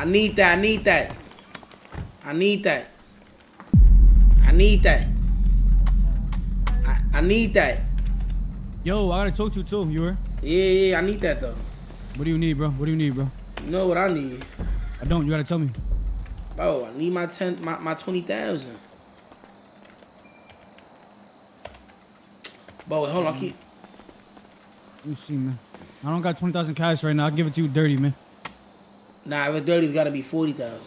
I need that. I need that. I need that. I need that. I need that. Yo, I gotta talk to you too, viewer. Yeah, I need that though. What do you need, bro? What do you need, bro? You know what I need. I don't. You gotta tell me. Bro, I need my 20,000. Bro, hold on, keep. You see, man. I don't got 20,000 cash right now. I'll give it to you dirty, man. Nah, if it's dirty, it's gotta be 40,000.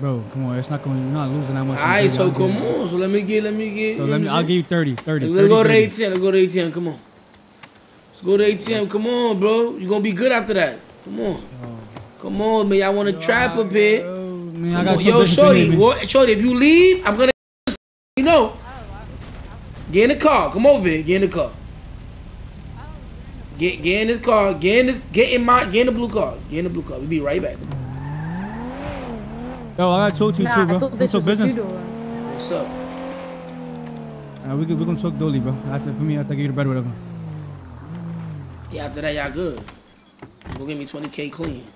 Bro, come on, it's not going. You're not losing that much. Alright, so come on. So let me get. So I'll give you 30. Let's go to ATM. Let's go to ATM. Come on. Let's go to ATM. Come on, bro. You gonna be good after that. Come on. Come on, man. I want to trap a bit. Man, I got yo, shorty, shorty. If you leave, I'm gonna. You know. Get in the car. Come over here. Get in the car. Get in this car. Get in the blue car. Get in the blue car. We'll be right back. Yo, I gotta talk to you too, bro. What's up, business? What's up? We're gonna talk dolly, bro. After I get you to bed, whatever. Yeah, after that, y'all good. Go give me 20K clean.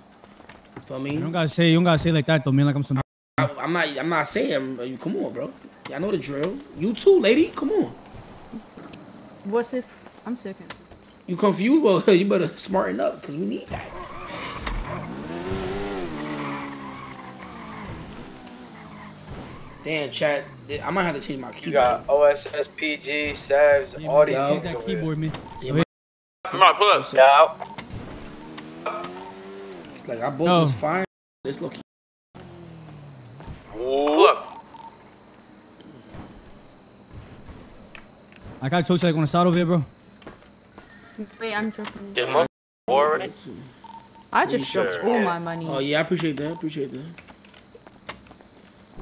Feel me? You don't gotta say like that, though, man. Like I'm some. I'm not saying. Come on, bro. Y'all know the drill. You too, lady. Come on. What's if I'm second? You confused? Well, you better smarten up, cause we need that. Damn, chat. I might have to change my keyboard. You got OSS, PG, Savs, yeah, all these. Change that keyboard, man. Yeah, come on, pull up. Yeah. It's like I both was fine. Let's look. Pull up. I gotta talk to you like on the side over here, bro. Wait, I'm dropping. Did my already? I just dropped all my money. Oh yeah, I appreciate that.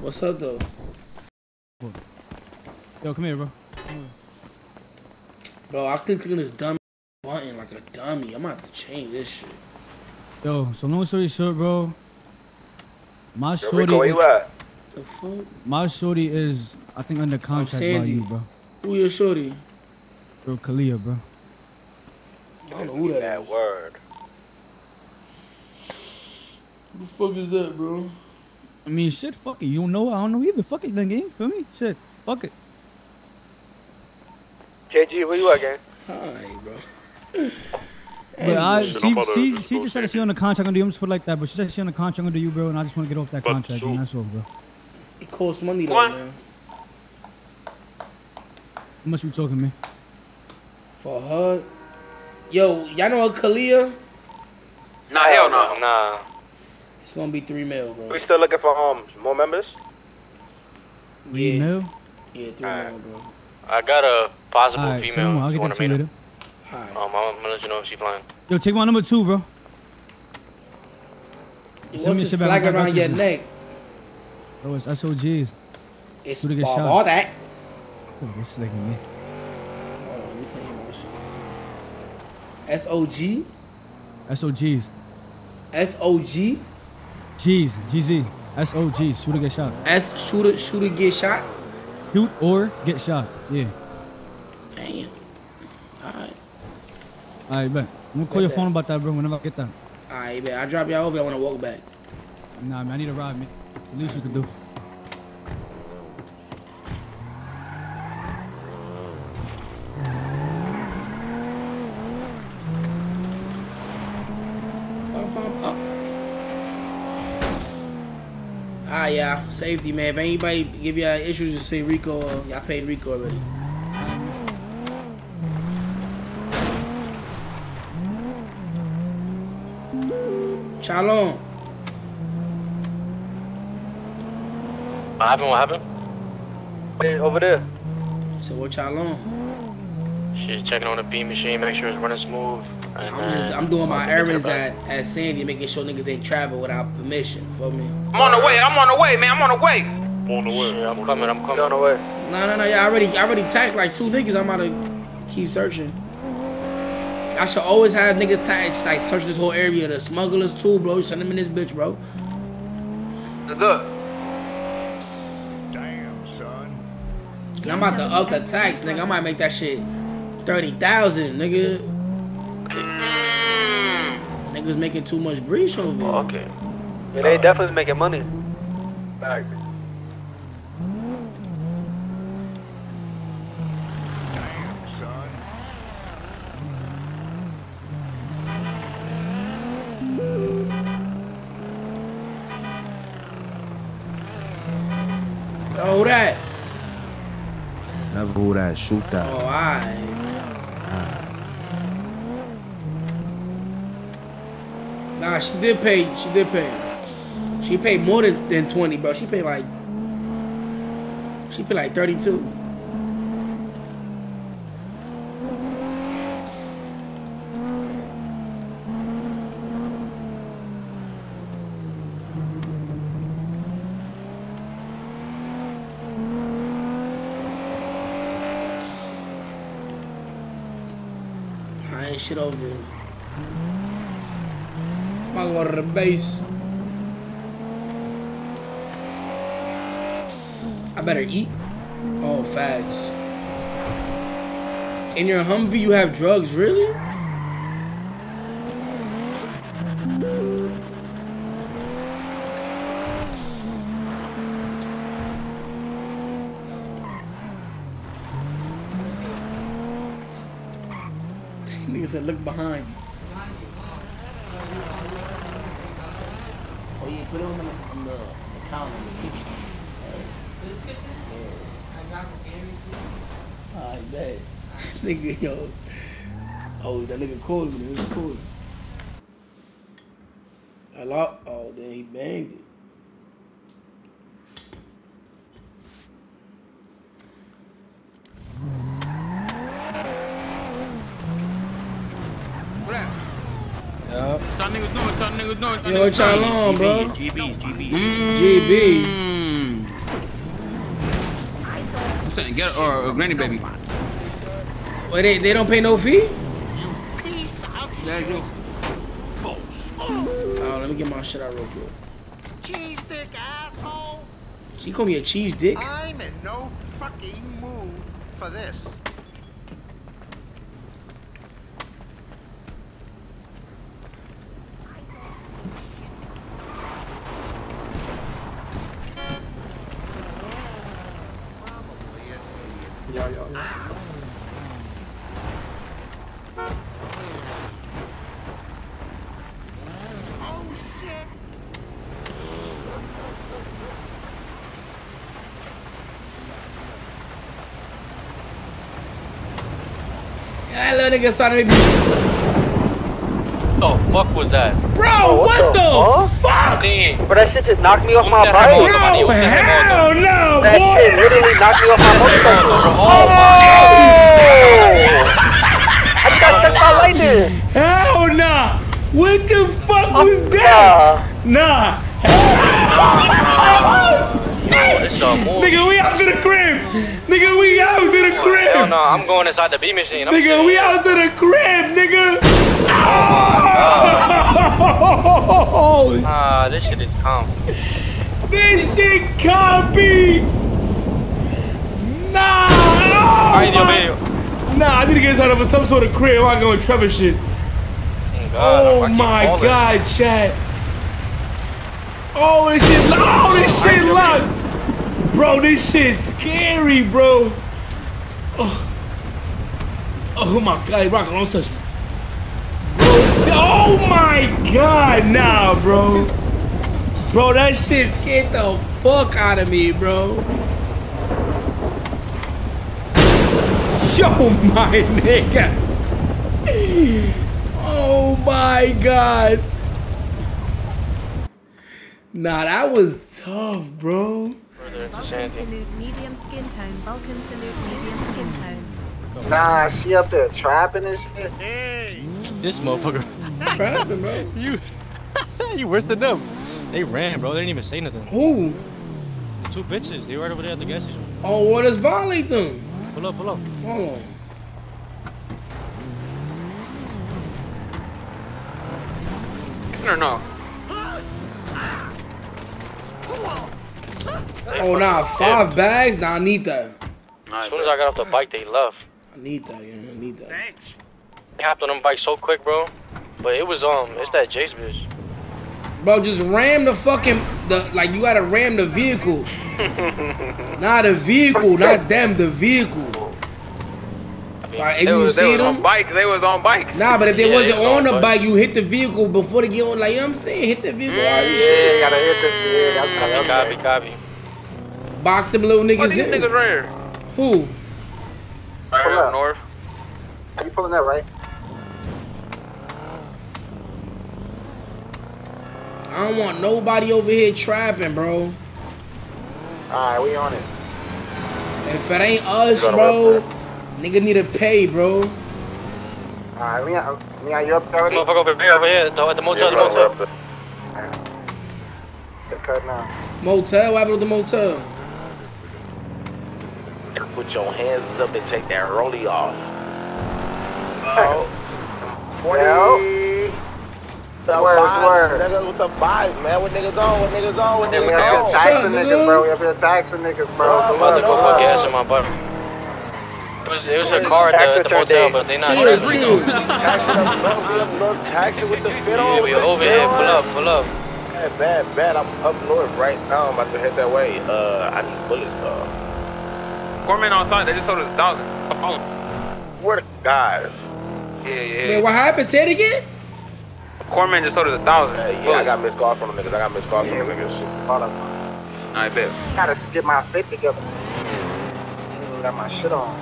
What's up, though? Yo, come here, bro. Bro, I keep clicking this dumb button like a dummy. I'm gonna have to change this shit. Yo, so long story short, bro. My shorty. Yo, Rico, where you at? The fuck? My shorty is, I think, under contract by you, bro. Who your shorty? Bro, Kalia, bro. I don't know who that is. Word. Who the fuck is that, bro? I mean, shit, fuck it. You don't know, I don't know either. Fuck it, then, game. Feel me? Shit, fuck it. KG, where you at, gang? Hi, bro. But she just said she on the contract under you. I'm just put it like that, but she said she on the contract under you, bro, and I just want to get off that contract, man. That's all, bro. It costs money, though, man. How much you talking, man? For her? Yo, y'all know her, Kalia? Nah, hell no. Nah. It's gonna be $3 million, bro. We still looking for more members? Yeah. $3 million? Yeah, $3 million, bro. I got a possible female. I'll get that to you later. Alright. I'm gonna let you know if she's flying. Yo, take my number 2, bro. What's this flag around your neck? Bro, it's S.O.G.'s. It's all that. Look at this thing, man. Hold on, let me tell you about shit. S.O.G.? S.O.G.'s. S.O.G.? G's, GZ, S.O.G., shoot or get shot. Shooter, get shot? Shoot or get shot, yeah. Damn. Alright. Alright, bet. I'm gonna call your phone about that, bro, whenever I get that. Alright, bet. I drop y'all over, I wanna walk back. Nah, man, I need a ride, man. The least you can do. Yeah, safety, man. If anybody give y'all issues, just say Rico. Y'all paid Rico already. Shalom. What happened? Over there. So what y'all on? Shit, checking on the beam machine, make sure it's running smooth. I'm doing my errands at Sandy, making sure niggas ain't travel without permission. Feel me? I'm on the way, man. I'm on the way. Yeah, I'm coming. On the way. No. Yeah, I already tagged like 2 niggas. I'm about to keep searching. I should always have niggas tagged, like searching this whole area. The smugglers too, bro. Send them in this bitch, bro. What's up? Damn, son. And I'm about to up the tax, nigga. I might make that shit 30,000, nigga. Niggas making too much breach over. Okay. Nah. They definitely making money. Back. Damn, son. Throw that. Never hold that. Shoot that. Oh, alright. Nah, she did pay. She did pay. She paid more than 20, bro. She paid like. She paid like 32. I ain't shit over here. I'm gonna go to the base. I better eat. Oh, facts. In your Humvee, you have drugs, really? Nigga said, look behind. Put it on the counter in the kitchen. This kitchen? Yeah. I got the gaming too. I bet. This nigga, yo. Oh, that nigga called me. It was cool. Hello? Oh, then he banged it. Yo, what y'all on, bro? GB. GB. I'm saying, get a granny baby. Wait, they don't pay no fee? Oh, let me get my shit out real quick. Cheese dick, asshole. She call me a cheese dick? I'm in no fucking mood for this. Nigga started me. What the fuck was that? Bro, what the fuck? Damn. Bro, that shit just knocked me off my bike. Bro, hell no, boy. That shit literally knocked me off my motorcycle. Oh, my God. I just got stuck by lightning. Hell nah. What the fuck was that? Nah. Nigga, we out to the crib. Nigga, we out to the crib. Hell no, I'm going inside the B machine. Nigga, we out to the crib, nigga. Oh. This shit is calm. This shit can't be. Nah. Oh, nah, I need to get inside of some sort of crib. I'm going Trevor shit. Oh my God, chat. Oh, this shit. Oh, this shit locked. Bro, this shit's scary, bro. Oh my God, Rocco, don't touch me. Bro, oh my God, nah, bro. Bro, that shit scared the fuck out of me, bro. Yo, my nigga. Oh my God. Nah, that was tough, bro. Balkan salute, medium skin tone. Balkan salute, medium skin tone. Nah, she up there trapping and shit. Hey. This motherfucker. Trapping, bro. You worse than them. They ran, bro. They didn't even say nothing. Who? The two bitches. They were right over there at the gas station. Oh, well, let's violate them. Pull up. Hold on. Or no? Oh nah, 5 bags? Nah, I need that. As soon as I got off the bike, they left. I need that, yeah, I need that. Thanks. They hopped on them bikes so quick, bro. But it was, it's that Jace bitch. Bro, just ram the fucking, like, you gotta ram the vehicle. Not the vehicle, not them, the vehicle. I mean, like, if you see them, they was on bikes. Nah, but if they wasn't on the bike, you hit the vehicle before they get on, like, you know what I'm saying? Hit the vehicle. Yeah, gotta hit the vehicle. Copy. Box them little niggas in. These niggas right here? Who? Right here up north. Are you pulling that right? I don't want nobody over here trapping, bro. Alright, we on it. If it ain't us, bro, nigga need to pay, bro. Alright, Leon, you up there already? Motherfucker over here, though, at the motel, They're cutting out. Motel? What happened with the motel? Put your hands up and take that rollie off. Oh. 40. What's up, vibes, man? What niggas on? What niggas on? What niggas on? We up here taxing niggas, bro. We up here taxing niggas, bro. Motherfucker gas in my butt. It was a car at the motel, but they not here. Taxing with the fit on. We over here. Pull up. Bad. I'm up north right now. I'm about to head that way. I need bullets, Corman outside. They just sold us 1,000. Where the guys? Yeah. Man, what happened? Say it again? Corman just sold us 1,000. Yeah, I got missed calls from the niggas. Alright, bet. Gotta get my fit together. Got my shit on.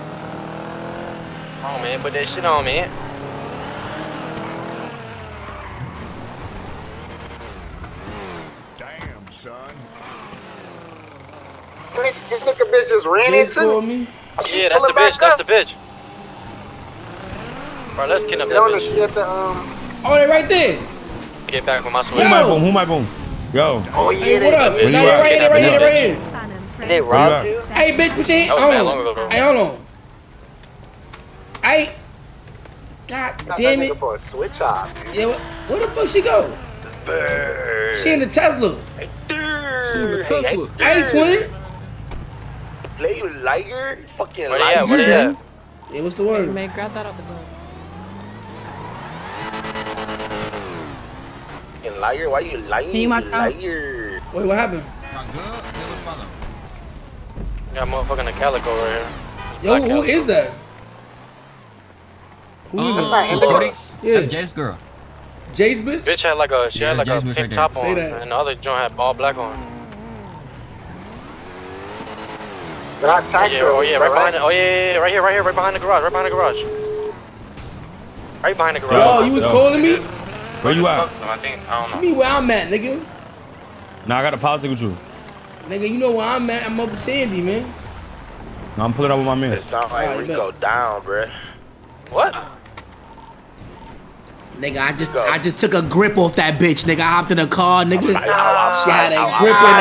Oh, man, put that shit on, man. Damn, son. This nigga bitch just ran into me. Yeah, that's the bitch. Bro, let's kidnap that bitch. Oh, they right there. Get back with my swing. Who my boom? Yo. Oh, yeah. Hey, what up? Nah, they right here. They robbed you? Hey, bitch, put your hand. Hold on. Hey, hold on. Hey. God damn it. Switch off. Yeah, where the fuck she go? She in the Tesla. Hey, twin. Play you liar. Fucking liar. Yeah, what's the word? Man, grab that up the boat. Liar, why you lying? Liar. Wait, what happened? Got motherfucking a calico right here. Yo, who is that? Who is it? Yeah. That's Jay's girl. Jay's bitch? Bitch had like a, she had like a pink top on. And the other joint had all black on. Right here, right behind the garage. Yo, you was calling me? Where you at? I don't know. You mean where I'm at, nigga? Nah, I got a policy with you. Nigga, you know where I'm at. I'm up with Sandy, man. Nah, I'm pulling up with my man. It sounds like Rico down, bruh. What? Nigga, I just took a grip off that bitch, nigga. I hopped in a car, nigga. She had a grip on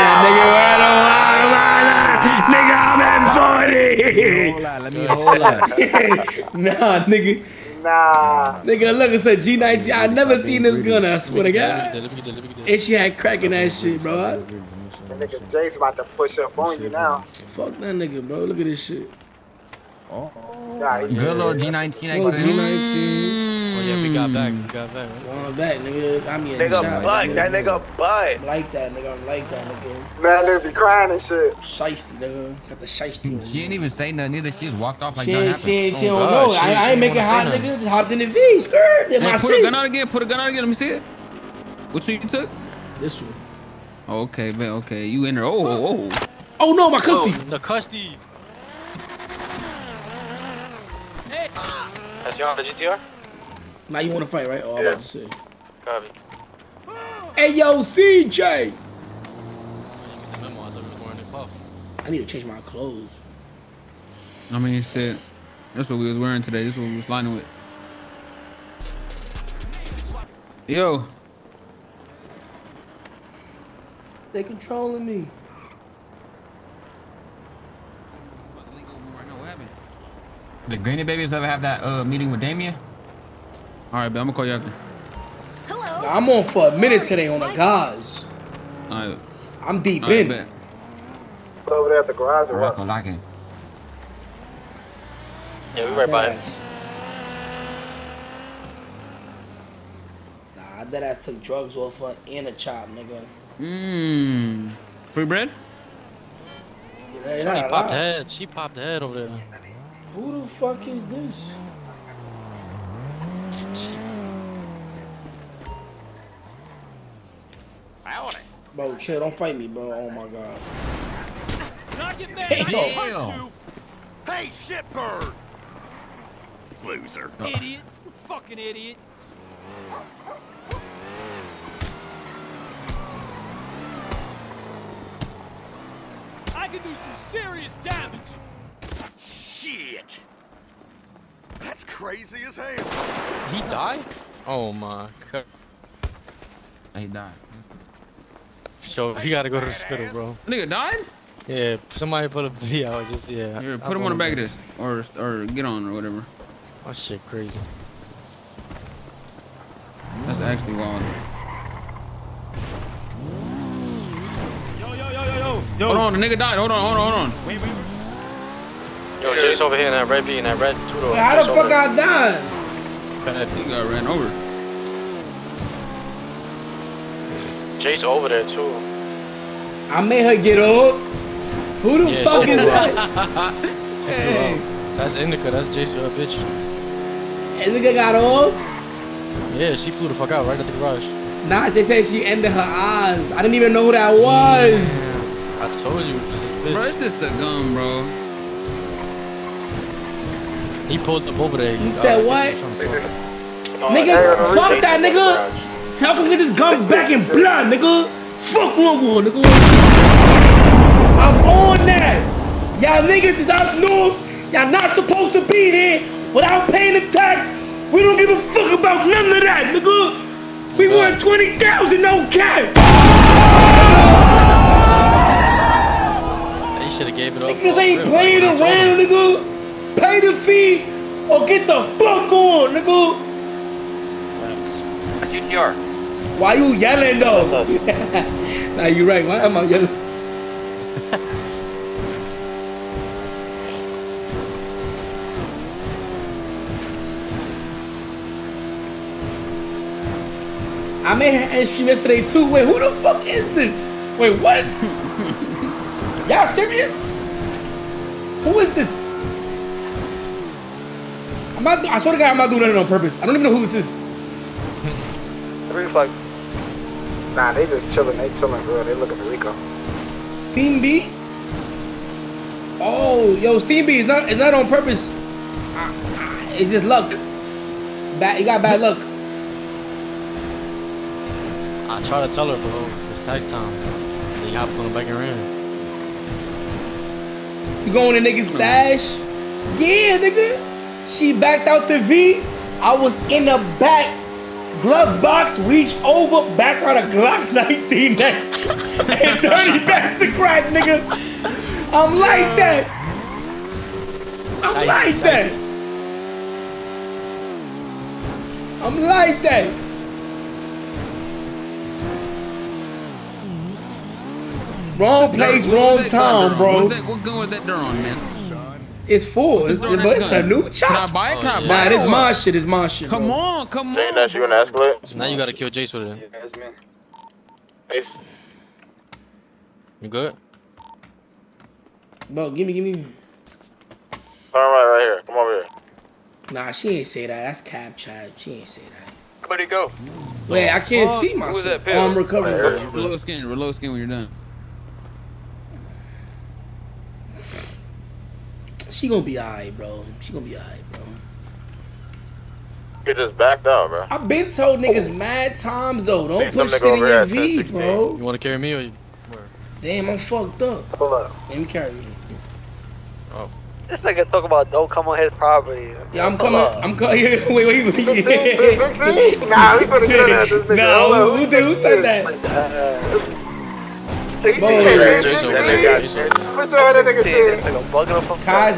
that, nigga. Nigga, I'm M40. Let me hold that. Nah, nigga. Nigga, look, it said G19. I never seen this gun, I swear to God. And she had crack in that shit, bro. That nigga Jay's about to push up on you now. Fuck that nigga, bro. Look at this shit. Oh. Good little G19. Little G19. Oh, yeah, we got back. Going back, nigga. I mean, nigga, butt. That nigga, butt. Like that, nigga. I'm like that, nigga. Man, nigga be crying and shit. Shiesty, nigga. Got the shiesty. She ain't even say nothing either. She just walked off like nothing happened. She don't know. I ain't making hot, nigga. Just hopped in the V. Skirt. Hey, my put a gun out again. Let me see it. Which one you took? This one. Okay, man. Okay. You in there. Oh. Oh, no. My custody. The custody. That's your on the GTR? Now you want to fight, right? Oh, yeah. I'm about to say. Copy. Hey, yo, CJ! I need to change my clothes. I mean, shit. That's what we was wearing today. This is what we was lining with. Yo. They controlling me. The Greeny Babies ever have that meeting with Damien? Alright, but I'm gonna call you after. Hello. Nah, I'm on for a minute today on the guys. Alright. I'm deep in. Put over there at the garage or what? Yeah, we right by it. Nah, that I took drugs off her and a chop, nigga. Mmm. Free bread? She popped the head. She popped the head over there. Who the fuck is this? Bro, chill, don't fight me, bro. Oh my god. Knock it back. Damn. Hey, shitbird! Loser. Oh. Idiot. Fucking idiot. I can do some serious damage. Shit. That's crazy as hell. He died? Oh my god. He died. So he gotta go to the hospital, bro. Nigga died? Yeah, somebody put a video out. Just yeah. Here, put him on the back of this, or get on or whatever. Oh shit, crazy. That's actually wild. Yo. Hold on, the nigga died. Hold on. Wait. Yo, Jay's over here in that red B, in that red two-door. Wait, how the fuck I died? That thing got ran over. Jay's over there too. I made her get up. Who the fuck is that? Hey. That's Indica. That's Jay's bitch. Indica got off? Yeah, she flew the fuck out right at the garage. Nah, they said she ended her eyes. I didn't even know who that was. I told you. Bitch. Bro, it's just a gun, bro. He pulled up over there. He said what? Nigga, fuck that nigga. How come get this gun back in blood, nigga? Fuck one more, nigga. I'm on that. Y'all niggas is out north. Y'all not supposed to be there without paying the tax. We don't give a fuck about none of that, nigga. We want 20,000, no cap. You should have gave it up. Niggas ain't playing around, nigga. Pay the fee or get the fuck on, nigga. GTR. Why you yelling though? Nah, you right. Why am I yelling? I made her end stream yesterday too. Wait, who the fuck is this? Wait, what? Y'all serious? Who is this? I'm not. I swear to God, I'm not doing it on purpose. I don't even know who this is. Like, nah, they just chilling. They chilling, bro. They looking for Rico. Steam B? Oh, yo, Steam B is not. It's not on purpose. It's just luck. Bad. You got bad luck. I try to tell her, bro. It's tax time. They hopped on the back and ran. You going to nigga's stash? Yeah, nigga. She backed out the V. I was in the back. Glove box, reached over, back on a Glock 19 next, and 30 bags of crack, nigga. I'm like that. I'm like that. Wrong place, wrong time, bro. What gun was that dirt on, man? It's full. It's a new chop. Nah, this my shit. Come on. Saying that you gonna escalate? Now you gotta kill Jace with it. Jace. You good? Bro, gimme. Turn right here. Come over here. Nah, she ain't say that. That's cab chat. She ain't say that. Everybody go. Wait, I can't see myself. Oh, I'm recovering. Reload skin when you're done. She gonna be alright, bro. You just backed out, bro. I've been told niggas mad times though. Don't push shit in your V, bro. You wanna carry me or you? Damn, I'm fucked up. Pull up. Let me carry you. Oh. This nigga talk about don't come on his property. Yeah, I'm coming. I'm coming. Wait. Nah, we finna get out of this nigga. No, who said that? Kai's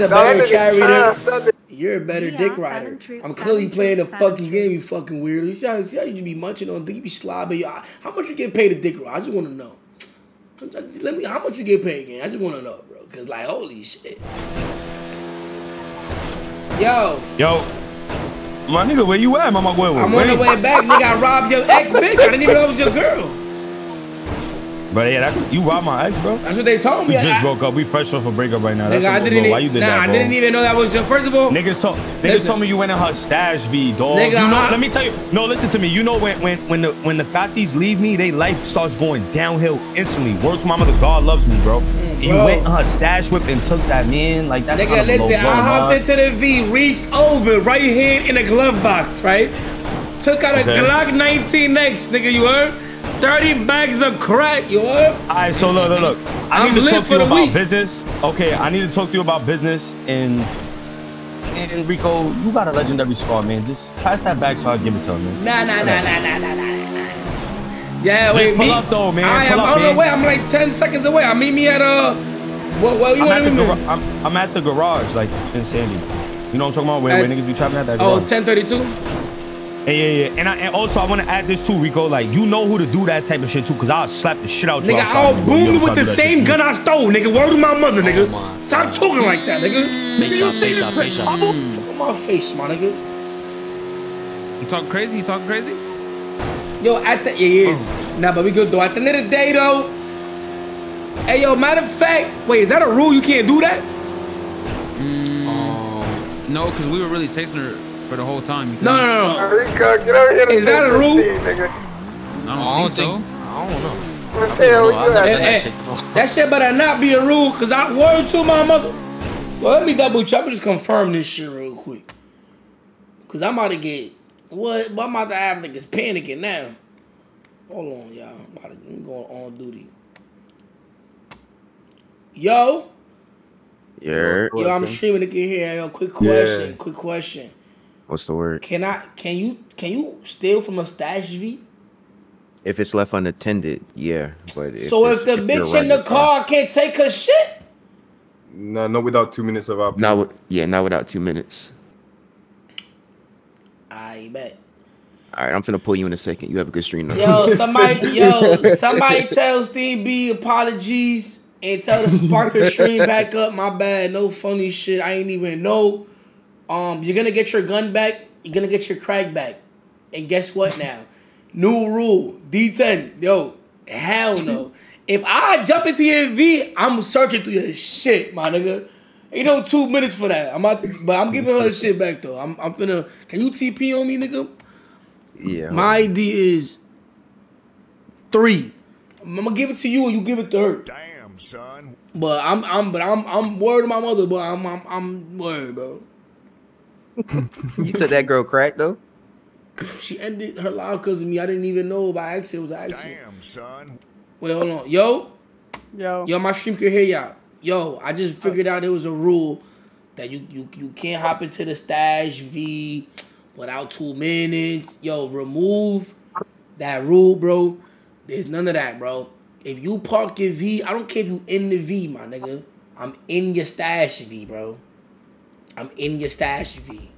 a better charioteer. You're a better dick rider. I'm clearly playing a fucking game, you fucking weirdo. You see how you be munching on dick? You be slobbing. How much you get paid a dick rider? I just want to know. How much you get paid again? I just want to know, bro. Because, like, holy shit. Yo. My nigga, where you at? I'm on my way. I'm on the way back, nigga. I robbed your ex, bitch. I didn't even know it was your girl. But yeah, that's you robbed my ex, bro. That's what they told me. We just broke up. We fresh off a breakup right now. That's nigga, why you did that, bro? I didn't even know that was your first of all. Niggas told me you went in her stash, V, dog. Nigga, you know, let me tell you. No, listen to me. You know when the fatties leave me, they life starts going downhill instantly. Word to my mother, God loves me, bro. And you went in her stash whip and took that man. Like that's kind of low, bro. I hopped into the V, reached over right here in the glove box, right. Took out a Glock 19 next, nigga. You heard? 30 bags of crack, yo. All right, so look. I need to talk to you about business. Okay, I need to talk to you about business. And Rico, you got a legendary scar, man. Just pass that bag so I'll give it to him, man. Nah. Yeah, wait, just pull up, though, man. I am on the way. I'm like 10 seconds away. I'll meet me at, what you want to meet me? I'm at the garage, like, in Sandy. You know what I'm talking about? Where niggas be trapping at that garage. Oh, 1032? Yeah. And also, I want to add this too, Rico. Like, you know who to do that type of shit too, because I'll slap the shit out you. Nigga, I'll boom you with the same gun I stole, nigga. Word to my mother, nigga. Oh, stop talking like that, nigga. Face shot. Fuck my face, my nigga. You talking crazy? Yo, at the... Yeah. Nah, but we good, though. At the end of the day, though... Hey, yo, matter of fact... Wait, is that a rule you can't do that? No, because we were really chasing her... for the whole time. No. Is that a rule? I don't know. That shit better not be a rule, because I word to my mother. Well, let me double check. Just confirm this shit real quick. Because I'm about to get... What? But I'm about to have niggas panicking now. Hold on, y'all. I'm going on duty. Yo? Yeah. Yo, I'm streaming again here. Yo, quick question. What's the word? Can you steal from a stash, V? If it's left unattended, yeah. But if the bitch in the car can't take her shit? No, not without 2 minutes of option. Not without 2 minutes. I bet. All right, I'm finna pull you in a second. You have a good stream now. Yo, somebody tell Steve B apologies and tell the Sparker stream back up. My bad, no funny shit. I ain't even know. You're gonna get your gun back. You're gonna get your crack back. And guess what now? New rule. D10. Yo, hell no. If I jump into your V, I'm searching through your shit, my nigga. Ain't no 2 minutes for that. But I'm giving her shit back though. I'm finna. Can you TP on me, nigga? Yeah. My ID is 3. I'm gonna give it to you, and you give it to her. Damn, son. But I'm worried to my mother, but I'm worried, bro. You took that girl crack though? She ended her life because of me. I didn't even know by accident. It was an accident. Damn, son. Wait, hold on. Yo, my stream can hear y'all. Yo, I just figured out there was a rule that you can't hop into the stash V without 2 minutes. Yo, remove that rule, bro. There's none of that, bro. If you park your V, I don't care if you in the V, my nigga. I'm in your stash V, bro. I'm in your stash V.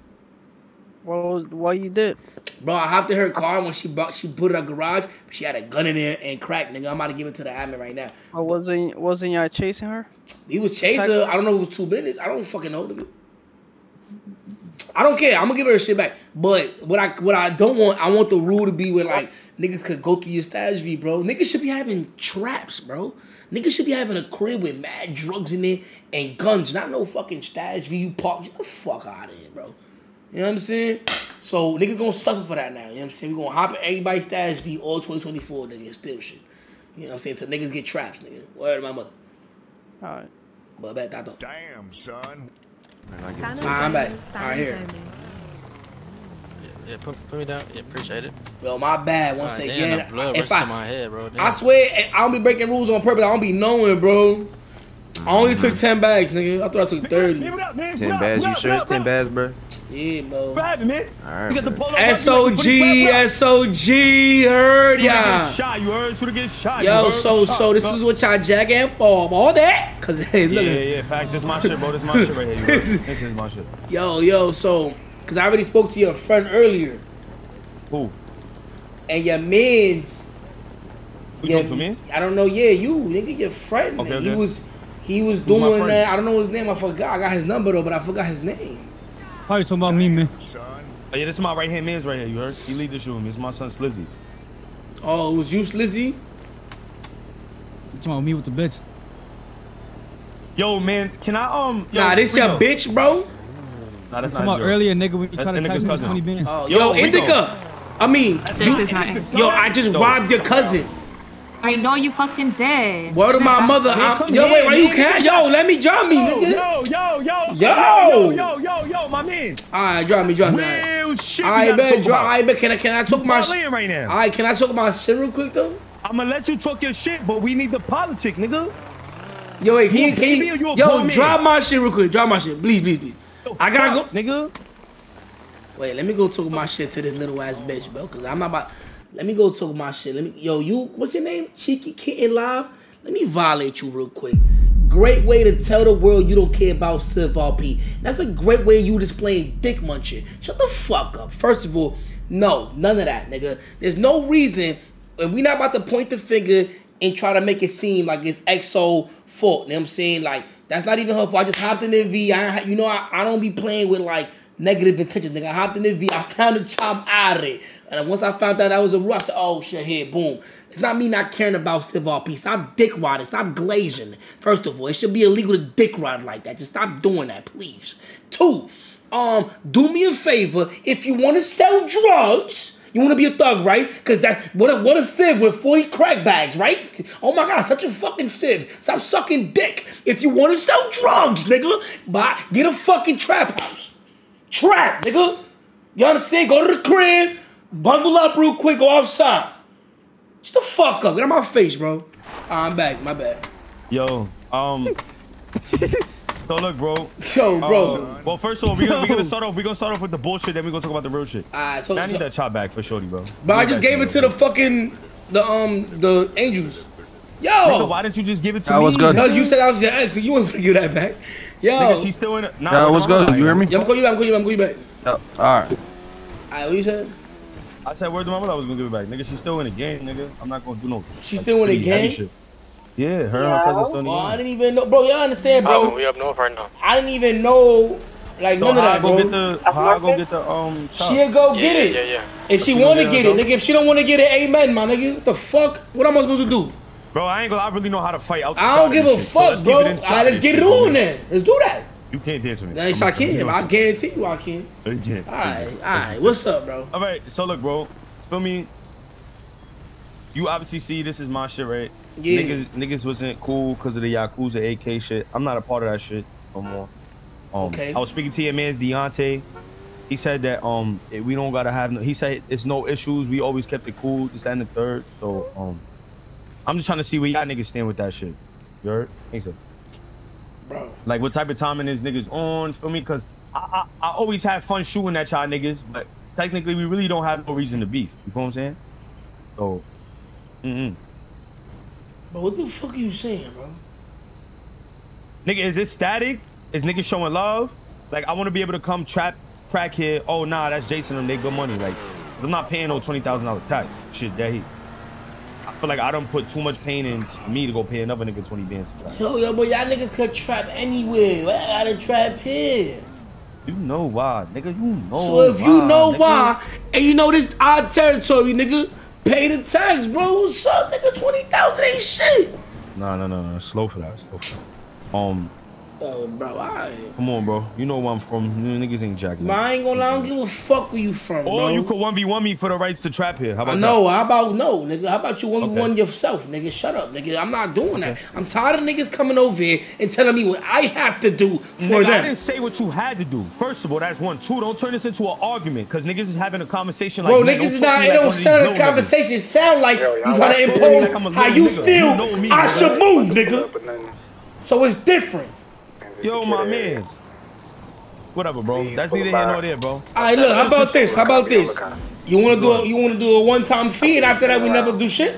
Well, what you did? Bro, I hopped in her car when she put it in her garage. She had a gun in there and crack, nigga. I'm about to give it to the admin right now. Oh, wasn't y'all chasing her? We was chasing her. I don't know if it was 2 minutes. I don't fucking know. Nigga. I don't care. I'm gonna give her shit back. But what I don't want, I want the rule to be where like niggas could go through your stash V, bro. Niggas should be having traps, bro. Niggas should be having a crib with mad drugs in there and guns. Not no fucking stash V. You park. Get the fuck out of here, bro. You know what I'm saying? So niggas gonna suffer for that now. You know what I'm saying? We gonna hop at everybody's stash V all 2024, nigga, and steal shit. You know what I'm saying? So niggas get traps, nigga. Word to my mother. Alright. But back that though. Damn, son. I'm back. Alright, here. Yeah, put me down. Yeah, appreciate it. Yo, my bad. Once again, I swear, I don't be breaking rules on purpose. I don't be knowing, bro. I only took 10 bags, nigga. I thought I took 30. 10 bags? You sure it's 10 bags, bro? Yeah, bro. S.O.G. S.O.G. Heard y'all. Yo, so this is what y'all jack and fall. All that? Cause hey, look. Yeah. Fact, this my shit, bro. This my shit right here. This is my shit. Yo, so... Cause I already spoke to your friend earlier. Who? And your man's. You talking to me? I don't know. Yeah, you nigga, your friend. Okay, man. Okay. He was doing that. I don't know his name. I forgot. I got his number though, but I forgot his name. How you talking about me, man? Son. Oh, yeah, this is my right-hand man's right here, you heard? He leave this room. It's my son, Slizzy. Oh, it was you, Slizzy? What's wrong with me with the bitch? Yo, man, can I, yo, nah, this Rico. Your bitch, bro? Nah, that's not about earlier, nigga, when you try to type me 20 bands. Oh, yo, Indica! I mean, yo, I just robbed your cousin. I know you fucking dead. Word to my mother. Yo, wait, why you can't? Yo, let me drop me, nigga. Yo, my man. All right, drop me. Real shit. All right, man, drop. All right, man, can I talk my shit right now? All right, can I talk my shit real quick though? I'm gonna let you talk your shit, but we need the politic, nigga. Yo, wait, can you? Yo, drop my shit real quick. Drop my shit, please. I gotta go, nigga. Wait, let me go talk my shit to this little ass bitch, bro, cause I'm not about. Let me go talk my shit. Let me, yo, you, what's your name? Cheeky Kitten Live? Let me violate you real quick. Great way to tell the world you don't care about Civ RP. That's a great way you displaying dick munching. Shut the fuck up. First of all, no, none of that, nigga. There's no reason, and we not about to point the finger and try to make it seem like it's XO fault. You know what I'm saying? Like, that's not even her fault. I just hopped in the V. You know, I don't be playing with, like, negative intentions, nigga. I hopped in the V, I found the chop out of it. And once I found out that was a rush, I said, oh shit, here, boom. It's not me not caring about Civ RP. Stop dick riding, stop glazing. First of all, it should be illegal to dick ride like that. Just stop doing that, please. 2, do me a favor, if you wanna sell drugs, you wanna be a thug, right? Cause that what a Civ with 40 crack bags, right? Oh my god, such a fucking Civ. Stop sucking dick. If you wanna sell drugs, nigga, get a fucking trap house. Trap, nigga. You know what I'm saying? Go to the crib, bundle up real quick, go outside. Just the fuck up. Get out my face, bro. I'm back. My bad. Yo, so look, bro. Yo, bro. Well, first of all, we're gonna start off with the bullshit, then we're gonna talk about the real shit. Alright, so I need that chop back for shorty, bro. But I just gave it to the fucking the Angels. Yo! Nigga, why didn't you just give it to me? What's good? Because you said I was your ex, so you wouldn't give that back. Yo! Nigga, she's still in it. Nah, what's good? You hear me? Yeah, I'm gonna call you back. Yo, alright. Alright, what you said? I said, word to my mother, I was gonna give it back. Nigga, she's still in the game, nigga. I'm not gonna do no. She's still in the game? Yeah, her and her cousin still in the game. I didn't even know. Bro, y'all understand, bro. We up north right now. I didn't even know. Like, so none of that, bro. How I go get the chop? She'll go get it. Yeah. If she wanna get it, nigga. If she don't wanna get it, amen, my nigga. What the fuck? What am I supposed to do? Bro, I ain't gonna. I really know how to fight. I don't give a fuck, so bro. Let's get it on then. Let's do that. You can't dance with me. Yes, I can. I guarantee you, I can. Again. All right. What's up, bro? All right. So look, bro. Feel me? You obviously see this is my shit, right? Yeah. Niggas wasn't cool because of the Yakuza AK shit. I'm not a part of that shit no more. Okay. I was speaking to your man's Deontay. He said that we don't gotta have. No, he said it's no issues. We always kept it cool. This and the third. So I'm just trying to see where y'all niggas stand with that shit. You heard? Think so. Bro. Like, what type of timing is niggas on, feel me? Because I always have fun shooting at y'all niggas, but technically we really don't have no reason to beef. You feel what I'm saying? So, But what the fuck are you saying, bro? Nigga, is this static? Is niggas showing love? Like, I want to be able to come crack here. Oh, nah, that's Jason and they good money. Like, I'm not paying no $20,000 tax. Shit, that he. I feel like I don't put too much pain in for me to go pay another nigga 20 bands to trap. Yo, boy, y'all niggas could trap anywhere. Why I gotta trap here? You know why, nigga. You know. So if why, you know nigga. Why, and you know this our territory, nigga, pay the tax, bro. What's up, nigga? 20,000 ain't shit. No. Slow for that. Oh, bro, come on, bro. You know where I'm from. You niggas ain't jacking. Bro, I ain't gonna lie. I don't give a fuck where you from, bro. Oh, you could 1v1 me for the rights to trap here. How about that? No, nigga. How about you 1v1 yourself, nigga? Shut up, nigga. I'm not doing that. I'm tired of niggas coming over here and telling me what I have to do for them. I didn't say what you had to do. First of all, that's one. 2, don't turn this into an argument because niggas is having a conversation like, bro, niggas is not. It don't sound a conversation. It sound like you trying to impose how you feel. I should move, nigga. So it's different. Yo, my man. Whatever, bro. That's neither here nor there, bro. Alright, look. How about this? You wanna do a one-time fee, and after that we never do shit?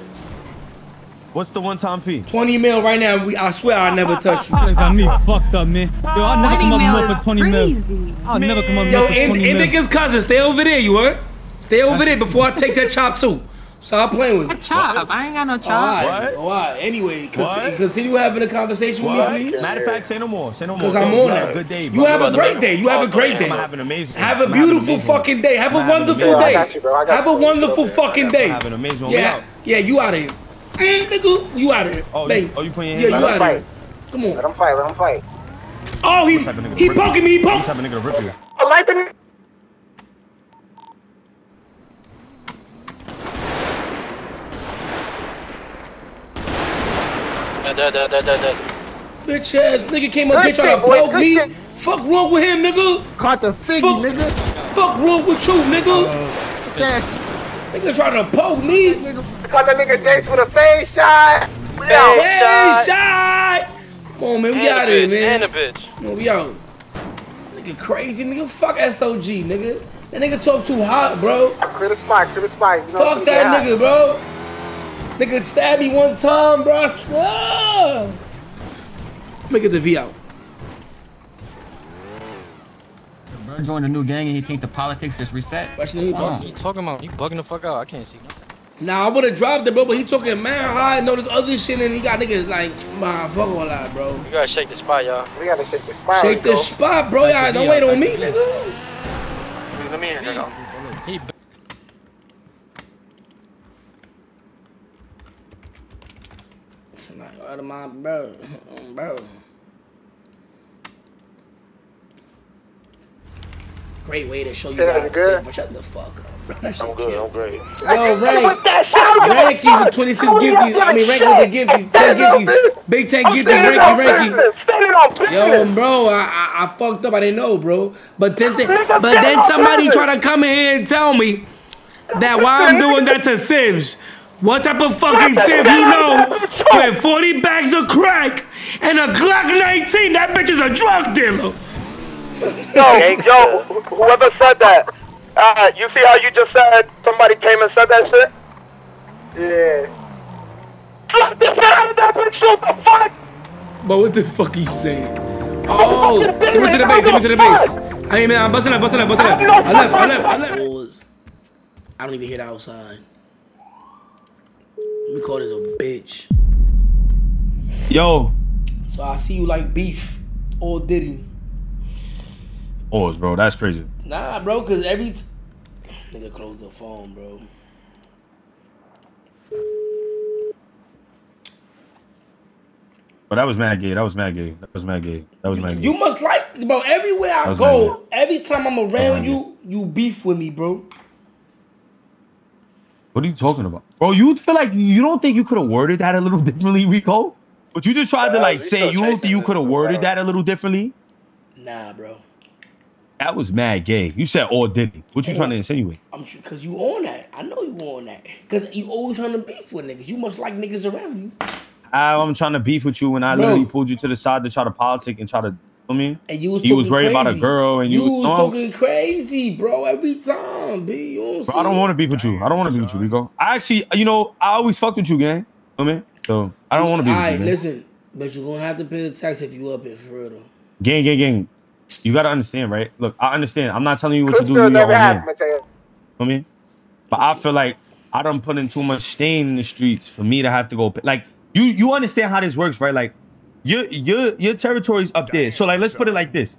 What's the one-time fee? 20 mil right now. I swear I'll never touch you. You got me fucked up, man. Yo, I'll never come up with 20 mil. I'll never come up with 20 mil. Yo, and niggas cousin, stay over there. You heard? Stay over there before I take that chop too. Stop playing with me. What chop? I ain't got no chop. All right. Anyway, continue having a conversation with me, please. Matter of fact, say no more. Say no more. Because I'm on that. Good day, bro. You have a great day. You have a great day. Have an amazing. Have a beautiful fucking day. Have a wonderful day. Have a wonderful fucking day. Have an amazing one. Yeah. Yeah. You out of here. Nigga, you out of here. Oh, you putting your hands? Yeah, you out of here. Come on. Let him fight. Let him fight. Oh, he poking me. He poking me. I like the. Dead. Bitch ass nigga came up here trying to poke me. Shit. Fuck wrong with him, nigga. Caught the figgy, nigga. Fuck wrong with you, nigga. Nigga trying to poke me. Caught that nigga Jace with a face shot. Face shot. Come on, man. We out of here, man. And a bitch. No, we out. Nigga crazy, nigga. Fuck S.O.G., nigga. That nigga talk too hot, bro. Clear the spot, clear the spot. You know, fuck that nigga, bro. Nigga stab me one time, bro. Ah! Make it the V out. Bro joined a new gang and he think the politics just reset. What you talking about? You bugging the fuck out. I can't see nothing. Nah, I would have dropped it, bro, but he talking mad high and all this other shit and he got niggas like, nah, fuck all that, bro. You gotta shake the spot, y'all. We gotta shake the spot. Shake the spot, bro. Y'all don't wait on me, nigga. Let me in, nigga. Out of my bro. Great way to show you guys. Shut the fuck up, bro. I'm good. I'm great. Yo, Ranky with 26 gifties. I mean, Ranky with the gifties, 10 gifties, Big 10 gifties, Ranky. Yo, bro, I fucked up. I didn't know, bro. But then somebody try to come in here and tell me that why I'm doing that to Sibs. What type of fucking sieve you know with 40 bags of crack and a Glock 19? That bitch is a drug dealer. Yo, whoever said that, you see how you just said somebody came and said that shit? Yeah. Shut the fuck out of that bitch, shut the fuck! But what the fuck are you saying? Oh, give me to the base, give me to the base. I mean, I'm busting up, busting up, busting up. I left. I don't even hear the outside. We call this a bitch. Yo. So I see you like beef or Diddy. Oars, bro. That's crazy. Nah, bro, cause nigga close the phone, bro. But that was mad gay. That was mad gay. That was mad gay. That was mad gay. You must like, bro. Everywhere I go, every time I'm around you, you beef with me, bro. What are you talking about? Bro, you feel like you don't think you could have worded that a little differently, Rico? But you just tried to like say you don't think you could have worded that a little differently? Nah, bro. That was mad gay. You said all Diddy. What you trying to insinuate? I'm sure, cause you on that. I know you on that. Cause you always trying to beef with niggas. You must like niggas around you. I'm trying to beef with you when I literally pulled you to the side to try to politic and try to and you was worried about a girl, and you was talking crazy, bro. Every time, B. Bro, I don't want to be with you. I don't want to be with you, Rico. I actually, you know, I always fucked with you, gang. You know what I mean? So I don't want to be with you. All right, listen, but you're gonna have to pay the tax if you up here for real, though. Gang. You gotta understand, right? Look, I understand. I'm not telling you what to do. You're your own man. You know what I mean? But I feel like I done put in too much stain in the streets for me to have to go. Pay. Like you understand how this works, right? Like. Your territory's up there. So like, let's put it like this.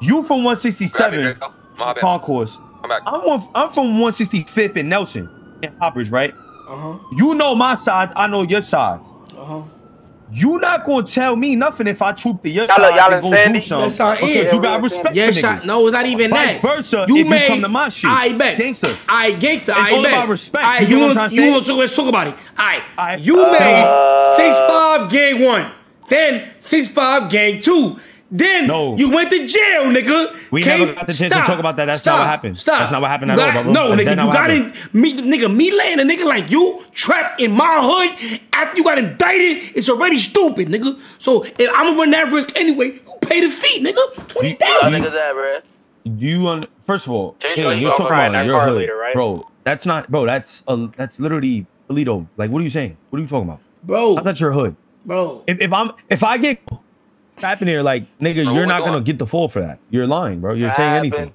You from 167 Concourse. I'm from 165th and Nelson and Hoppers, right? You know my sides. I know your sides. You not gonna tell me nothing if I troop to your side and go do something because you got respect for niggas. No, it's not even that. Vice versa, if you come to my shit, I bet. Gangster, I gangster, I bet. It's all about respect. You want to talk about it? Alright, you made 6'5" gang 1, then 6'5" gang 2, then you went to jail, nigga. We never got the chance to talk about that. That's not what happened. That's not what happened at all. No, nigga, you got in, nigga. Me laying a nigga like you trapped in my hood after you got indicted. It's already stupid, nigga. So if I'm gonna run that risk anyway, you pay the fee, nigga. 20,000. Do you? First of all, you're talking about your hood, bro. That's not, bro. That's literally Alito. Like, what are you saying? What are you talking about, bro? That's your hood, bro. If I get Trapping here, like, nigga, bro, you're not going to get the full for that. You're lying, bro. You're saying anything.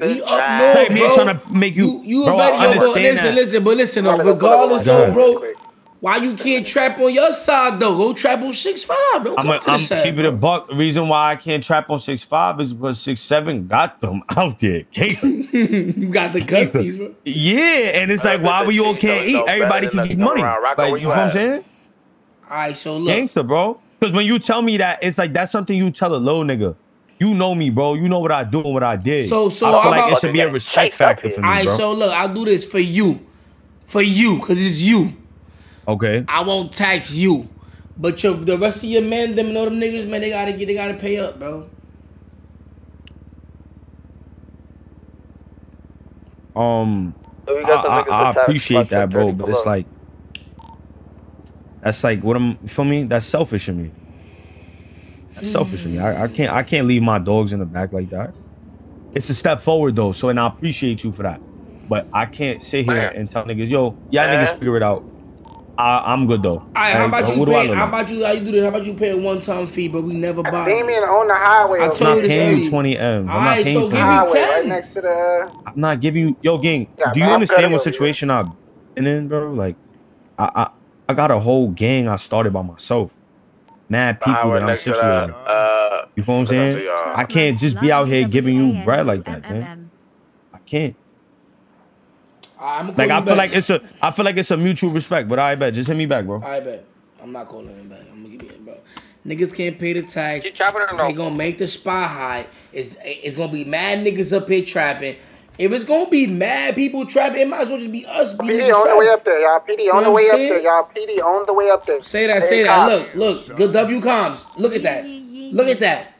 We up north, bro. Me trying to make you, listen, regardless, though, bro. Why you can't trap on your side, though? Go trap on 6'5", bro. I'm keeping a buck. The reason why I can't trap on 6'5" is because 6'7" got them out there. You got the custies, bro. Yeah, and it's like, why we all can't eat? Everybody can get money. Like, you know what I'm saying? All right, so look. Gangster, bro. Because when you tell me that, it's like, that's something you tell a low nigga. You know me, bro. You know what I do and what I did. So I feel like it should be a respect factor for me, bro. All right, so look, I'll do this for you. For you, because it's you. Okay. I won't tax you. But the rest of your men, them know them niggas, man, they gotta pay up, bro. I appreciate that, bro, but it's like, that's like what I'm, for me, that's selfish of me. That's selfish of me. I can't leave my dogs in the back like that. It's a step forward though, so and I appreciate you for that. But I can't sit here and tell niggas, yo, y'all niggas figure it out. I'm good though. All right, how about you pay? How about you pay a one-time fee, but we never buy? I mean, on the highway. I told you this 20 M's. All right, so give me 10. Next to the... I'm not giving you, yo, gang. Do you understand what situation I'm in, bro? Like, I got a whole gang I started by myself. Mad people that I'm situated. You know what I'm saying? I can't just be out here giving you bread like that, man. I can't. Like, I feel like it's a mutual respect, but I bet. Just hit me back, bro. I bet. I'm not calling him back. I'm gonna give you it, bro. Niggas can't pay the tax. They gonna make the spot high. It's gonna be mad niggas up here trapping. If it's gonna be mad people trapping, it might as well just be us. PD on the way up there, y'all. PD on the way up there, y'all. PD on the way up there. Say that, say that. Look. Good W comms. Look at that. Look at that.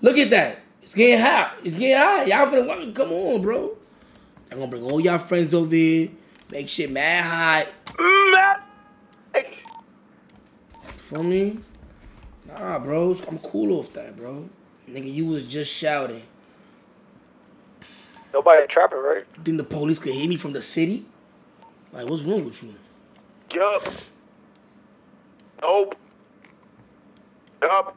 Look at that. It's getting hot. It's getting hot. Y'all for the one. Come on, bro. I'm gonna bring all y'all friends over here, make shit mad hot. Feel me? Nah, bros, I'm cool off that, bro. Nigga, you was just shouting. Nobody trapping, right? You think the police could hear me from the city? Like, what's wrong with you? Yup. Nope. Yup.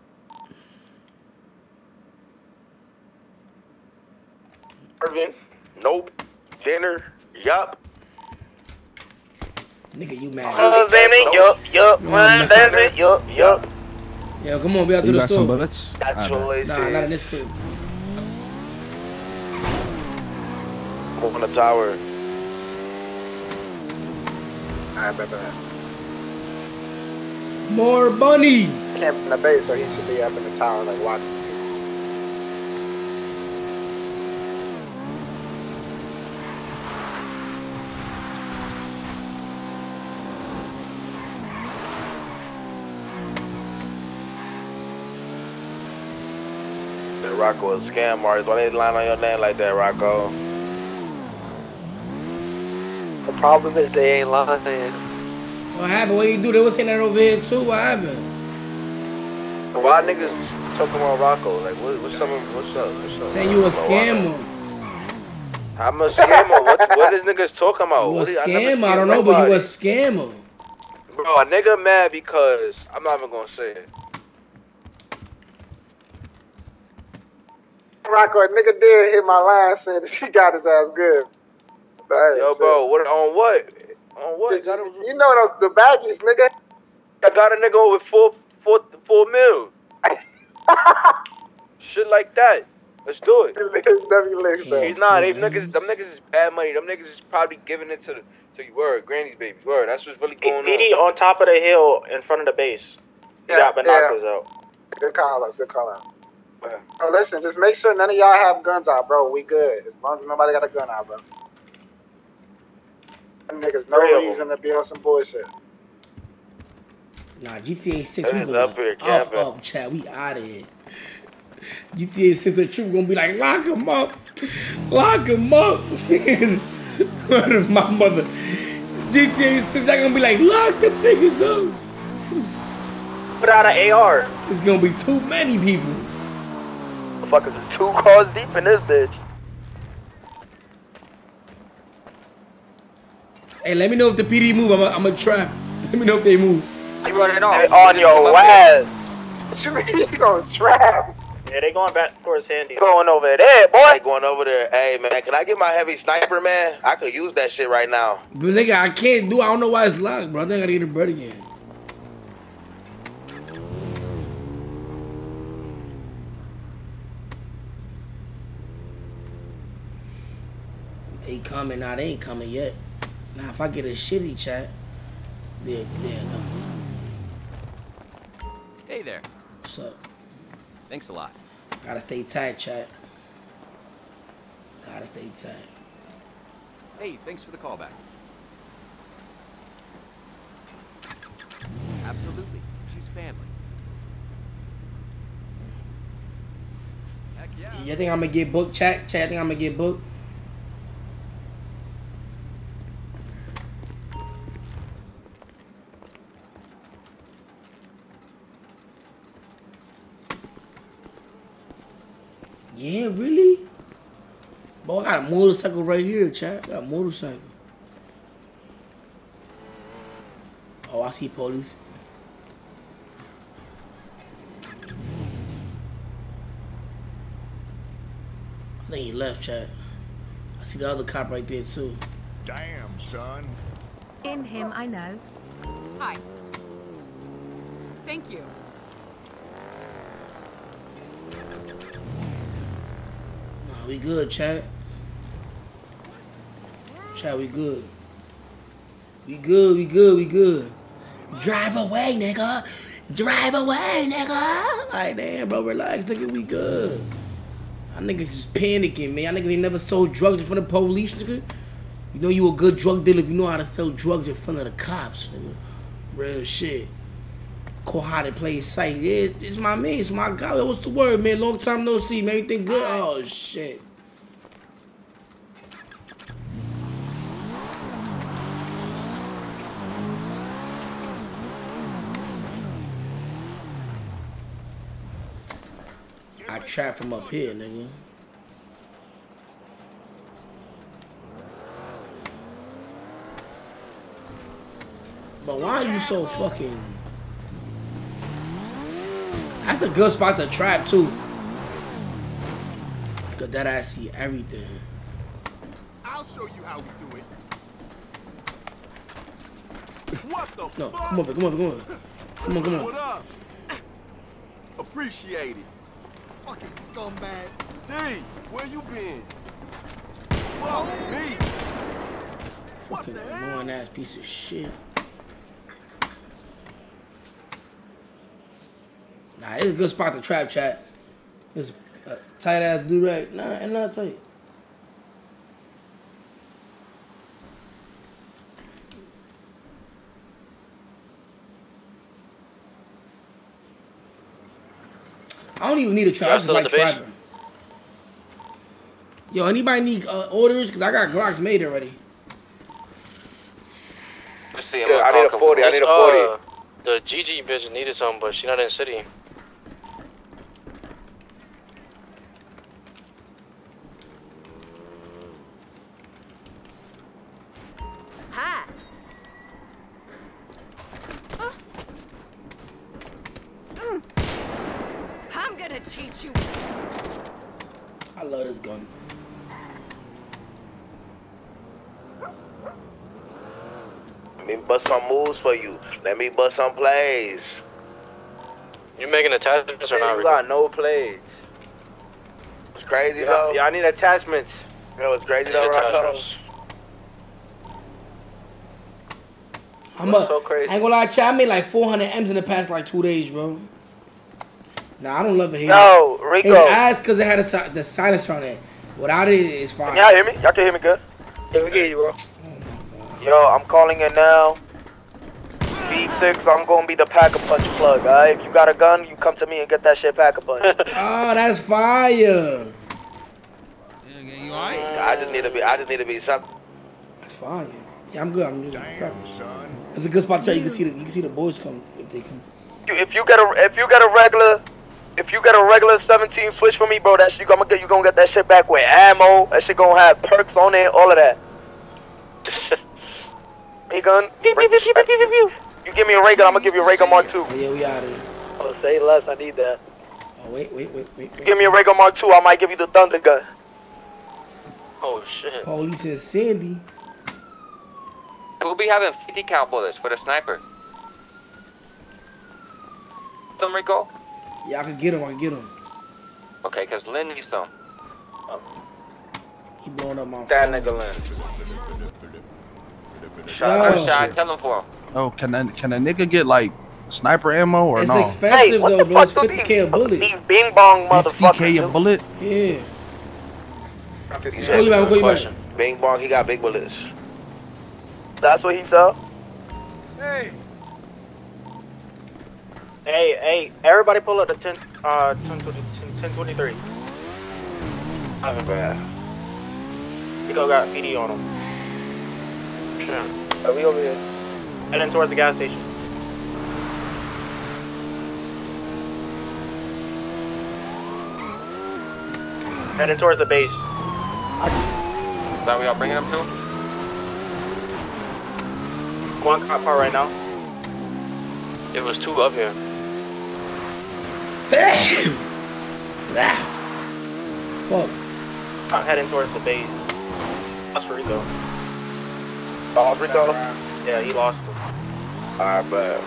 Irvin. Nope. Dinner, yup. Nigga, you mad? Yup. Yeah, come on, we out to the store. That's your lazy. Nah, not in this crib. Open the tower. Alright, brother. More bunny. Camp in the base, so he should be up in the tower, like watching. Rocco a scam artist. Why they line on your name like that, Rocco? The problem is they ain't lying. What happened? What you do? They was saying that over here too. What happened? Why niggas talking about Rocco? Like, what's up? Say you a scammer. I'm a scammer. What is niggas talking about? You a scammer? I don't know, but you a scammer. Bro, a nigga mad because I'm not even gonna say it. Rocco, a nigga did hit my line, said she got his ass good. But yo, bro, what on what? On what? You know the baggies, nigga. I got a nigga over $4 million. Shit like that. Let's do it. Them niggas is bad money. Them niggas is probably giving it to you. Word, Granny's baby. Word, that's what's really going on. PD on top of the hill in front of the base. Yeah, got binoculars out. Good call out. Good call out. Oh, listen, just make sure none of y'all have guns out, bro. We good. As long as nobody got a gun out, bro. Them niggas no reason to be on some bullshit. Nah, GTA 6, we gonna up, chat. We out of here. GTA 6, the troop gonna be like, lock him up. Lock him up. My mother. GTA 6, they're gonna be like, lock them niggas up. Put out an AR. It's gonna be too many people. Fuckers is 2 cars deep in this bitch. Hey, let me know if the PD move. I'm a trap. Let me know if they move. You running off? They on your ass. He gonna trap. Yeah, they going back towards Handy. Going over there, boy. They going over there. Hey, man, can I get my heavy sniper, man? I could use that shit right now. But nigga, I can't do it. I don't know why it's locked, bro. I think I gotta get a bird again. They coming now. They ain't coming yet. Now, if I get a shitty chat, they're coming. Hey there. What's up? Thanks a lot. Gotta stay tight, chat. Gotta stay tight. Hey, thanks for the callback. Absolutely. She's family. Heck yeah. You think I'm gonna get booked, chat? Chat, I think I'm gonna get booked. Yeah, really? Boy, I got a motorcycle right here, chat. I got a motorcycle. Oh, I see police. I think he left, chat. I see the other cop right there, too. Damn, son. In him, I know. Hi. Thank you. We good, chat. Chat, we good. We good, we good, we good. Drive away, nigga. Drive away, nigga. Like, damn, bro, relax, nigga, we good. Y'all niggas is panicking, man. Y'all niggas ain't never sold drugs in front of the police, nigga. You know you a good drug dealer if you know how to sell drugs in front of the cops, nigga. Real shit. Call how to play sight. Yeah, it's my man. It's my guy. What's the word, man? Long time no see, man. Everything good? Oh, shit. I trapped him up here, nigga. But why are you so fucking... That's a good spot to trap too. Cause that I see everything. I'll show you how we do it. What the fuck? No, come over, come over, come over. Come on, come on. What up? Appreciate it. Fucking scumbag. D, where you been? Fuck me. Fucking annoying ass piece of shit. Nah, it's a good spot to trap, chat. It's a tight ass dude right. Nah, and not tight. I don't even need a trap. I just like trapping. Yo, anybody need orders? Cause I got Glocks made already. Let's see. I need a 40. I need a 40. The GG bitch needed something, but she not in the city. Hi. I'm gonna teach you. I love this gun. Let me bust some moves for you. Let me bust some plays. You making attachments or not? You got no plays. It's crazy, though. Yeah, I need attachments. You know what's crazy, though, Rocco? I'm up. So crazy. I ain't gonna lie, chat. I made like 400 M's in the past like 2 days, bro. Nah, I don't love it here. No, Rico. It's ass because it had a, the silence on it. Without it, it's fine. Can y'all hear me? Y'all can hear me good? Yeah, we get you, bro. Yo, I'm calling it now. B6, I'm gonna be the pack-a-punch plug, alright? If you got a gun, you come to me and get that shit pack-a-punch. Oh, that's fire. You alright? I just need to be something. That's fire. Yeah, I'm good. I'm just trapping, son. It's a good spot to try. You can see the boys come if they come. If you get a regular 17 switch for me, bro, that shit you gonna get that shit back with ammo. That shit gonna have perks on it, all of that. Ray gun. You give me a ray gun, I'm gonna give you a ray gun mark 2. Yeah, we out of here. Oh, say less, I need that. Oh, wait. Give me a Draco Mark II, I might give you the thunder gun. Oh, shit. Police is Sandy. We'll be having 50 cal bullets for the sniper. Some Rico? Yeah, I can get him. Okay, because Lynn needs some. He blowing up my phone. That nigga Lynn. Shot. Tell him for him. Oh, can a nigga get like sniper ammo or it's no? It's expensive hey, though, bro. It's 50K a bullet. These bing bong motherfuckers. 50K a bullet? Yeah. Call you back. Bing bong, he got big bullets. That's what he saw. Hey. Hey, everybody pull up the 1023. I haven't bad. You go got PD on him. Are we over here? Heading towards the gas station. Heading towards the base. Is that what y'all bringing them to? One cop car right now. It was two up here. Fuck. I'm heading towards the base. That's where we go. Yeah, he lost him. Alright, but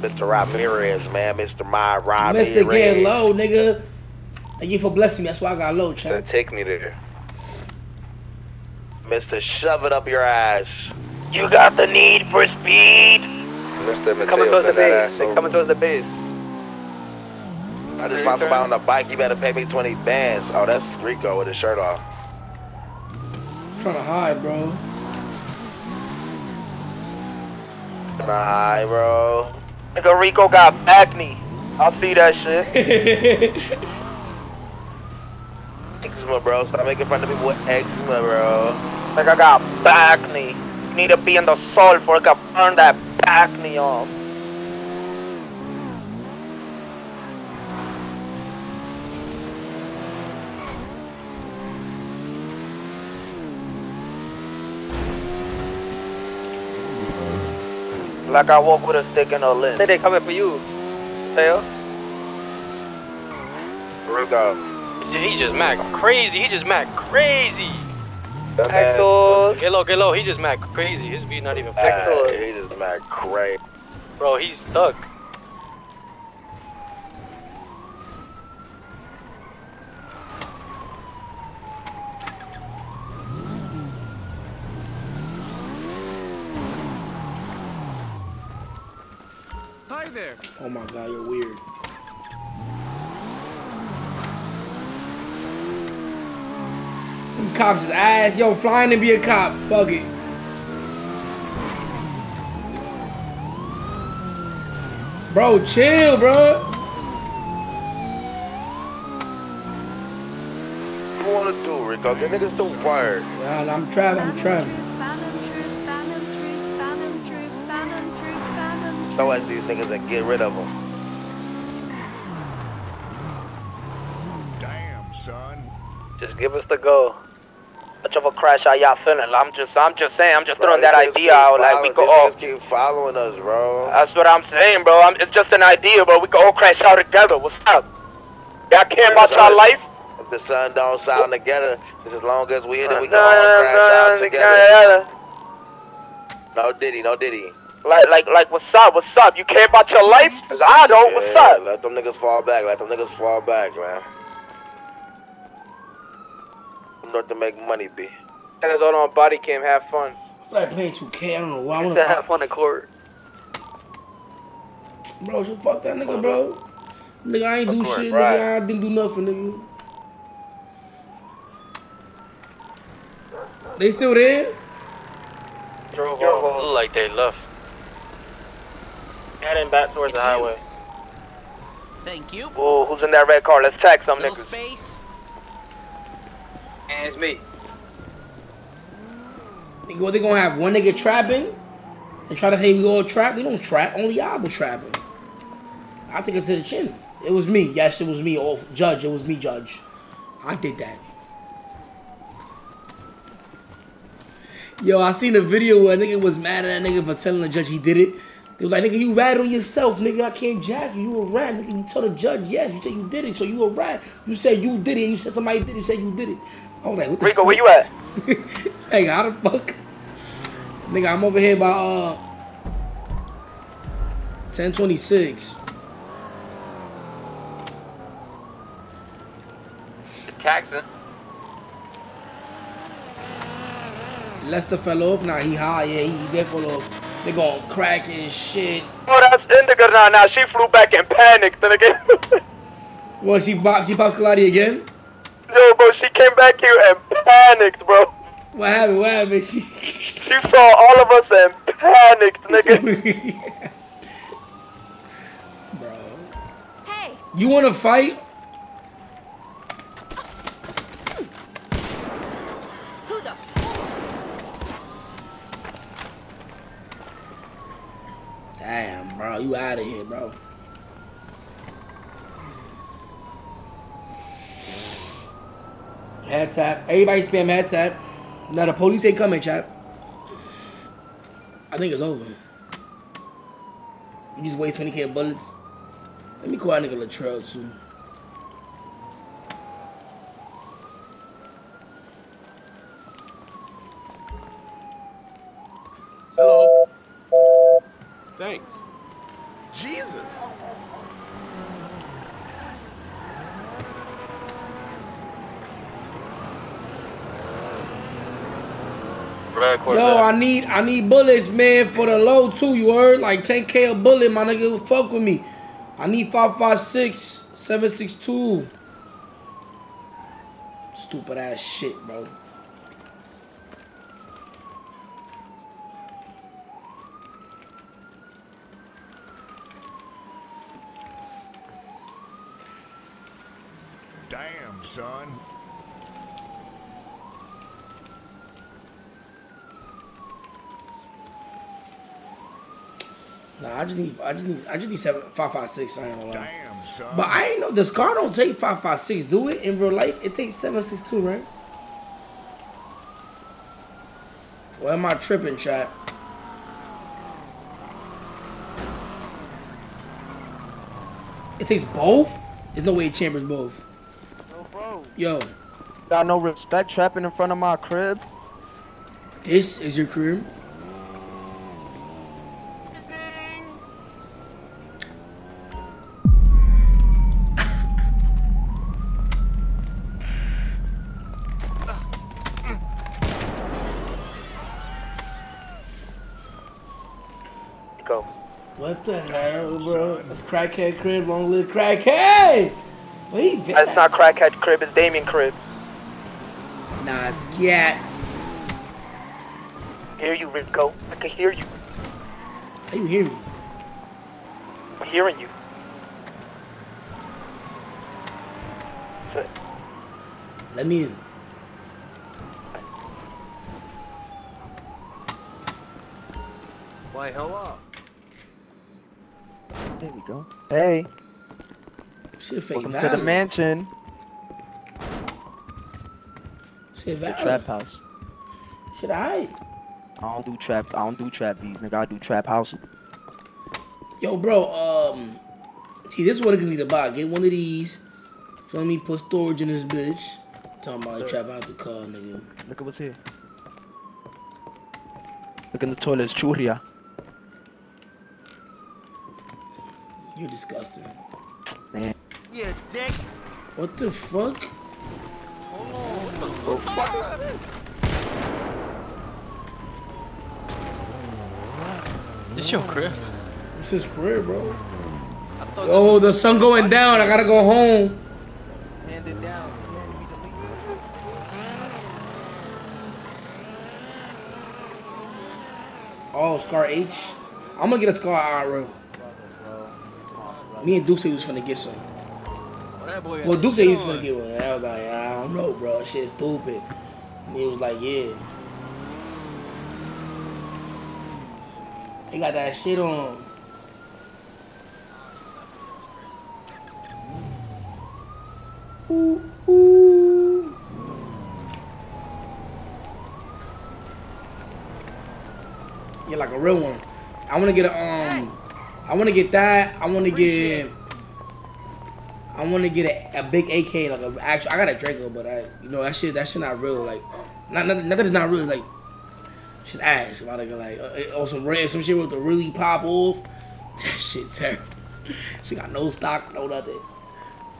Mr. Ramirez, man, Mr. get low, nigga. Thank you for blessing me. That's why I got low, chat. Take me there, Mr. Shove it up your ass. You got the need for speed, Mr. Mateo, coming towards the base. They're coming towards the base. I just found somebody on the bike. You better pay me 20 bands. Oh, that's Rico with his shirt off. I'm trying to hide, bro. Nah, bro. Nigga Rico got acne. I'll see that shit. Eczema, bro. Stop making fun of people with eczema, bro. Nigga got acne. You need to be in the soul for it to burn that acne off. Like I walk with a stick and a limb. They coming for you. Hell. Rico. He just mad crazy. Hector. Get low. He just mad crazy. His beat not even fixed. He just mad crazy. Bro, he's stuck. There. Oh my god, you're weird. Them cops is ass. Yo, flying to be a cop. Fuck it. Bro, chill, bro. What you wanna do, Rico? Your niggas still wired. God, I'm trapped. Throw at these niggas and get rid of them. Damn, son. Just give us the go. Much of a crash out y'all feeling. I'm just saying, bro, throwing that idea out. Like we could all keep following us, bro. That's what I'm saying, bro. It's just an idea, bro. We could all crash out together. What's up? Y'all care about y'all life? If the sun don't sound together, it's as long as we hit it, we can all crash out together. No diddy. Like, what's up? You care about your life? Cause I don't, what's up? Let them niggas fall back, man. I'm not to make money, B. And it's all on body cam, have fun. It's like playing 2K, I don't know why I wanna have fun in court. Bro, so fuck that nigga, bro. Nigga, I ain't do shit, right. Nigga, I didn't do nothing, nigga. They still there? Drove like they left. Heading back towards the highway. Thank you. Oh, who's in that red car? Let's tag some niggas. Space. And it's me. They gonna have one nigga trapping and try to hey we all trap. We don't trap. Only y'all was trapping. I took it to the chin. It was me. Yes, it was me. Oh, judge, it was me, judge. I did that. Yo, I seen a video where a nigga was mad at that nigga for telling the judge he did it. They was like, nigga, you rat on yourself, nigga. I can't jack you. You a rat, nigga. You tell the judge, yes, you said you did it, so you a rat. You said you did it. You said somebody did it. You said you did it. I was like, what the Rico, fuck? Where you at? Hey, how the fuck? Nigga, I'm over here by 1026. Jackson. Lester fell off. Nah, he high. Yeah, he did fall off. They gon' crack and shit. Oh, that's Indica now. Now she flew back and panicked again. Well, she pops Kaladi again. Yo, bro, she came back here and panicked, bro. What happened? What happened? She saw all of us and panicked, nigga. Yeah. Bro. Hey. You wanna fight? Damn, bro, you out of here, bro. Head tap. Everybody spam head tap. Now the police ain't coming, chap. I think it's over. You just waste 20K bullets. Let me call that nigga Latrell, too. Hello. Thanks. Jesus. Yo, I need bullets, man, for the low too. You heard? Like 10K a bullet, my nigga. Fuck with me. I need 5.56, 7.62. Stupid ass shit, bro. Damn, son. Nah, I just need 7.556. I ain't gonna lie. Damn, son. But I ain't know this car don't take 5.56. Do it in real life? It takes 7.62, right? Or am I tripping, chat? It takes both. There's no way it chambers both. Yo, got no respect trapping in front of my crib. This is your crib. Go. What the hell, bro? That's crackhead crib. Long live crackhead. That's not crackhead crib, it's Damien crib. Nah, it's cat. Hear you, Rico. I can hear you. How you hear me? I'm hearing you. Let me in. Why, hello? There we go. Hey. Welcome to the mansion. Shit, the trap house. Shit, I don't do trap beats, nigga. I do trap houses. Yo, bro. See, this is what I need to buy. Get one of these. Feel me? Put storage in this bitch. Talking about sure. Trap out the car, nigga. Look at what's here. Look in the toilet, it's churria. You're disgusting. Man. Yeah, dick. What the fuck? Oh, fuck. This your crib? This is crib, bro. Oh, the sun going down. I gotta go home. Hand it down. Oh, Scar H. I'm gonna get a Scar IR real. Me and Duke said he was finna get some. Well, Duke said he was finna get one. And I was like, I don't know, bro. Shit is stupid. And he was like, yeah. They got that shit on. Ooh, ooh. You're like a real one. I want to get a, I want to get that. I want to get a big AK, like a actual. I got a Draco, but I, you know, that shit not real. Like, not that it's not real. It's like, shit's ass. My nigga, like, or some red, some shit with the really pop off. That shit terrible. She got no stock, no nothing.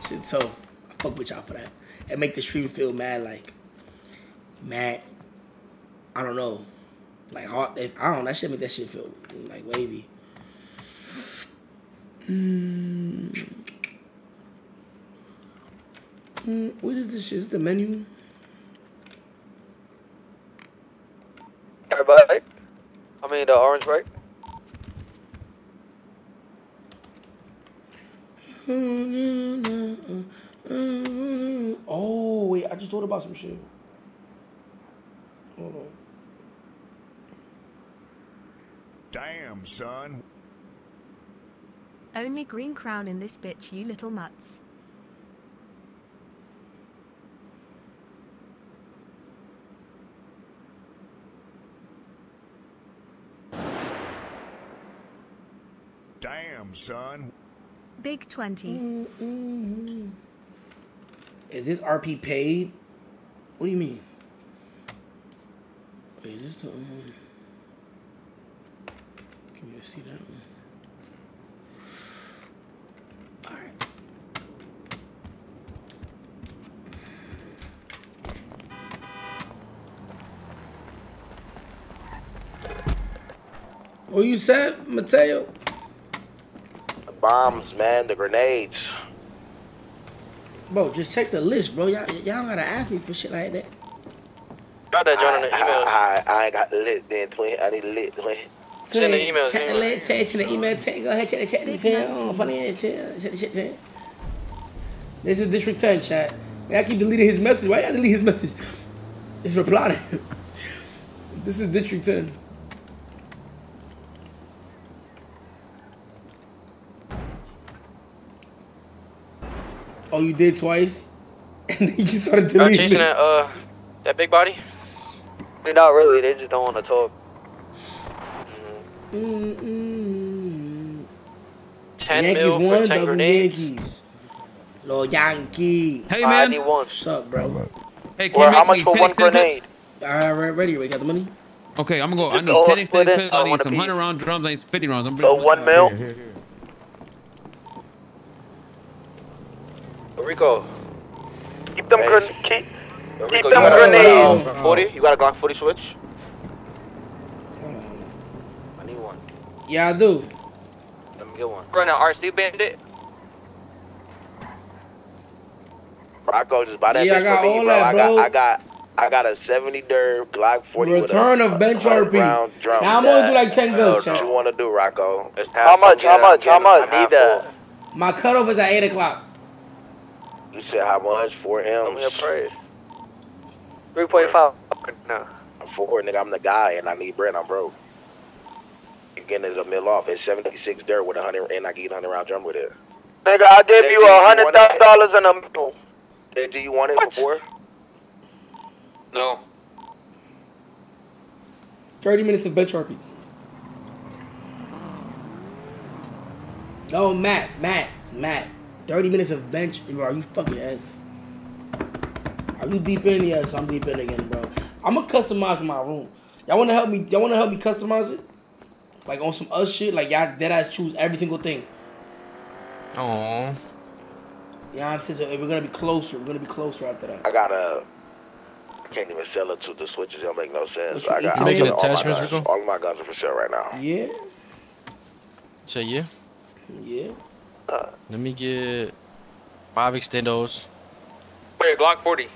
Shit tough. I fuck with y'all for that. And make the stream feel mad, like, mad. I don't know, like hard. I don't. That shit make that shit feel like wavy. What is this shit? Is it the menu? Everybody, I mean the orange break. Oh wait, I just thought about some shit. Hold on. Damn, son. Only green crown in this bitch, you little mutts. Damn, son. Big 20. Is this RP paid? What do you mean? Wait, is this the one? Can you see that one? Alright. What you said, Mateo? The bombs, man, the grenades. Bro, just check the list, bro. Y'all gotta ask me for shit like that. I ain't got lit then, twin. I need lit, twin. Send the email. Check the lit, check the email, check. Go ahead, check the chat. This is District 10, chat. I keep deleting his message. Why y'all delete his message? It's replying. This is District 10. Oh, you did twice? And then you started deleting. I'm chasing that big body? Not really, they just don't want to talk. Yankees won, double Yankees. Lord Yankee. Hey, man. What's up, bro? Hey, can you make me 10 extended clips? All right, ready. We got the money? Okay, I'm going to go. I need 10 extended clips. I need some 100-round drums. I need 50 rounds. So 1 mil? Rico. Keep them grenades. Keep them grenades. 40, you got a Glock 40 switch? I need one. Yeah, I do. Let me get one. Run an RC Bandit. Rocco, just buy that. Yeah, I got all that, bro. I got a 70 derb Glock 40. Return of bench RP. Now I'm gonna do like 10 guns, chat. What you wanna do, Rocco? How much? How much? How much? Need that. My cutoff is at 8 o'clock. You said how much? 4 M's. 3.5. No. I'm 4, nigga. I'm the guy, and I need bread. I'm broke. Again, it's a mil off. It's 76 dirt with 100, and I get 100-round drum with it. Nigga, I gave you $100,000 and a mil. Did you want it before? No. 30 minutes of bench RP. No, Matt. 30 minutes of bench, bro. Are you fucking in? Are you deep in? Yes, I'm deep in again, bro. I'ma customize my room. Y'all wanna help me? Y'all wanna help me customize it? Like on some other shit? Like y'all dead ass choose every single thing. Aww. You know what I'm saying? So we're gonna be closer. We're gonna be closer after that. I can't even sell it to the switches. Don't make no sense. So I got all my guns are for sale right now. Yeah. So yeah. Yeah. Let me get 5 extendos. Wait, Glock 40.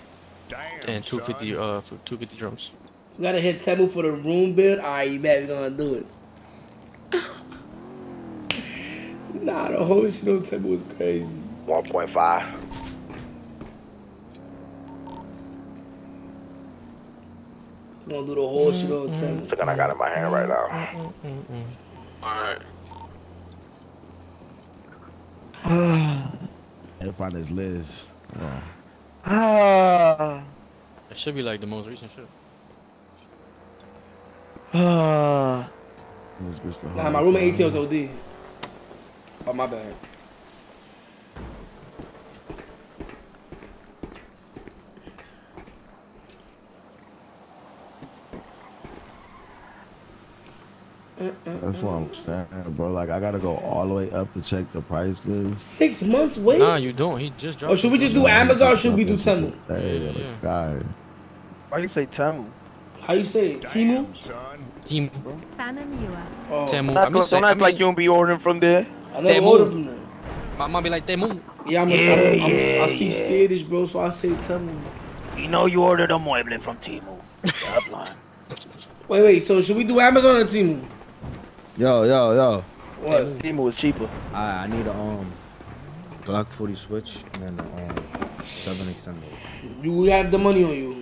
Damn, and 250, son. 250 drums. We gotta hit Temu for the room build. Alright, you bet we're gonna do it. Nah, the whole shit on Temu is crazy. 1.5. We're gonna do the whole shit on Temu. That's the gun I got in my hand right now. Alright. Gotta find his list. It should be like the most recent shit. Nah, my roommate ATL's OD. Oh, my bad. That's why I'm sad, bro. Like, I gotta go all the way up to check the price list. 6 months wait? Nah, you don't. He just dropped. Oh, should we just do Amazon or should we do Temu? Hey, yeah. God. Why you say Temu? How you say it? Temu? Temu. Oh. Temu. Don't act like you don't be ordering from there. I never order from there. My mom be like, Temu. Yeah, I speak Spanish, bro, so I say Temu. You know you ordered a mueble from Temu. Wait, so should we do Amazon or Temu? Yo. What? Temu is cheaper. I need a Glock 40 switch and then seven extender. You have the money on you.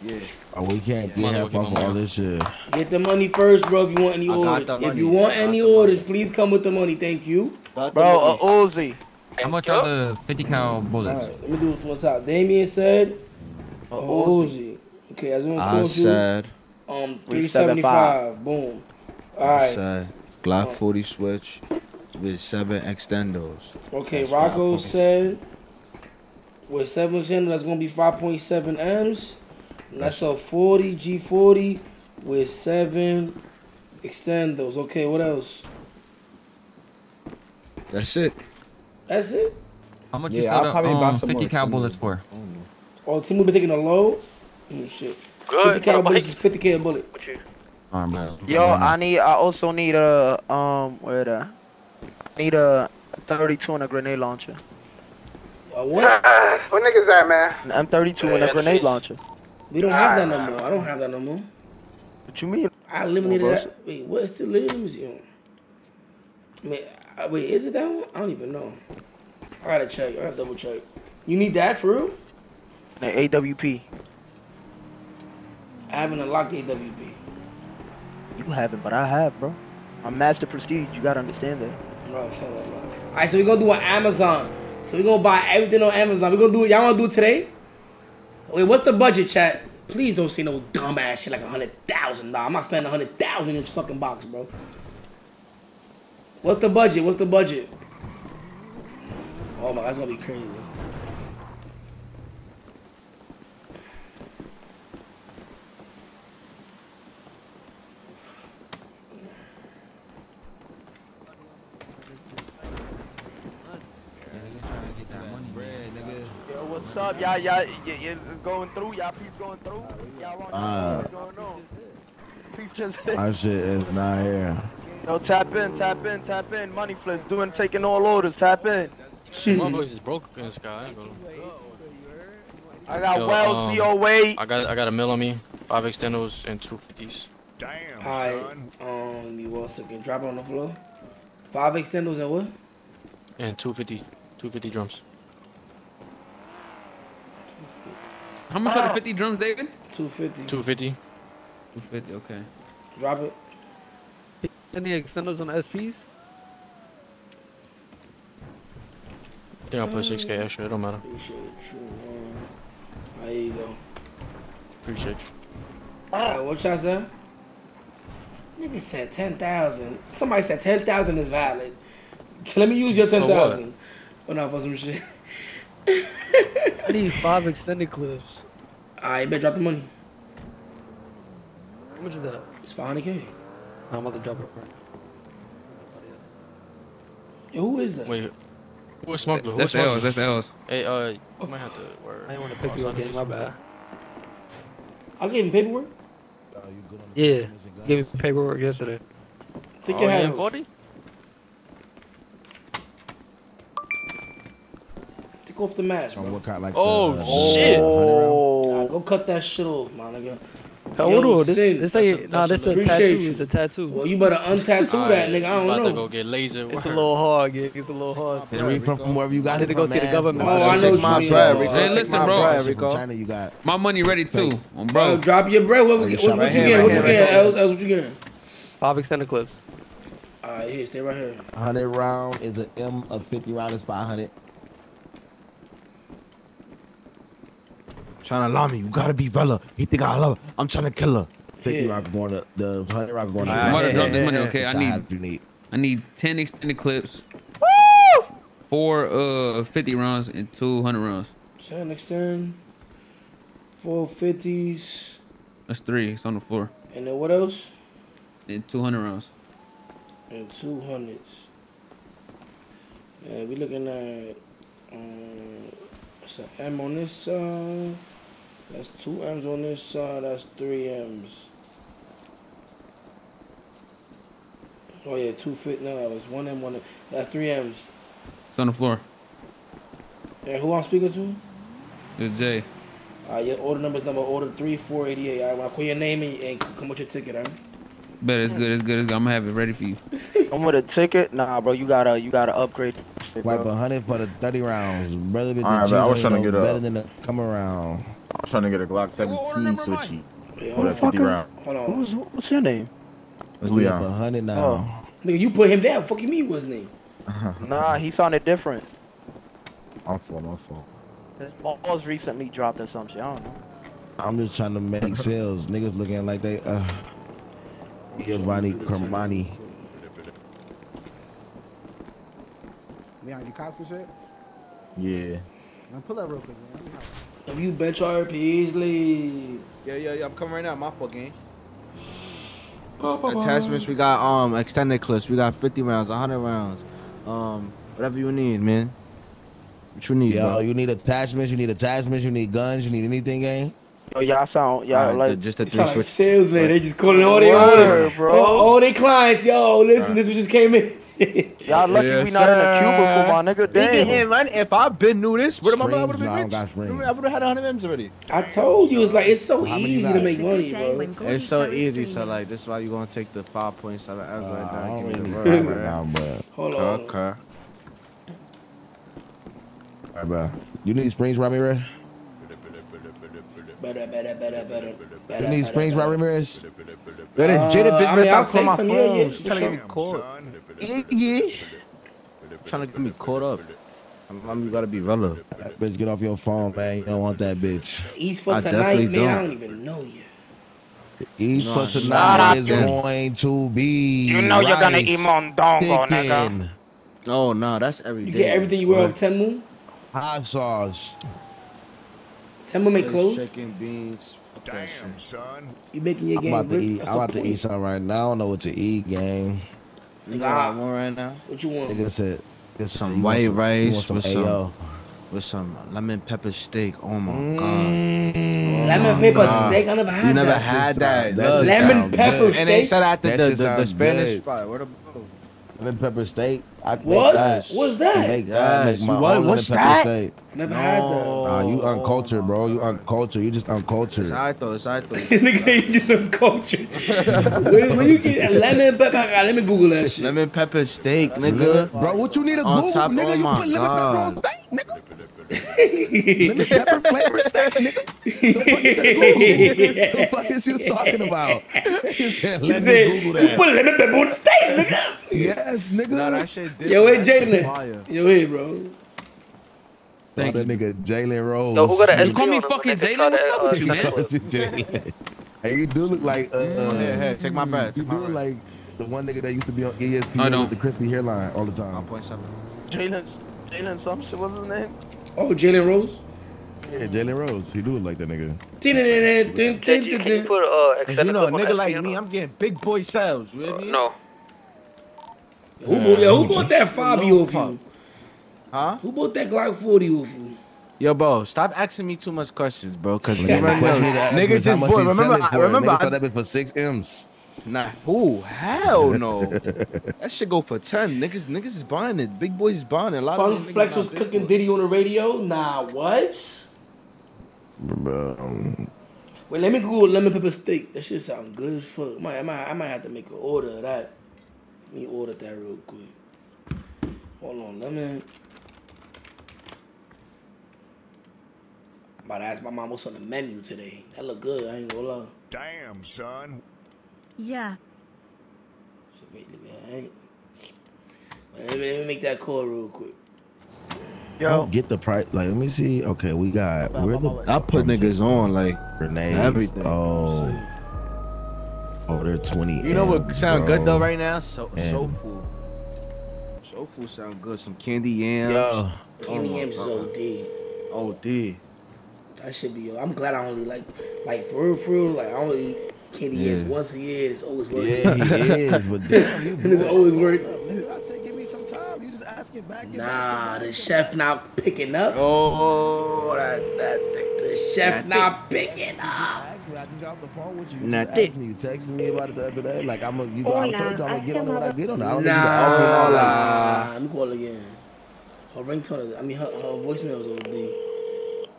Yeah. Oh, we can't get half off all this shit. Get the money first, bro, if you want any orders. If you want any orders, please come with the money. Thank you. Bro, a Uzi. How much are the 50 cal bullets? All right, let me do it one time. Damien said, a Uzi. Okay, as well as I said, 375. Boom. All right. Said, Glock 40 switch with 7 extendos. Okay, that's Rocco said, with 7 extendos, that's going to be 5.7 M's. And that's a 40 G40 with 7 extendos. Okay, what else? That's it. That's it? How much you sold probably buy some 50 cal bullets for? Oh, Temu been taking a low? Oh, shit. Good. 50 cal bullets is 50K a bullet. Yo, I also need a need a 32 and a grenade launcher. What? What niggas at, man? An M32 and a grenade launcher. We don't have that no more. I don't have that no more. What you mean? I eliminated that. Wait, what's the limousine? Wait, is it that one? I don't even know. I gotta check. I gotta double check. You need that for real? The AWP. I haven't unlocked the AWP. You haven't, but I have, bro. I'm master prestige. You gotta understand that. All right, so we're gonna do an Amazon. So we're gonna buy everything on Amazon. We're gonna do it. Y'all wanna do it today? Wait, what's the budget, chat? Please don't say no dumb ass shit like $100,000. I'm not spending $100,000 in this fucking box, bro. What's the budget? What's the budget? Oh my, that's gonna be crazy. What's up, y'all going through? Y'all peeps going through? Y'all want to know what's going on? Peeps just hit. My shit is not here. Yo, tap in. Money flips, taking all orders, tap in. My voice is broken in Sky. I got Wells, B08. I got a mill on me, 5 extendos and 250s. Damn, son. All right, give me one second. Drop it on the floor. 5 extendos and what? And 250 drums. How much are the 50 drums, David? 250. 250. 250, okay. Drop it. Any extenders on SPs? Yeah, I'll put 6K extra, it don't matter. Appreciate you. There you go. Appreciate you. Alright, what y'all said? Nigga said 10,000. Somebody said 10,000 is valid. Let me use your 10,000. Oh, no, for some shit. I need 5 extended clips. Alright, you better drop the money. How much is that? It's 500K. I'm about to drop it right now. Yo, who is that? Wait, who is smoking? That's L's. That's L's. Hey, I might have to work. I didn't want to pick you up again. My bad. I'll give him paperwork? Yeah, gave him paperwork yesterday. Think you had M40? Off the match, bro. Shit! Nah, go cut that shit off, my nigga. Yo, this is a tattoo. Well, you better untattoo that, nigga. I don't know. To go get laser. It's a little hard, gig. It's a little hard. Did we come from wherever you got it to go see the government? Oh, I know my bread. Hey, listen, bro. China, you got my money ready too, bro. Drop your bread. What you getting? What you getting? 5 extended clips. All right, here, stay right here. 100 round is an M of 50 round is 500. Trying to lie me, you gotta be Vella. He think I love her. I'm trying to kill her. 50 rock going up, the 100 rock going up. I'm about to drop this money, okay? I need 10 extended clips. Woo! 4 50 rounds and 200 rounds. 10 extended, 4 50s. That's 3. It's on the floor. And then what else? And 200 rounds. And 200s. Yeah, we looking at it's an M on this side. That's 2 M's on this side. That's 3 M's. Oh yeah, 2 feet. No, that was 1 M on it. That's 3 M's. It's on the floor. Yeah, who I'm speaking to? It's Jay. Your order number is order 3488. All right, when I call your name and come with your ticket, all right? Bet it's good. It's good. I'm gonna have it ready for you. I'm with a ticket. Nah, bro, you gotta upgrade. Wipe 100 for the 30 rounds. Brother, right, I was trying to get better than the come around. I was trying to get a Glock 17 switchy. Hey, for that 50 round. Hold on. What's your name? It's Leon. 100 now. Oh. Nigga, you put him down. Fuck you, me. What's his name? Nah, he sounded different. My fault. His balls recently dropped or some shit. I don't know. I'm just trying to make sales. Niggas looking like they Giovanni Carmani. Yeah, you cops and shit? Yeah. Now pull up real quick, man. If you bench RPs, leave. Yeah, I'm coming right now. My fault, gang. Attachments, we got extended clips. We got 50 rounds, 100 rounds. Whatever you need, man. What you need, bro? You need attachments, you need guns, you need anything, gang? Yo, y'all sound, y'all like just a three switch. Like salesman, right? They just calling all their order, bro. All their clients, yo, listen, this one just came in. Y'all lucky we not in a cubicle, my nigga. Damn. Man, if I been knew this, what am I would have been rich? I would have had 100 M's already. I told you, it's like it's so easy to make money, bro. It's so easy, so like that's why you gonna take the 5 points out of right now. Hold on. Okay. All right, bro. You need springs, Ramirez? Better. You need springs, Ramirez? I'll take some. Yeah. She's trying to get me caught. Trying to get me caught up. You gotta be relevant. That bitch, get off your phone, man. You don't want that bitch. East for tonight, man. I don't even know you. East for tonight is going to be. You know you're gonna eat mondongo, nigga. Oh no, that's everything. You get everything you wear off 10 Moon. Hot sauce. Someone make clothes. Chicken, beans. Damn, son. You making your game? I'm about to eat something right now. I don't know what to eat, gang. You got one right now? What you want? Nigga said, get some white rice with some lemon pepper steak. Oh my god. Lemon pepper steak? I never had that. You never had that. Lemon pepper steak? And they said after the Spanish spot. Where the lemon pepper steak? What's that? Yes. What's that? Steak. Never had that. You uncultured, bro. You uncultured. You just uncultured. It's alright though. Nigga, you just uncultured. when you get lemon pepper, let me Google that shit. Lemon pepper steak, nigga. Bro, what you need to Google, nigga? You put lemon pepper on steak, nigga. Lemon pepper flavor steak, nigga. The fuck is you talking about? He said, let me Google that. You put lemon pepper on the steak, nigga. Yes, nigga. Nah, that shit. Yo, wait, Jalen. Yo, wait, bro. Thank that nigga Jalen Rose. So you call me fucking Jalen? What's up with you, man? Hey, you do look like hey, take my bad. You do look like the one nigga that used to be on ESPN with the crispy hairline all the time. Jalen something, what's his name? Oh, Jalen Rose? Yeah, Jalen Rose. He do look like that nigga. You know, a nigga like me, I'm getting big boy sales. No. Who bought that 5-year off you? Huh? Who bought that Glock 40 off you? Yo, bro, stop asking me too much questions, bro. Cause niggas just bored. Remember, I sold that bitch for 6 M's. Nah, who? Hell no. That shit go for 10. Niggas is buying it. Big boys is buying it. A lot Fun Flex was cooking Diddy on the radio. Nah, what? Wait, let me Google lemon pepper steak. That shit sound good as fuck. I might have to make an order of that. Let me order that real quick. Hold on, lemon. I'm about to ask my mom what's on the menu today. That look good. I ain't gonna lie. Damn, son. Yeah. Let me make that call real quick. Yo, get the price. Like, let me see. Okay, we got. I put niggas on like grenades. Everything. Oh. over there 20. You know what sound good though right now? Soulful. Soulful sound good. Some candy yams. Yo. Candy yams is OD. OD. That should be. I'm glad I only like for real, like I only eat candy yams once a year. It's always working. Yeah, he is, but damn, you it's always working. I said, give me some time. You just ask it back. Nah, the chef not picking up. Oh, the chef not picking up. I just got off the phone with you. You texted me about it the other day. Like I'm, you know, I told you I'm gonna get on it when I get on it. I don't nah. Let me call again. Her ringtone. I mean, her voicemail was OD.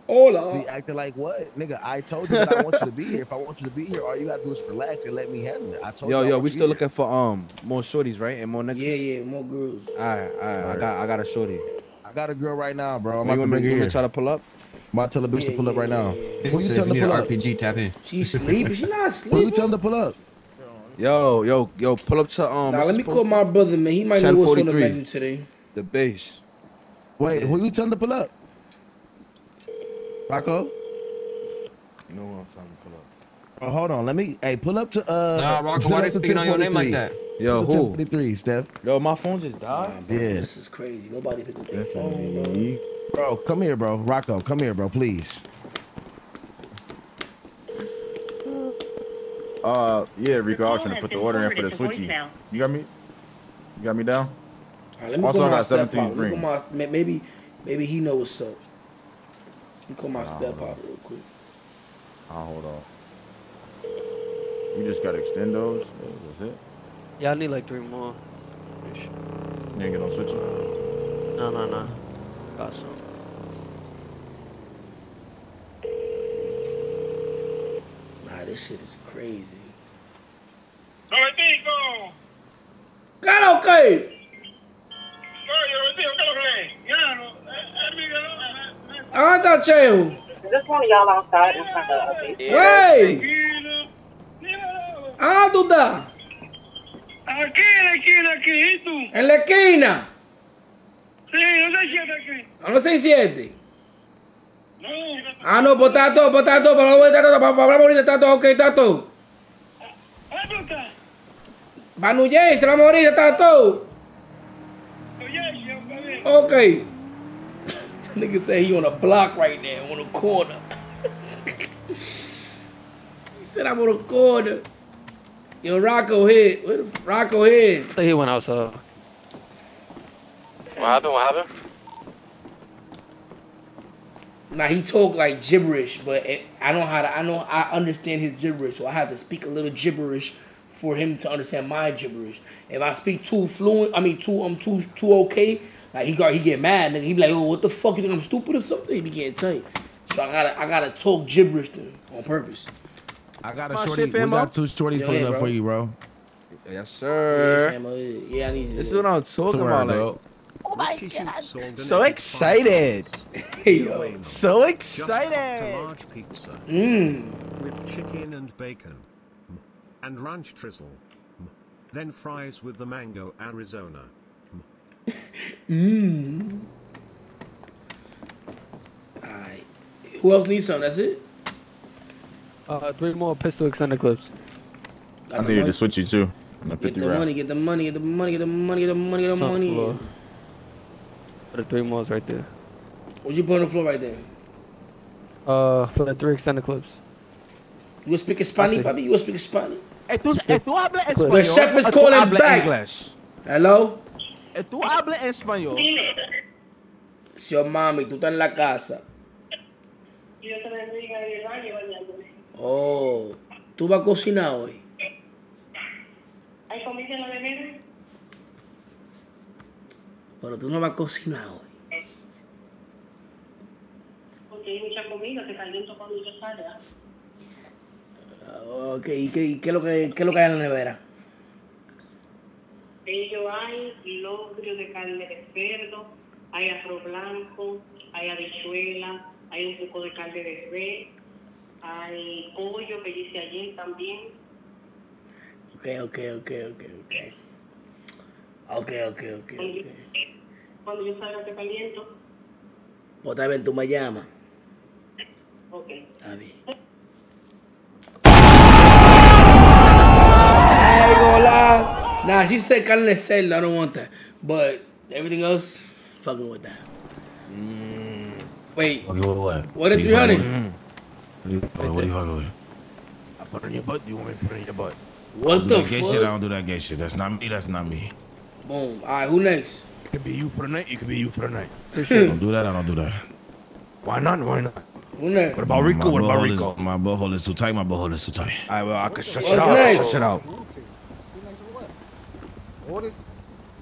Be acting like what? Nigga, I told you that I want you to be here. If I want you to be here, all you gotta do is relax and let me handle it. I told you. Yo, we still looking for more shorties, right? And more niggas? Yeah, more girls. All right. I got a shorty. I got a girl right now, bro. I'm about to try to pull up. I'm about to tell the bitch to pull up right now. Who you telling to pull up? RPG, tap in. She sleeping. She not sleeping. Who you telling to pull up? Yo, pull up to Nah, let me call my brother, man. He might know what's on the menu today. The base. Wait, who you telling to pull up? Rocco? You know what I'm trying to pull up. Oh, hold on. Let me, pull up to, Nah, Rocco, why they speaking on your name like that? Yo, who? 1043, Steph. Yo, my phone just died. Yeah. This is crazy. Nobody picked up their phone, bro. Bro, come here, bro. Rocco, come here, bro, please. Yeah, Rico, I was trying to put the order in for the switchy. You got me? You got me down? All right, let me also, I got 17th green. Maybe he knows what's up. You call my step out real quick. I'll hold on. You just gotta extend those. That's it. Yeah, I need like 3 more. You ain't get on switching? No. Got some. Nah, this shit is crazy. Got okay! I thought you. Just one of y'all outside in front of us. Hey! Ah, do that. Aquí en la esquina, aquí, ¿y tú? En la esquina. Sí, ¿dónde siete aquí? Ah, no sé siete. No. Ah, no, potato, para okay, tato. Banuye, se va a morir, tato. Okay. Nigga said he on a block right now, on a corner. He said I'm on a corner. Yo, Rocco here. Where the Rocco here? I think he went outside. What happened? Nah, he talk like gibberish, but I understand his gibberish, so I have to speak a little gibberish for him to understand my gibberish. If I speak too fluent, I mean too okay. Like he get mad, nigga. He be like, "Oh, what the fuck? You think I'm stupid or something?" He be getting tight. So I gotta talk gibberish to him on purpose. I got a shorty. We got 2 shorties pulling up for you, bro. Yes, sir. Yeah, I need you. This is what I'm talking about, like. Oh my god! So excited! So excited! Mmm. With chicken and bacon, and ranch drizzle, then fries with the mango Arizona. Mmm. Alright. Who else needs some? That's it? 3 more pistol extender clips. I needed to switch you too. Get the money. For the 3 more right there. What you put on the floor right there? For the 3 extender clips. You speak Spanish, Bobby? You speak Spanish? The chef is calling back. English. Hello? Tú hablas español. Si yo mami, tú estás en la casa. Yo te bendiga en el baño bañándome. Oh, ¿tú vas a cocinar hoy? ¿Hay comida en la nevera? Pero tú no vas a cocinar hoy. Porque hay mucha comida, te caliento cuando yo salga. Ok, ¿y qué es lo que hay en la nevera? Ello hay logro de carne de cerdo, hay arroz blanco, hay habichuela, hay un poco de carne de res, hay pollo que hice ayer también. Okay. Cuando yo salga te caliento. Pues está bien, tú me llamas. Okay. Está bien. Nah, she said carnal's celda. I don't want that. But everything else, fucking with that. Mm. Wait. What a 300? What are you hugging with? I put it in your butt. You want me to put it in your butt? What the fuck? I don't do that gay shit. That's not me. That's not me. Boom. All right. Who next? It could be you for the night. It could be you for the night. Don't do that. I don't do that. Why not? Why not? Who next? What about Rico? What about Rico? My butthole is too tight. My butthole is too tight. All right. Well, I could shut it out. Shut it out. Orders?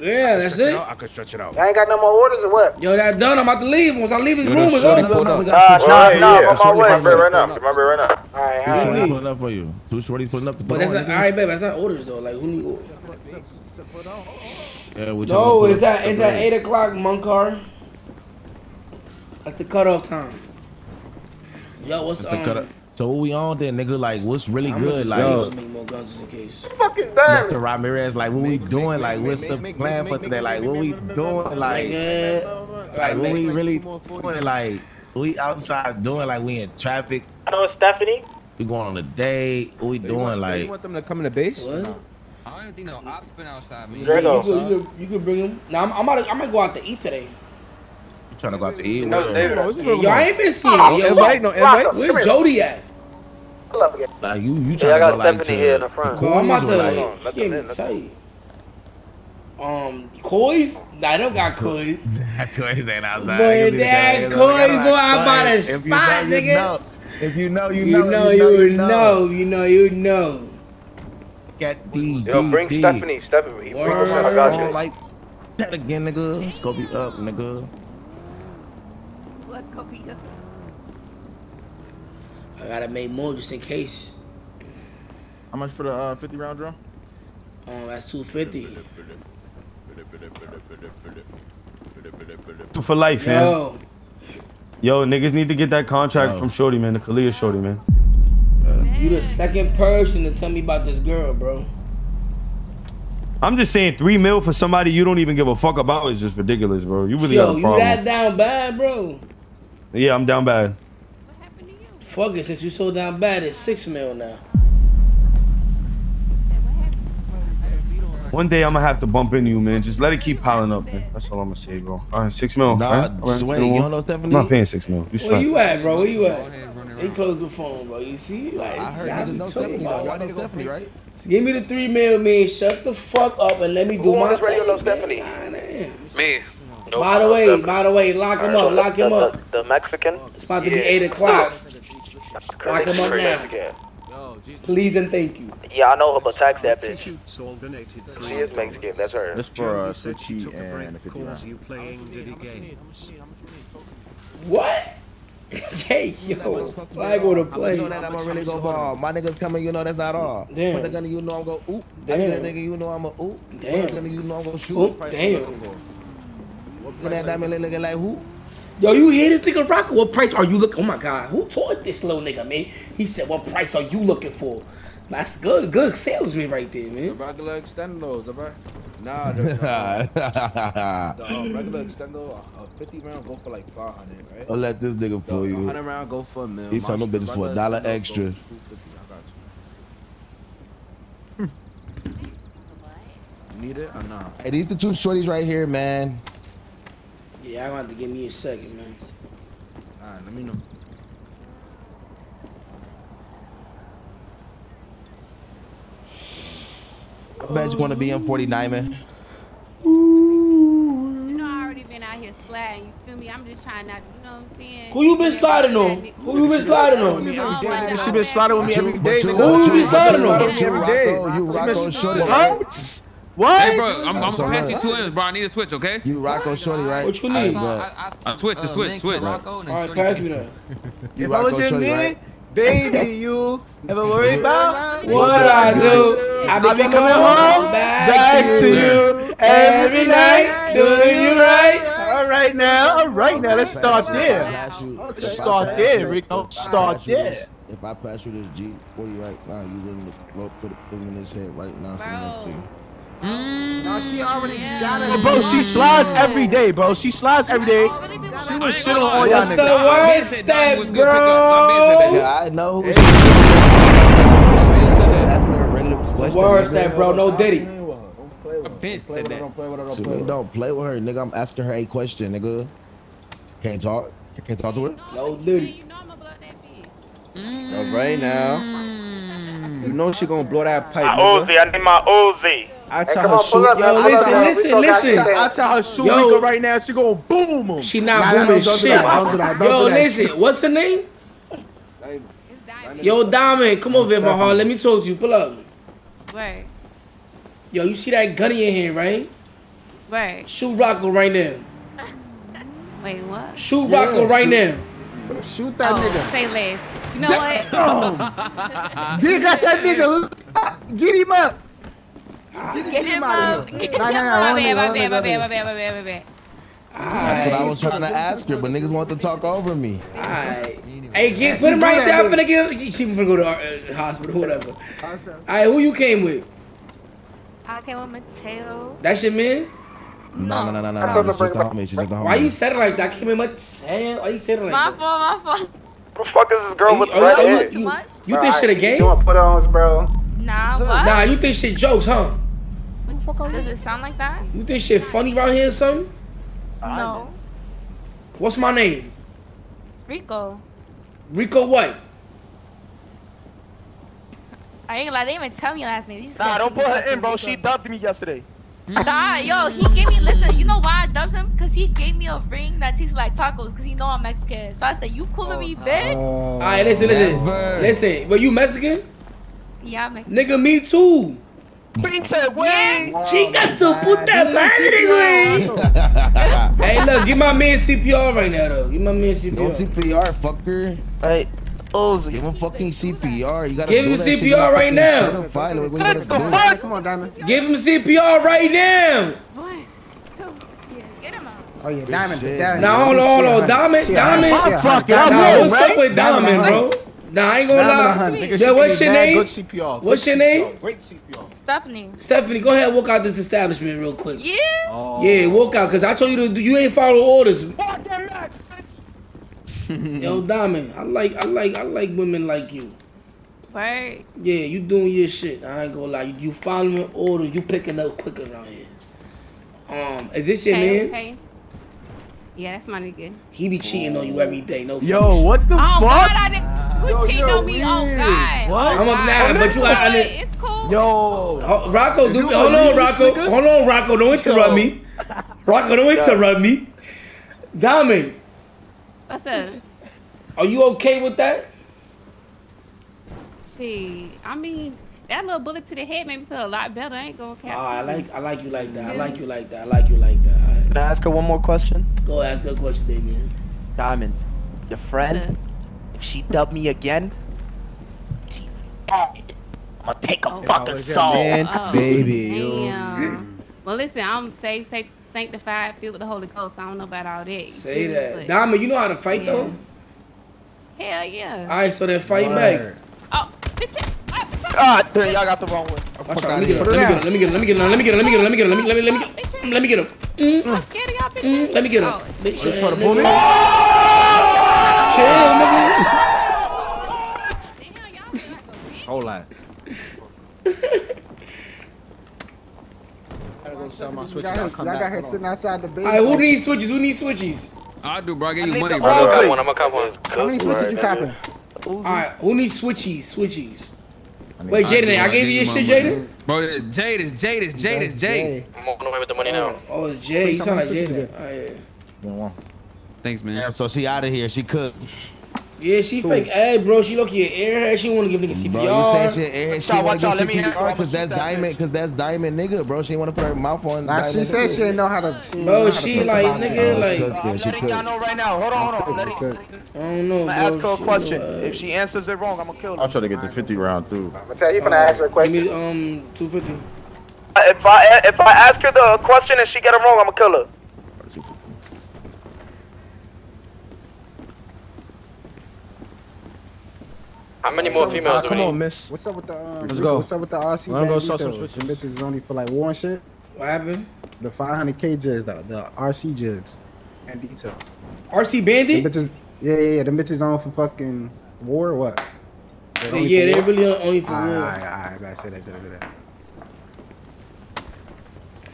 Yeah, that's it. I could stretch it out. I ain't got no more orders or what? Yo, that's done. I'm about to leave. Once I leave, this room is over. No, I'm on my way. I'm right now. All right, all right. Putting up for you. Two shorties putting up. But that's not, all right, babe. That's not orders though. Like who need orders? Yeah, no, it's at 8 o'clock, Munkar. That's the cutoff time. Yo, what's up? So what we on then, nigga? Like, what's really good? Like, Mr. Ramirez, like, what we doing? Like, what's the plan for today? Like, what we doing? Like, what we really doing? Like, we outside doing? Like, we in traffic? Hello, Stephanie. We going on a date? What we doing? Like, you want them to come in the base? What? I don't think no ops been outside. You could bring them. Now I might go out to eat today. Trying to go out to eat. Y'all ain't been seeing invite. Where Jody at? Like you trying to go like to Coy's? I'm about to. Can't even tell you. Coy's? Nah, I don't got Coy's. Coy's ain't outside. Boy, that Coy's go out by the spot, nigga. If you know, you know. You know, you know, you know. Got D. Yo, bring Stephanie. Stephanie. I got you. Like that again, nigga. Let's go be up, nigga. I gotta make more just in case. How much for the 50 round drum? That's 250. For life, yo. Man. Yo, niggas need to get that contract from Shorty, man. The Kalia Shorty, man. You the second person to tell me about this girl, bro. I'm just saying 3 mil for somebody you don't even give a fuck about is just ridiculous, bro. You really got a problem. Yo, you that down bad, bro. Yeah, I'm down bad. What happened to you? Fuck it, since you so down bad, it's 6 mil now. One day I'm gonna have to bump into you, man. Just let it keep piling up, man. That's all I'm gonna say, bro. All right, 6 mil. Nah, right? Sweaty, you don't know Stephanie? I'm not paying 6 mil. You where you at, bro? Where you at? He closed the phone, bro. You see? Like, I heard there's no Stephanie, though. Y'all know Stephanie, right? So give me the 3 mil, man. Shut the fuck up and let me do my thing. Me. No, by the way, lock him up, lock him up. The Mexican? It's about to be 8 o'clock. Lock him up now. Please and thank you. Yeah, I know her, but tax that bitch. She is Mexican, that's her. That's for Suchi and 59. What? Hey, yo, I go to play. You know that I'm gonna really go ball. My niggas coming, you know that's not all. Damn. But they're gonna, you know I'm gonna oop. Damn. That nigga, you know I'm gonna oop. Damn. But they're gonna, you know I'm gonna shoot. Oop. Damn. Look at that diamond looking like who? Yo, you hear this nigga rock? What price are you looking? Oh my God, who taught this little nigga, man? He said, "What price are you looking for?" That's good, good salesman right there, man. The regular extendos, alright? Nah, the regular extendo, a 50 round go for like 500, right? Don't let this nigga fool you. 100 round go for a mil. He selling no bitches for $1 extra. Need it or not? Hey, these the two shorties right here, man. Yeah, I'm gonna have to give me a second, man. Alright, let me know. I bet you want to be M49, man. You know I already been out here sliding, you feel me? I'm just trying not, you know what I'm saying? Who you been sliding on? Who you been sliding on? She been sliding with me every day, nigga. Who you been sliding on? You rock on shorty, right? What? Hey, bro, I'm gonna pass you 2 M's, bro. I need a switch, okay? You rock on shorty, right? What you need? Switch. All right, pass me that. You rock on shorty, right? Baby, you ever worried about what I do? I be coming home back to you every night. Doing you right. All right now. Let's start there. Rico. Start there. If I pass you this G40 right now, you willing to put a thing in his head right now for nothing? No, she already got it. Bro, she slides every day, bro. She was shit on all y'all niggas. What's the worst step, bro? I know who she is. That's been a regular question. Worst step, bro. No Diddy. bitch said that. Don't play with her, nigga. I'm asking her a question, nigga. Can't talk. Can't talk to her. No, dude. All right now. You know she gonna blow that pipe. My Uzi, I need my Uzi. I tell her shoot. Yo, listen. I tell her shoot nigga right now. She gonna boom him. She not booming shit. Yo, listen. What's her name? Yo, Diamond, come over here, my heart. Let me talk to you. Pull up. Wait. Yo, you see that gun in your hand, right? Right. Shoot Rocco right now. Wait, what? Shoot Rocco right now. Shoot that nigga. Say less. You know what? They got that nigga. Get him up. Get him out of here. My bad. That's what I was trying to ask her, but niggas want to talk over me. All right. Hey, put him right there. I'm gonna give. She gonna go to hospital, whatever. All right, who you came with? I came with Mateo. That's your man? No. It's just the homie. She's just the homie. Why you said it like that? I came with Mateo. Why you said it like that? My fault. Who the fuck is this girl with red hair? You think shit a game? You want to put on, bro? Nah, what? Nah, you think shit jokes, huh? Does it sound like that? You think shit funny around here or something? No. What's my name? Rico. Rico what? I ain't gonna lie, they didn't even tell me last name. Nah, don't put her in, bro. Rico. She dubbed me yesterday. Nah, yo, he gave me, listen, you know why I dubbed him? Because he gave me a ring that tastes like tacos because he know I'm Mexican. So I said, you cooling me, bitch? All right, listen. Were you Mexican? Yeah, I'm Mexican. Nigga, me too. Pinta, wey. Chicas, su puta madre, wey. Hey, look, give my man CPR right now, though. Give my man CPR. Don't CPR, fucker. Hey, Uzi. Give him fucking CPR. You gotta give him CPR right now. Come on, Diamond. Give him CPR right now. One, two, yeah, get him out. Oh, yeah, Diamond. Now, hold on. Diamond. What's up with Diamond, bro? Nah, I ain't gonna lie. Yo, what's your name? What's your name? Great CPR. Stephanie, go ahead and walk out this establishment real quick. Yeah? Oh. Yeah, walk out, because I told you to do, you ain't follow orders. Yo, Diamond, I like women like you. Right? Yeah, you doing your shit. I ain't gonna lie. You following orders, you picking up quick around here. Is this your man? Okay. Yeah, that's my nigga. He be cheating on you every day, no finish. Yo, what the fuck? God, I didn't. Who cheating on me? Oh, God. What? I'm up now, but you got to... It's cool. Yo. Rocco, Hold on, Rocco. Don't interrupt me. Rocco, don't interrupt me. Diamond. What's up? Are you okay with that? Shit. I mean, that little bullet to the head made me feel a lot better. I ain't going to cap. I like you like that. I like you like that. Right. Can I ask her one more question? Go ask her a question, Damien. Diamond, your friend... If she dubbed me again, she's dead. I'ma take a fucking soul. Baby. Well, listen, I'm saved, sanctified, filled with the Holy Ghost. I don't know about all that. Say that. Diamond, you know how to fight, though? Hell yeah. All right, so then fight back. Oh, bitch. Ah, y'all got the wrong one. Let me get him. Chill, nigga. Hold on. I gotta go sell my switches. I got her sitting outside the base. All right, who needs switches? I do, bro. I get you money, bro. I'm gonna come one. How many switches you copping? All right, who needs switches? Wait, Jaden, I gave you your shit, Jaden? Bro, Jade. I'm on the way with the money now. Oh, it's Jade. You sound like Jaden. Oh, yeah. Thanks, man. Yeah, so she out of here. She cooked. Yeah, she fake. Hey, bro, she look here. Airhead. She want to give nigga CPR. Bro, you say she want to give CPR because that's diamond nigga, bro. She want to put her mouth on. Nah, she said she didn't know how to. Bro, she like nigga like. I'm letting y'all know right now. Hold on. I don't know. Ask her a question. If she answers it wrong, I'm gonna kill her. I'll try to get the 50 round through. Mateo, you finna ask her a question? Give me 250. If I ask her the question and she get it wrong, I'm gonna kill her. How many more females do we need? Come on, miss. What's up with the Let's go. What's up with the RC Bandit? Go sell some switches. Bitches is only for like war and shit. What happened? The 500K jigs, the RC jigs and detail. RC Bandit? The bitches, yeah. The bitches on for fucking war or what? They're really only for war. Alright, I gotta say that.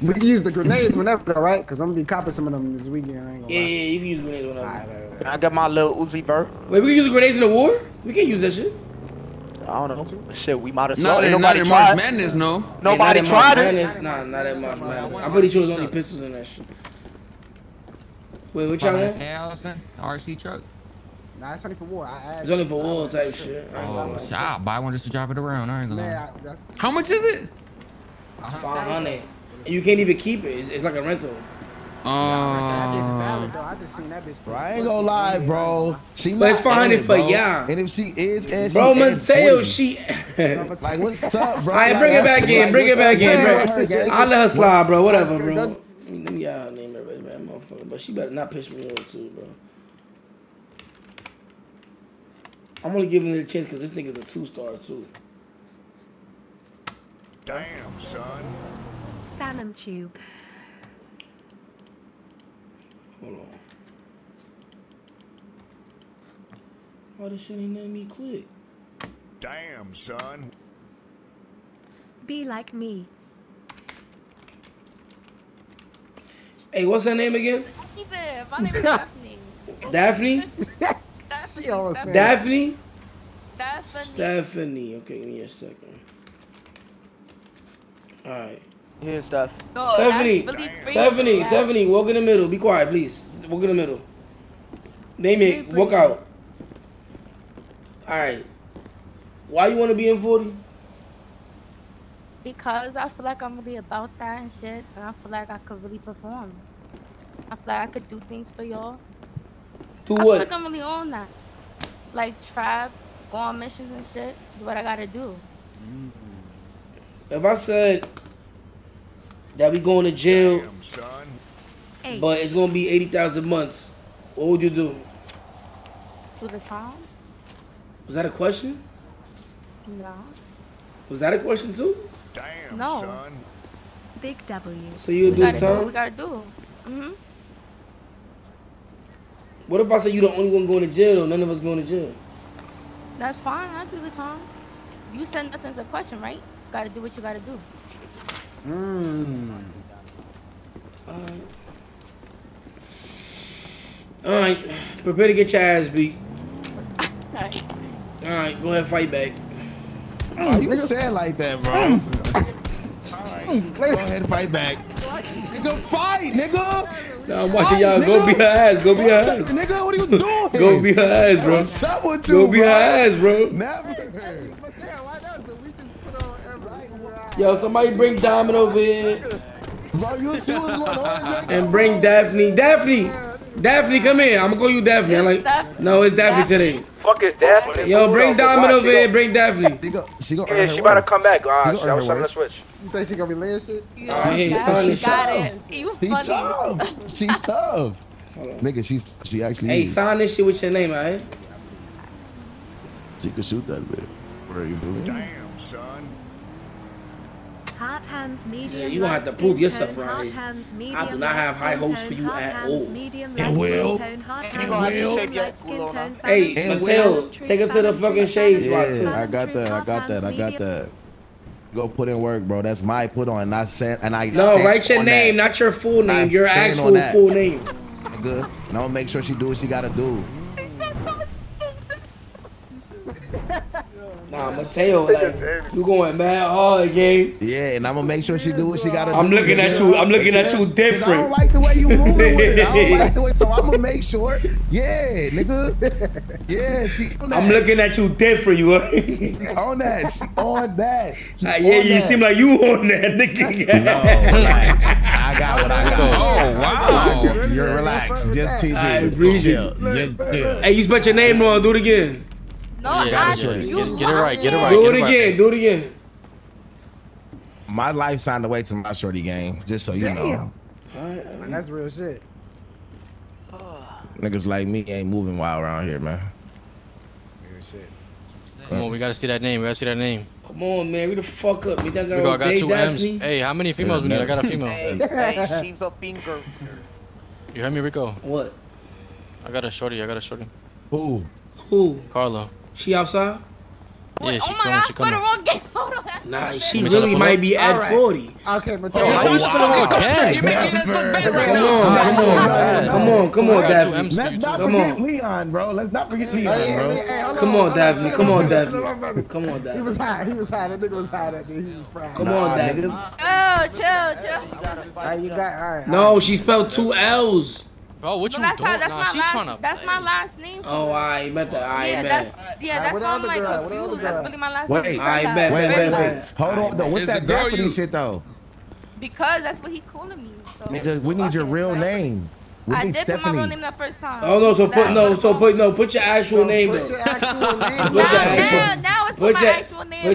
We can use the grenades whenever, though, right? Because I'm going to be copping some of them this weekend. I ain't gonna lie. Yeah, you can use grenades whenever. Right. I got my little Uzi, bro. Wait, we can use the grenades in the war? We can't use that shit. I don't know. Shit, we might have saw it. Nobody tried. March Madness, no. Nobody tried it. Nah, not that March Madness. I'm pretty sure it was only pistols in that shit. Wait, what y'all at? Allison, RC truck. Nah, it's only for war. It's only for war type shit. Oh, shit. I'll buy one just to drive it around. I ain't gonna lie. How much is it? $500. You can't even keep it. It's like a rental. I just seen that bitch, bro. I ain't gonna lie, bro. She but it's 500 for y'all. And if she is, bro, Mateo, she. Like, what's up, bro? All right, bring it back in. Bring it back in, bro. I'll let her slide, bro. Whatever, bro. Y'all name everybody, man, motherfucker. But she better not piss me off, too, bro. I'm only giving her a chance because this nigga's a 2-star, too. Damn, son. Phantom Chew. Hold on. Why this shit ain't letting me click? Damn, son. Be like me. Hey, what's her name again? My name is Daphne. Daphne? Daphne? Stephanie. Okay, give me a second. All right. Here's stuff. No, Stephanie, walk in the middle. Be quiet, please. Walk in the middle. Name it. Walk out. All right. Why you want to be in 40? Because I feel like I'm really about that and shit, and I feel like I could really perform. I feel like I could do things for y'all. Do what? I feel like I'm really on that. Like trap, go on missions and shit. Do what I gotta do. If I said that we going to jail, but it's gonna be 80,000 months, what would you do? Do the time? Was that a question? No. Was that a question too? Damn, no. Son. Big W. So you do time? Do what we gotta do. Mm-hmm. What if I say you the only one going to jail, or none of us going to jail? That's fine. I do the time. You said nothing's a question, right? You gotta do what you gotta do. All right. Prepare to get your ass beat. All right. Go ahead and fight back. Oh, you said like that, bro. Alright, go ahead and fight back. Nigga, fight, nigga! Now I'm watching y'all. Go be her ass, go be her ass. Nigga, what are you doing? Go be her ass, bro. What's up with you, bro? Go be her ass, bro. Never. Yo, somebody bring Diamond over here. Bro, you see what's going on. And bring Daphne. Daphne, come here. I'm gonna call you Daphne. I'm like, no, it's Daphne today. Fuck is Daphne? Yo, bring Diamond over here. Bring Daphne. She about to come back. I was trying to switch. You think she gonna be laying shit? She got it. She's tough. She's tough. Nigga, she actually. Hey, sign this shit with your name, alright? She could shoot that bitch. Where are you doing? Damn, son. Hot hands, medium, yeah, you gonna have to prove yourself right here. I do not have high hopes for you at all. And Will, hey, Mattel, take her to the fucking shade spot too. I got that. Go put in work, bro. That's my put on. And I said, and I. No, write your name, not your full name. Your actual full name. Good. And I'll make sure she do what she gotta do. Nah, Mateo, like, you going mad hard again. Yeah, and I'm gonna make sure she do what she gotta do. I'm looking at you. I'm looking at you different. I don't like the way you moving with it. I don't like the way, so I'm gonna make sure. Yeah, nigga. Yeah, she. I'm looking at you different. You on that? She on that? Yeah, you seem like you on that, nigga. No, relax. I got what I got. Oh wow. You're relaxed. Just chill. Just chill. Hey, you spelled your name wrong. Do it again. No, yeah, get it right. Do it again. My life signed away to my shorty game, just so you know. Man, that's real shit. Niggas like me ain't moving wild around here, man. Real shit. Come on, we gotta see that name. Come on, man, we the fuck up. We done got all day, Daphne. Hey, how many females we need? I got a female. Hey, she's a finger. You heard me, Rico? What? I got a shorty. Who? Carlo. She outside? Wait, yeah, oh my God, I wrong game. Hold on. Nah, she really might be at 40. Okay, but you making us look bad right now. Come on, Davy. Let's not forget Leon, bro. Come on, Davy. Come on, Davy. He was high. That nigga was high that day. He was fried. Come on, Davy. Oh, chill. No, she spelled 2 L's. Oh, what you doing? That's my last name. Oh, I bet that. Yeah, that's why I'm like confused. That's really my last name. I bet. Hold on, though. What's that graffiti shit though? Because that's what he calling me. Nigga, we need your real name. I did put my real name that first time. Oh no, put your actual name though. Now it's put my actual name.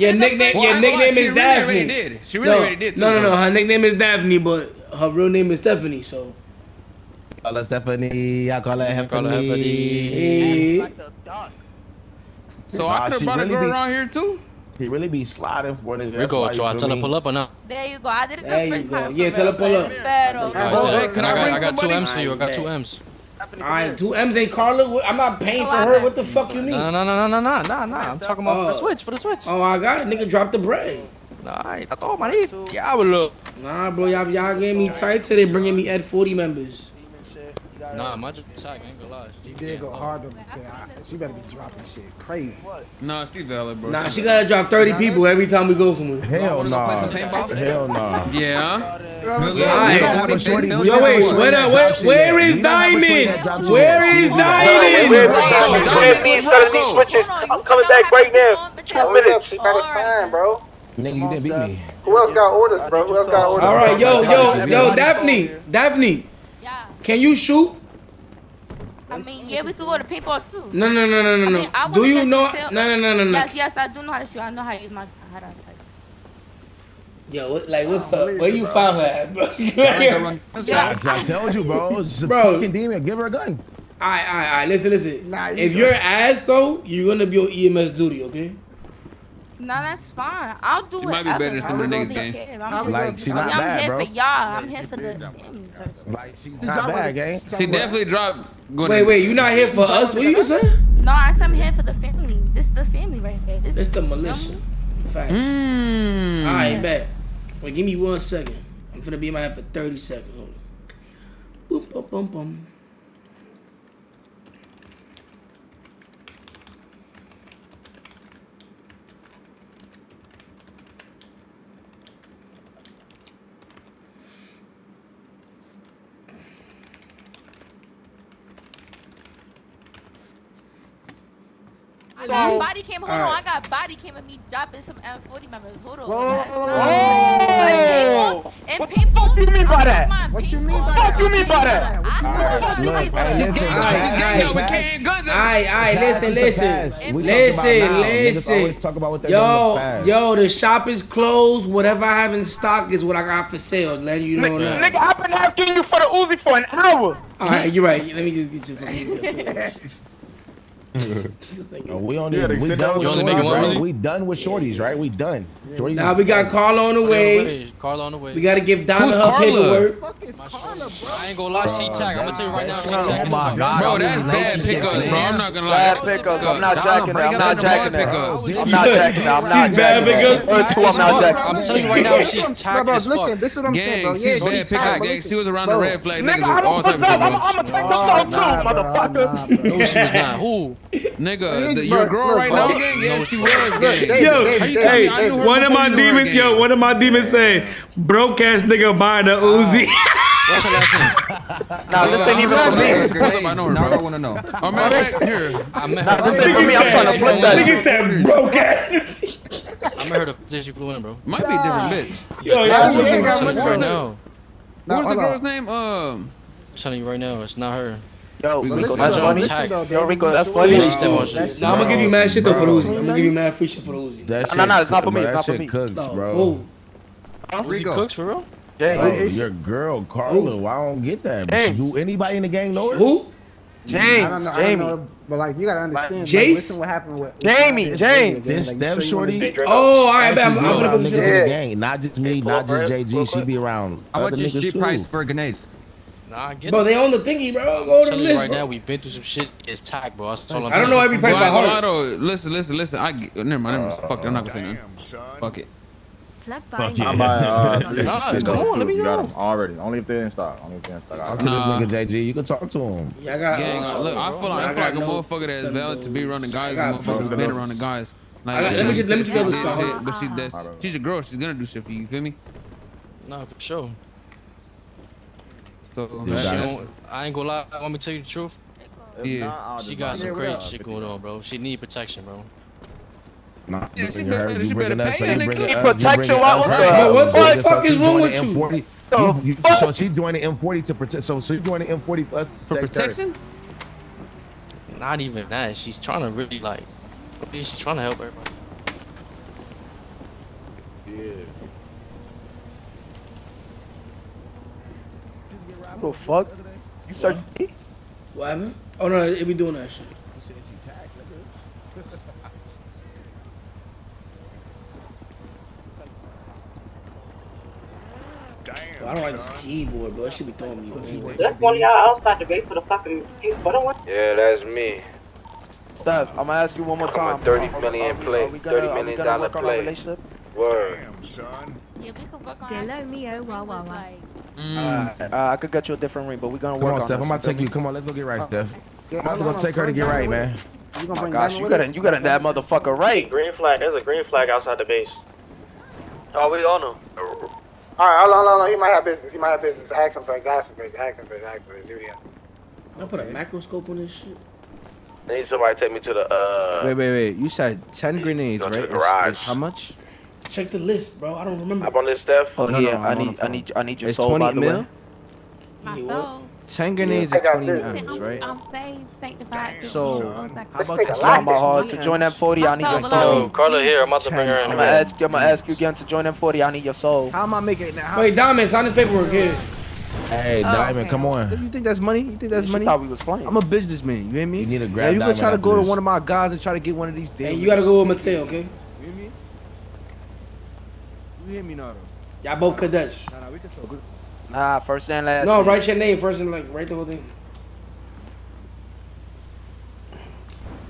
Your nickname is Daphne. She really did. No. Her nickname is Daphne, but her real name is Stephanie. So. Call her Stephanie. I call her Heffany. So I could have brought a girl around here too. He really be sliding for the Rico, try to tell her pull up or not? There you go. I did it the first time. Yeah, tell her pull up. I got 2 M's for you. I got 2 M's. Alright, 2 M's ain't Carla. I'm not paying for her. What the fuck you need? No. I'm talking about for the switch. Oh, I got it. Nigga, drop the bread. Alright, I thought my name. Yeah, I would look. Nah, bro, y'all gave me tight today, bringing me at 40 members. Nah, my attack ain't gonna lie. She did go hard on me. She better be dropping shit crazy. Nah, she valid, bro. Nah, she gotta drop 30 people every time we go somewhere. Hell nah. Yeah. Yo, wait. Where is Diamond? I'm coming back right now. She better find, bro. Nigga, you didn't beat me. Who else got orders, bro? All right, yo, Daphne. Can you shoot? I mean, yeah, we could go to paintball too. No. I mean, do you know? No. Yes, I do know how to shoot. I know how to use my head on tight. Yo, what's up? Where you find her at, bro? I told you, bro. It's a fucking demon. Give her a gun. All right. Listen. Nah, if you're ass though, you're gonna be on EMS duty, okay? Nah, that's fine. I'll do it. She might be better than some of the niggas game. Like, she's not bad, bro. I'm here for y'all. I'm here for the... Like, she's not bad, gang. She definitely dropped... Wait, you not here for us? What you saying? No, I said I'm here for the family. This is the family right here. This is the militia. Facts. All right, bet. Wait, give me 1 second. I'm finna be in my head for 30 seconds. Hold on. Boop, boop, boop, boop. Body cam, hold on. I got body cam and me dropping some M40 members. Hold on. Whoa! What the fuck do you mean by that? She's getting over carrying guns. Alright, listen. Yo, the shop is closed. Whatever I have in stock is what I got for sale. Let you know now. Nigga, I've been asking you for the Uzi for an hour. Alright, you're right. Let me just get you for we done with shorties, right? We done. Shorties now we got Carla on the way. We gotta give Donna her paperwork. What the fuck is Carla, bro? I ain't gonna lie, she tagged. I'm gonna tell you right now, she tagged. Oh my God, bro, that's bad pickups, bro. I'm not gonna lie. Bad pickups. I'm not jacking her. She's bad pickups. I'm telling you right now, she's tagged as fuck. Listen, this is what I'm saying, bro. Yeah, she's tagged. She was around the red flag. Nigga, I'm gonna take this off too, motherfucker. No, she's not. Who? Nigga, your girl right now, gang? Yeah, she was gang. Yo, one of my demons saying, broke ass nigga buying a Uzi. Nah, this ain't even for me. I know her, bro. I want to know. Oh, man, right here. This ain't for me. I'm trying to flip that. Nigga said, broke ass. I heard of this. You flew in, bro. Might be a different bitch. Yo, y'all. What was the girl's name? I'm telling you right now, it's not her. Yo, Rico, that's funny. Yo, Rico, that's funny. Nah, I'm gonna give you mad shit though for Uzi. I'm gonna give you mad free shit for Uzi. No, it's not for me. It's not for me. That shit cooks, bro. Rico cooks for real? James. Your girl, Carla. I don't get that. Do anybody in the gang know her? Who? James. Jamie. But like, you gotta understand. Jace. What happened with Jamie? James. This damn shorty. Oh, all right, man. I'm gonna put you in the gang. Not just me. Not just JG. She be around other niggas too. How much is she priced for grenades? Nah, I get bro, it. Bro, they on the thingy, bro. Go to the list, right now, we've been through some shit. It's tight, bro. That's all I'm I don't know every pipe by heart. Listen. Never mind. Fuck it. I'm not going to say nothing. Fuck it. I'm by, already. Only if they in stock. Talk to this nigga, JG. You can talk to him. Yeah, I got. Look, I feel like a motherfucker that is valid to be around the guys. Motherfuckers been around the guys. Like, let me just go to the spot. But she's a girl. She's gonna do shit for you. You feel me? Nah, for sure. So I ain't gonna lie. Want me to tell you the truth? Yeah. She got some crazy shit going on, bro. She need protection, bro. Nah, yeah, she better pay and protect you out. What the fuck is wrong with you? So she joined the M40 to protect. So she joined the M40 for protection? Not even that. She's trying to really like. She's trying to help everybody. Yeah. What the fuck? You search me? What happened? Oh no, it be doing that shit. I don't like this keyboard, bro. It should be throwing me away. That's one of y'all outside the gate for the fucking keyboard. Yeah, that's me. Steph, I'm gonna ask you one more time. $30 million play. Word. Damn, son. Yeah, we could work on I could get you a different ring, but we're gonna work on it. Come on, Steph. I'm gonna take you. Come on, let's go get right, Steph. I'm gonna go take her to get right, man. Oh gosh, you got that motherfucker right. Green flag. There's a green flag outside the base. Oh, we on him. Alright, hold on, he might have business. Ask him first, ask him first, do that. Can I put a macroscope on this shit? I need somebody to take me to the, Wait, you said 10 grenades, right? It's how much? Check the list, bro, I don't remember. Up on this, Steph? Oh, no, yeah, no, I need your it's soul, by the way. My soul? 10 grenades is 20 mils, right? I'm saved, sanctified. So, how about you join my heart? To join that 40, I need your soul. Carla here, I'm about to bring her in. I'm gonna ask you again to join that 40, I need your soul. How am I making it now? Wait, Diamond, sign this paperwork here. Hey, Diamond, come on. You think that's money? You thought we was playing. I'm a businessman, you hear me? You need to grab Diamond. You can try to go to one of my guys and try to get one of these things. Hey, you gotta go with Mateo, okay? You hear me? You hear me, Nardo? Y'all both cadets. Nah, we control good. Nah, first and last. No, write your name first and like write the whole thing.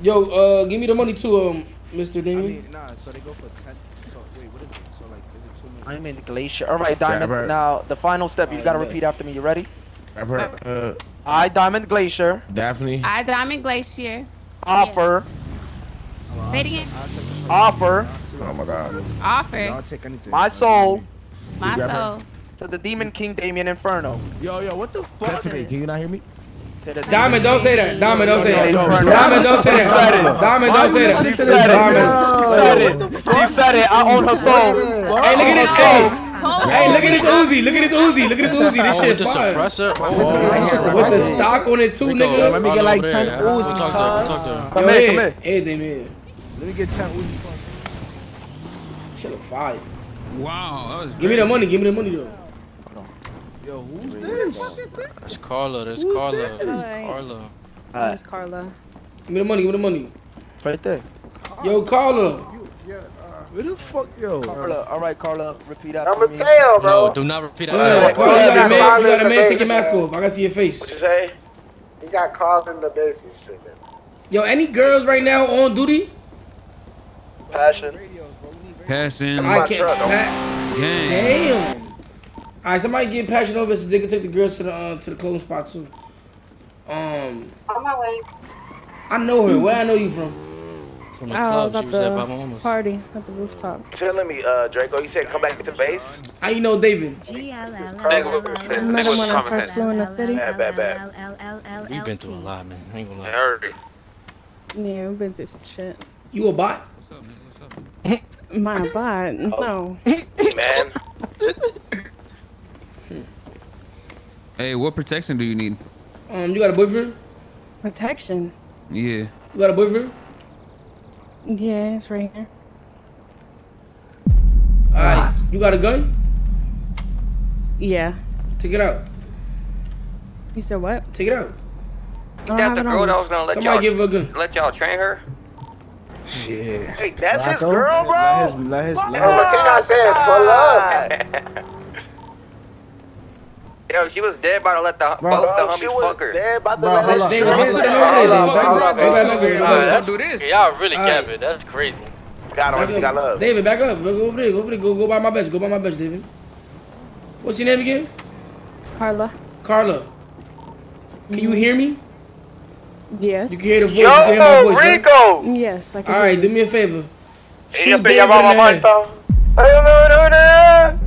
Yo, give me the money too, Mr. Damien. I mean, nah, so they go for 10. So wait, what is it? So like, is it 2 minutes? I'm in the glacier. All right, Diamond. Yeah, now the final step. You gotta repeat after me. You ready? I Diamond Glacier. Daphne. I Diamond Glacier. Offer. Yeah. Say it again. Offer. Oh my God. Offer. My soul. My soul. To the Demon King, Damien Inferno. Yo, what the fuck? Stephanie, can you not hear me? Diamond, don't say that. Diamond, don't say that. Diamond, don't say that. Diamond, don't say that. She said it. I own her soul. Hey, look at this. Hey, look at this Uzi. Look at this Uzi. This shit fire. Oh, with the stock on it too, nigga. Let me get like 10 Uzi. Come here. Hey, Damien. Let me get 10 Uzi. Shit look fire. Wow. Give me the money, though. Yo, who's this? That's Carla. That's Carla. Who's Carla? Give me the money. Right there. Yo, Carla. Where the fuck, yo? Carla. All right, Carla. Repeat after me. No, do not repeat after me. Carla, you got a man. Take your mask off. I got to see your face. What you say? You got Carla in the business. Yo, any girls right now on duty? Passion. I can't. Damn. All right, somebody get passion over so they can take the girls to the clothing spot too. On my way. I know her. Where I know you from? From the club. I was at the party at the rooftop. Telling me, Draco, you said come back to the base. How you know David? I met him when I first flew in the city. Bad. We've been through a lot, man. I ain't gonna lie. Yeah, we've been through some shit. You a bot? What's up? My bot? No. Man. Hey, what protection do you need? You got a boyfriend? Protection? Yeah. You got a boyfriend? Yeah, it's right here. Alright, you got a gun? Yeah. Take it out. You said what? Take it out. That's the girl that was gonna let y'all train her? Shit. Hey, that's his girl, bro? Let his, oh, look at y'all saying, pull up. Yo, she was dead about to let the, both the homies fuck her. Don't do this. Y'all really capping. That's crazy. God, David, back up. Go over there. Go over there. Go by my bench. Go by my bench, David. What's your name again? Carla. Carla. Can you hear me? Yes. You can hear the voice. Yo, you can hear my voice, Rico. Right? Yes, I can. All right, do me a favor. Shoot David in the head.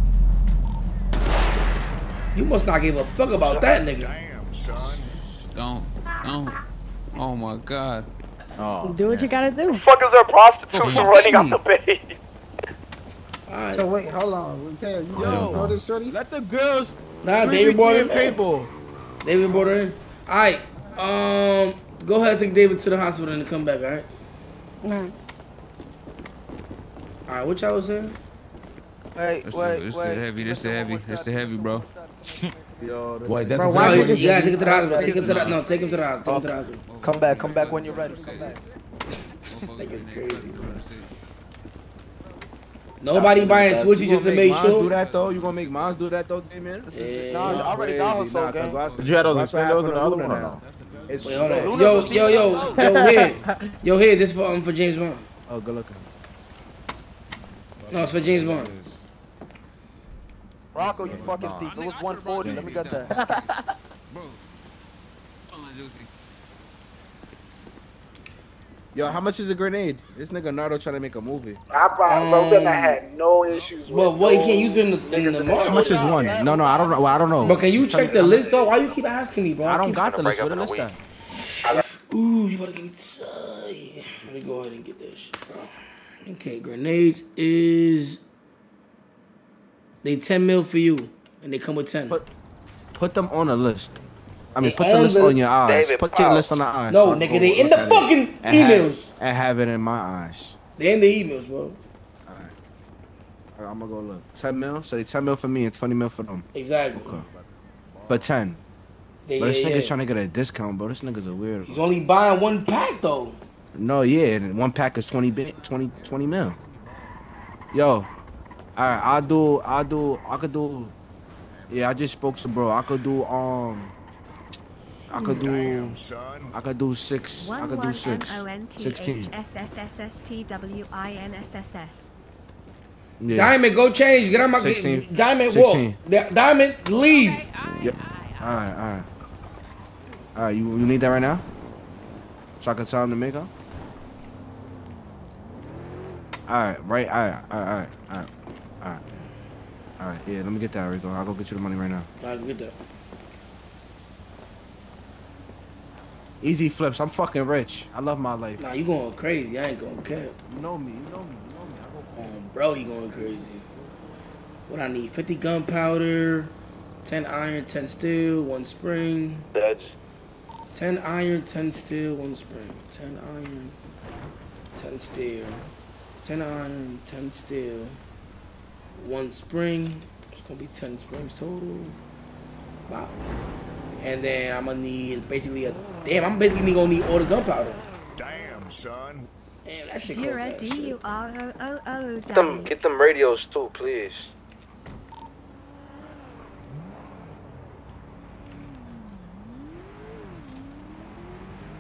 You must not give a fuck about that nigga. Damn, son. Don't. Oh my God. Oh, do what you gotta do. The fuck is there prostitutes running out the bay? Alright. So wait, hold on. Yo, hold this shorty. Let the girls. Nah, David brought in people. David brought her in. Alright. Go ahead and take David to the hospital and come back. Alright. Alright, what y'all was saying? Hey, This is heavy, bro. Wait, that's exactly. Yeah, take it to the hospital. Take him to the hospital. Come back when you're ready. Come back. This nigga's crazy, bro. Nobody buying switches just to make sure. Do that though. You gonna make moms do that though, man? Yeah. Nah, I already got her so good. Did you have those extendos in the other one or no? Wait, hold on. Yo, here. This for James Bond. Oh, good looking. No, it's for James Bond. Rocco, you fucking thief. It was 140. Let me get that. Yo, how much is a grenade? This nigga Nardo trying to make a movie. I probably had no issues with. But what, you can't use it in the market? How much is one? No, I don't know. But can you check the list though? Why you keep asking me, bro? I don't got the list. What the list at? Ooh, you about to get me tight. Let me go ahead and get this shit, bro. Okay, grenades is... They 10 mil for you, and they come with 10. Put them on a list. I mean, put the list on your eyes. Put your list on the eyes. No, nigga, they in the fucking emails. I have it in my eyes. They in the emails, bro. All right. I'm going to go look. 10 mil? So they 10 mil for me and 20 mil for them. Exactly. Okay. But 10. But this nigga's trying to get a discount, bro. This nigga's a weirdo. He's only buying one pack, though. No, yeah. And one pack is 20 mil. Yo. All right, I could do, yeah, I just spoke to bro. I could do 6, I could do 6, 16. Diamond, go change, get out my, Diamond, walk, Diamond, leave. All right, you need that right now? So I can tell him to make up? All right, yeah, let me get that, Rico. I'll go get you the money right now. All right, go get that. Easy flips. I'm fucking rich. I love my life. Nah, you going crazy. I ain't going to care. You know me. I go bro, you going crazy. What I need? 50 gunpowder, 10 iron, 10 steel, 1 spring. That's... 10 iron, 10 steel, 1 spring. 10 iron, 10 steel. 10 iron, 10 steel. 1 spring. It's gonna be 10 springs total. Wow. And then I'm gonna need basically a damn. I'm basically gonna need all the gunpowder. Damn, son. Damn, that shit. Get them radios too, please.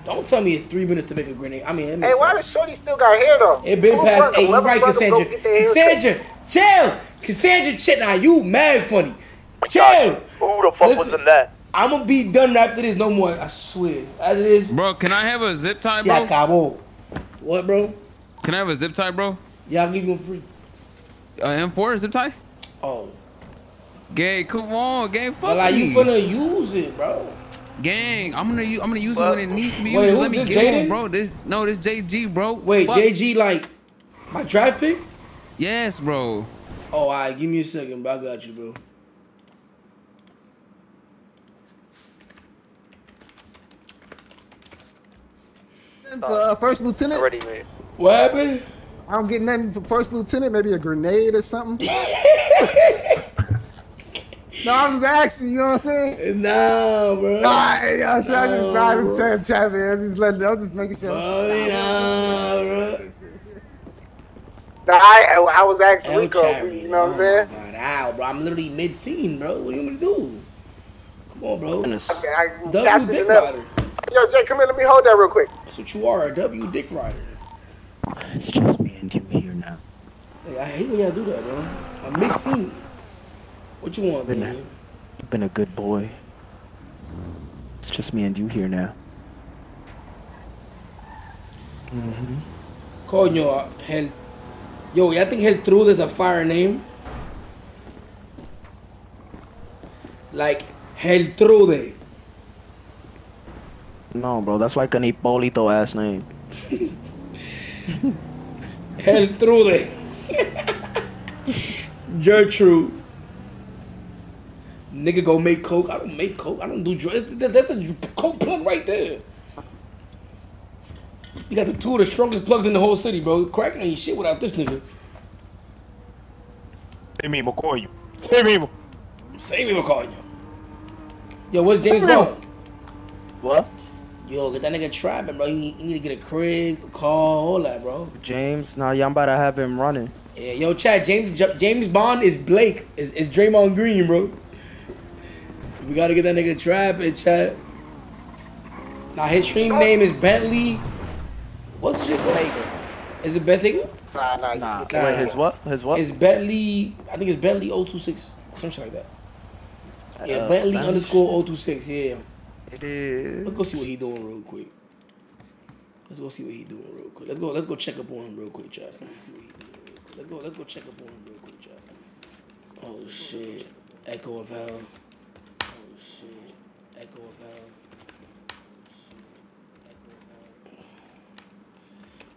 Don't tell me it's 3 minutes to make a grenade. I mean, it makes sense. Why does Shorty still got hair though? It been past 8. You right, Cassandra. Cassandra, chill. Cassandra, chill. Now you mad funny. Chill. Who the fuck was in that? I'm gonna be done after this. No more. I swear. After this. Bro, can I have a zip tie, bro? What, bro? Can I have a zip tie, bro? Yeah, I'll give you one free. M4 zip tie? Oh. Gang, come on, gang. Fuck. But like you finna use it, bro. Gang, I'm gonna use it when it needs to be used. Let me get it, bro. This JG, bro. Wait, fuck. JG, like my draft pick? Yes, bro. Oh, all right, give me a second, bro. I got you, bro. For first lieutenant. Already, man. What happened? I don't get nothing for first lieutenant. Maybe a grenade or something. No, I'm just asking, you know what I'm saying? No, bro. I just driving tap in. I'm just making sure. Oh, yeah, bro. No, I was asking Rico, you know what I'm saying? Wow, bro. I'm literally mid-scene, bro. What do you want me to do? on, bro. Okay, W dick rider. Yo, Jay, come here. Let me hold that real quick. That's what you are, a W dick rider. It's just me and you here now. Hey, I hate when y'all do that, bro. I'm mixing. What you want, man? You've been a good boy. It's just me and you here now. Mm-hmm. Coño, hell. Yo, y'all think Hell Truth is a fire name? Like, Geltrude. No, bro, that's like an Hipólito ass name. Geltrude. Gertrude. Nigga go make coke. I don't make coke. I don't do drugs. That's a coke plug right there. You got the two of the strongest plugs in the whole city, bro. Crack ain't shit without this nigga. Hey, me, McCoy. Hey, me. Same people calling you. Yo, what's James Bond? What? Yo, get that nigga trapping, bro. He need to get a crib, a car, all that, bro. James, nah, y'all about to have him running. Yeah, yo, chat, James Bond is Blake. Is Draymond Green, bro. We gotta get that nigga trapping, chat. Now, his stream name is Bentley. What's your name? Is it Bentley? Nah. Wait, his what? It's Bentley, I think it's Bentley 026. Some shit like that. Yeah, Bentley underscore 026, yeah. It is. Let's go see what he doing real quick. Let's go check up on him real quick, Chaz. Let's go check up on him real quick, Chaz. Oh shit. Echo of hell. Oh shit. Echo of hell.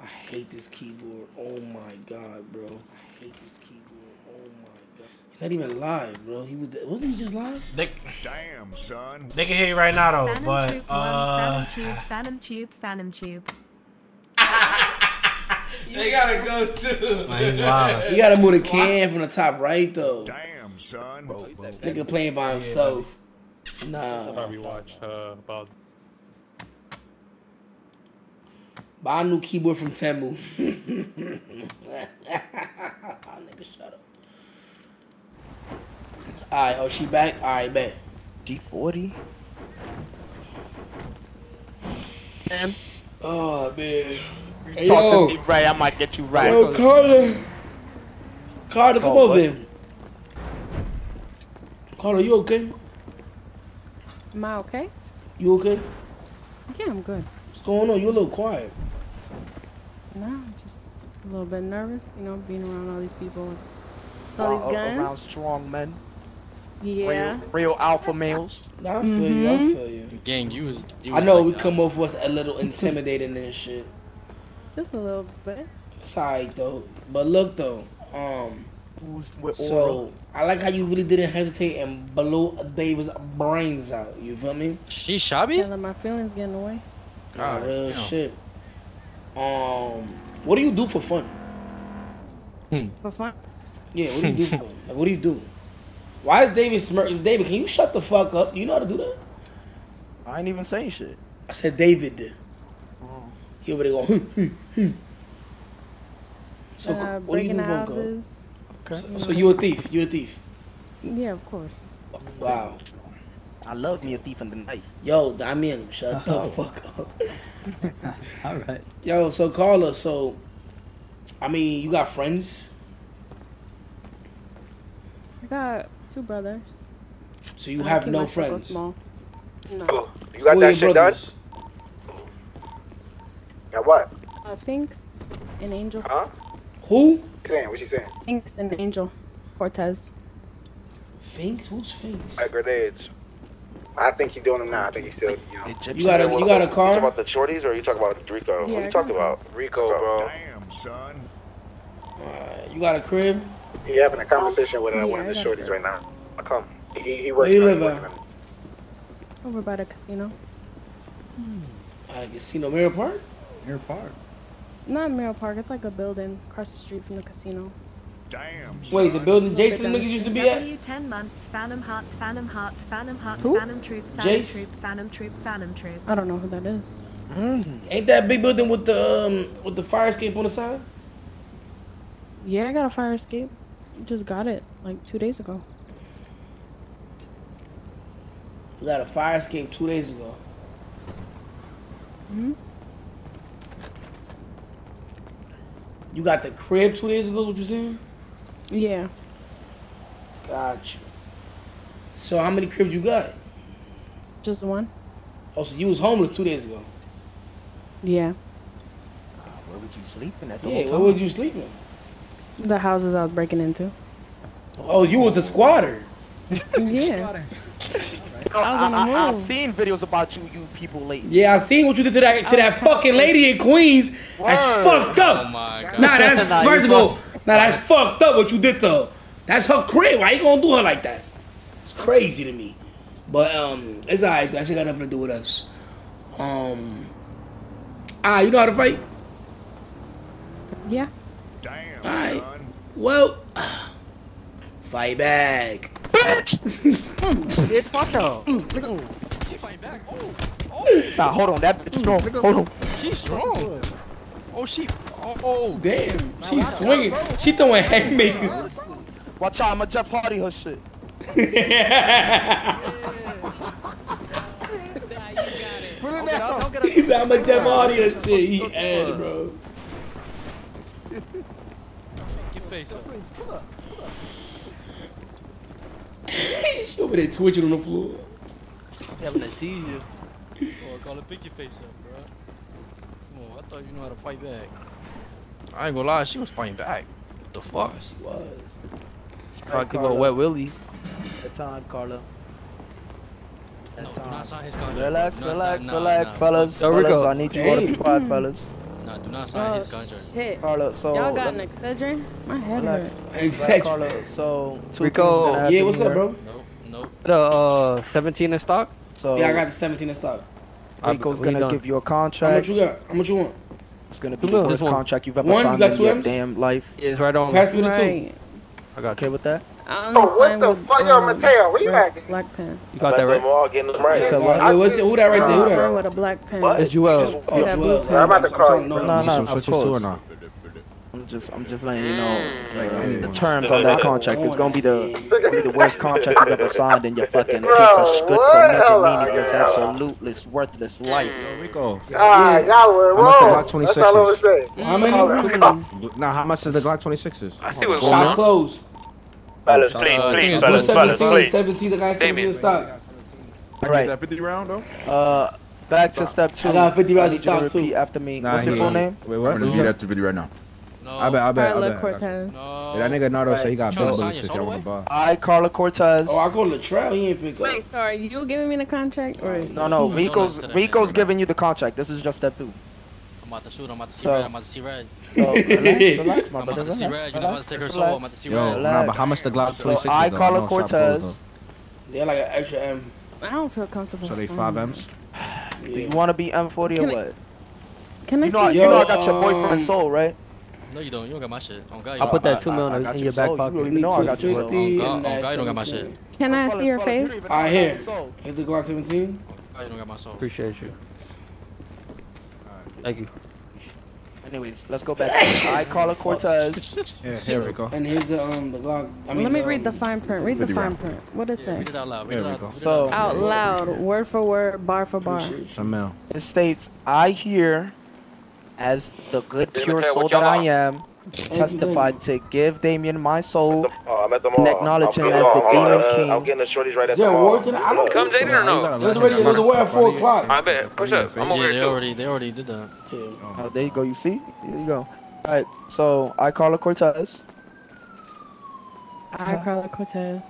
I hate this keyboard. Oh my god, bro. I hate this keyboard. Oh my god. He's not even live, bro. Wasn't he just live? Damn, son. They can hear you right now, though. Phantom but tube, Phantom tube. They gotta go too. Man, you gotta move the can from the top right, though. Damn, son. Bro. Nigga playing by himself. Yeah. Nah. Probably watch about. Buy a new keyboard from Temu. Nigga, shut up. Alright, oh, she back? Alright, man. G40? Damn. Oh, man. You hey, talk to me right, I might get you right. Yo, Carter, come over here. Carter, you okay? Am I okay? You okay? Yeah, I'm good. What's going on? You're a little quiet. Nah, just a little bit nervous, you know, being around all these people. All these guns. Around strong men. Yeah. Real alpha males. Nah, I feel you. I feel you. Gang, I know like we come off us a little intimidating and shit. Just a little bit. It's alright though. But look though, so I like how you really didn't hesitate and blow David's brains out. You feel me? She shot me. My feelings getting away. Nah, real shit. What do you do for fun? For fun. Yeah, what do you do for him? Like, what do you do? Why is David smirking? David, can you shut the fuck up? Do you know how to do that? I ain't even saying shit. I said David did. Oh. He over there going, so, what do you do for him, Cole? Okay. So you a thief? You a thief? Yeah, of course. Wow. I love me a thief in the night. Yo, Damien, shut the fuck up. All right. Yo, so Carla, so, I mean, you got friends? I got two brothers. So you have no friends? No. You got that shit done? Got what? Finks and Angel. Huh? Who? What you saying? Finks and Angel Cortez. Finks? Who's Finks? Like grenades. I think he's doing them now. I think he's still, you know. You got a car? You talking about the shorties or are you talking about Rico? Yeah, what are you talking about? Rico, bro. Damn, son. You got a crib? He having a conversation with one of the shorties right now. I come. He works. Where you live at? Over by the casino. By the casino, Mirror Park. Mirror Park. Not Mirror Park. It's like a building across the street from the casino. Damn. Wait, the building Jason niggas used to be at? Phantom Troop. I don't know who that is. Ain't that big building with the fire escape on the side? Yeah, I got a fire escape. Just got it like 2 days ago. We got a fire escape 2 days ago. Mm-hmm. You got the crib 2 days ago, what you saying? Yeah. Gotcha. So how many cribs you got? Just the one. Oh, so you was homeless 2 days ago? Yeah. Where was you sleeping at the whole time? Where was you sleeping? The houses I was breaking into. Oh, you was a squatter? Yeah. I've seen videos about you people lately. Yeah, I seen what you did to that fucking lady in Queens. Word. That's fucked up. Oh my God. Nah, that's that's fucked up what you did to her. That's her crib. Why you gonna do her like that? It's crazy to me. But it's alright. That shit got nothing to do with us. You know how to fight? Yeah. Damn. Alright. Well, fight back. Bitch! It's fucked up. She fight back. Oh, oh. Nah, hold on. That bitch strong. Hold on. She's strong. Oh, she. Oh, damn. She's swinging. She throwing haymakers. Watch out! I'm a Jeff Hardy her shit. He said I'm a Jeff Hardy her shit. He added, bro. Your face up. Pull up. She over there twitching on the floor. Having a seizure. Oh, I gotta pick your face up, bro. Come on, I thought you knew how to fight back. I ain't gonna lie, she was fighting back. What the fuck? She was. I could go wet willy. It's on, Carlo. It's on. Relax, fellas. I need you all to be quiet, fellas. No, do not sign his contract. Shit. Carlo, so y'all got an Excedrin? My head hurts. Excedrin. So, Rico. Yeah, what's up, bro? Nope. The 17 in stock? So yeah, I got the 17 in stock. Rico's gonna give you a contract. How much you got? How much you want? It's gonna be the biggest contract you've ever signed in your damn life. It's right on. Pass me the two. I got okay with that. Oh, what the fuck, yo, Mateo? Where you at? Black pen. You got that right? Who that right there? Who that? With a black pen. It's Joel. Oh, Joel. I'm about to call you. No, of course. I'm just letting you know, like, the terms on that contract is gonna be the worst contract you've ever signed in your fucking piece of good for nothing, meaningless, absolutely worthless life. Rico. Ah, y'all were wrong. That's all I was saying. How many? Nah, how much is the Glock 26s? I see what's going on. Shop closed. Fellas, please, fellas, fellas, please. 17, I got 17 in stock. All right. That 50 round though. Back to step 2. I got 50 rounds in stock too. After me. What's your full name? Wait, what? I'm gonna do that to 50 right now. No. I bet. Cortez. No. Yeah, that nigga Nardo said he got bad boots if y'all want to buy. I Carla Cortez. Oh, I go to Latrell. He ain't pick up. Wait, sorry, you giving me the contract? Or no, Rico's giving you the contract. This is just step 2. I'm about to shoot. I'm about to see red. I'm about to see red. Relax, my brother. I'm about to see red. You don't want to take her soul. I'm about to see red. Yo, but how much the Glock 26? I Carla Cortez. They're like an extra M. I don't feel comfortable. So they 5 Ms. Do you want to be M40 or what? Can I? You know I got your boyfriend soul, right? No, you don't. You don't got my shit. Oh, God, I'll put that $2 million in your back pocket. You know I got you. Oh, God, you don't got my shit. Can I see your face? I hear. Is it Glock 17? Oh, you don't got my soul. Appreciate you. Thank you. Anyways, let's go back. I call a Cortez. Yeah, here we go. And here's the Glock. I mean, let me read the fine print. Read the fine print. What is it? Read it out loud. Read it out loud. Word for word, bar for bar. It states, I hear, as the good, pure soul that I am, testified to give Damien my soul and acknowledge him as the Demon King. I'm getting the shorties right at the mall. Come Damien or no? There's a word at 4 o'clock. I bet. Push up. I'm over here. They already did that. Oh, there you go. You see? There you go. All right. So, I Carla Cortez. I Carla Cortez.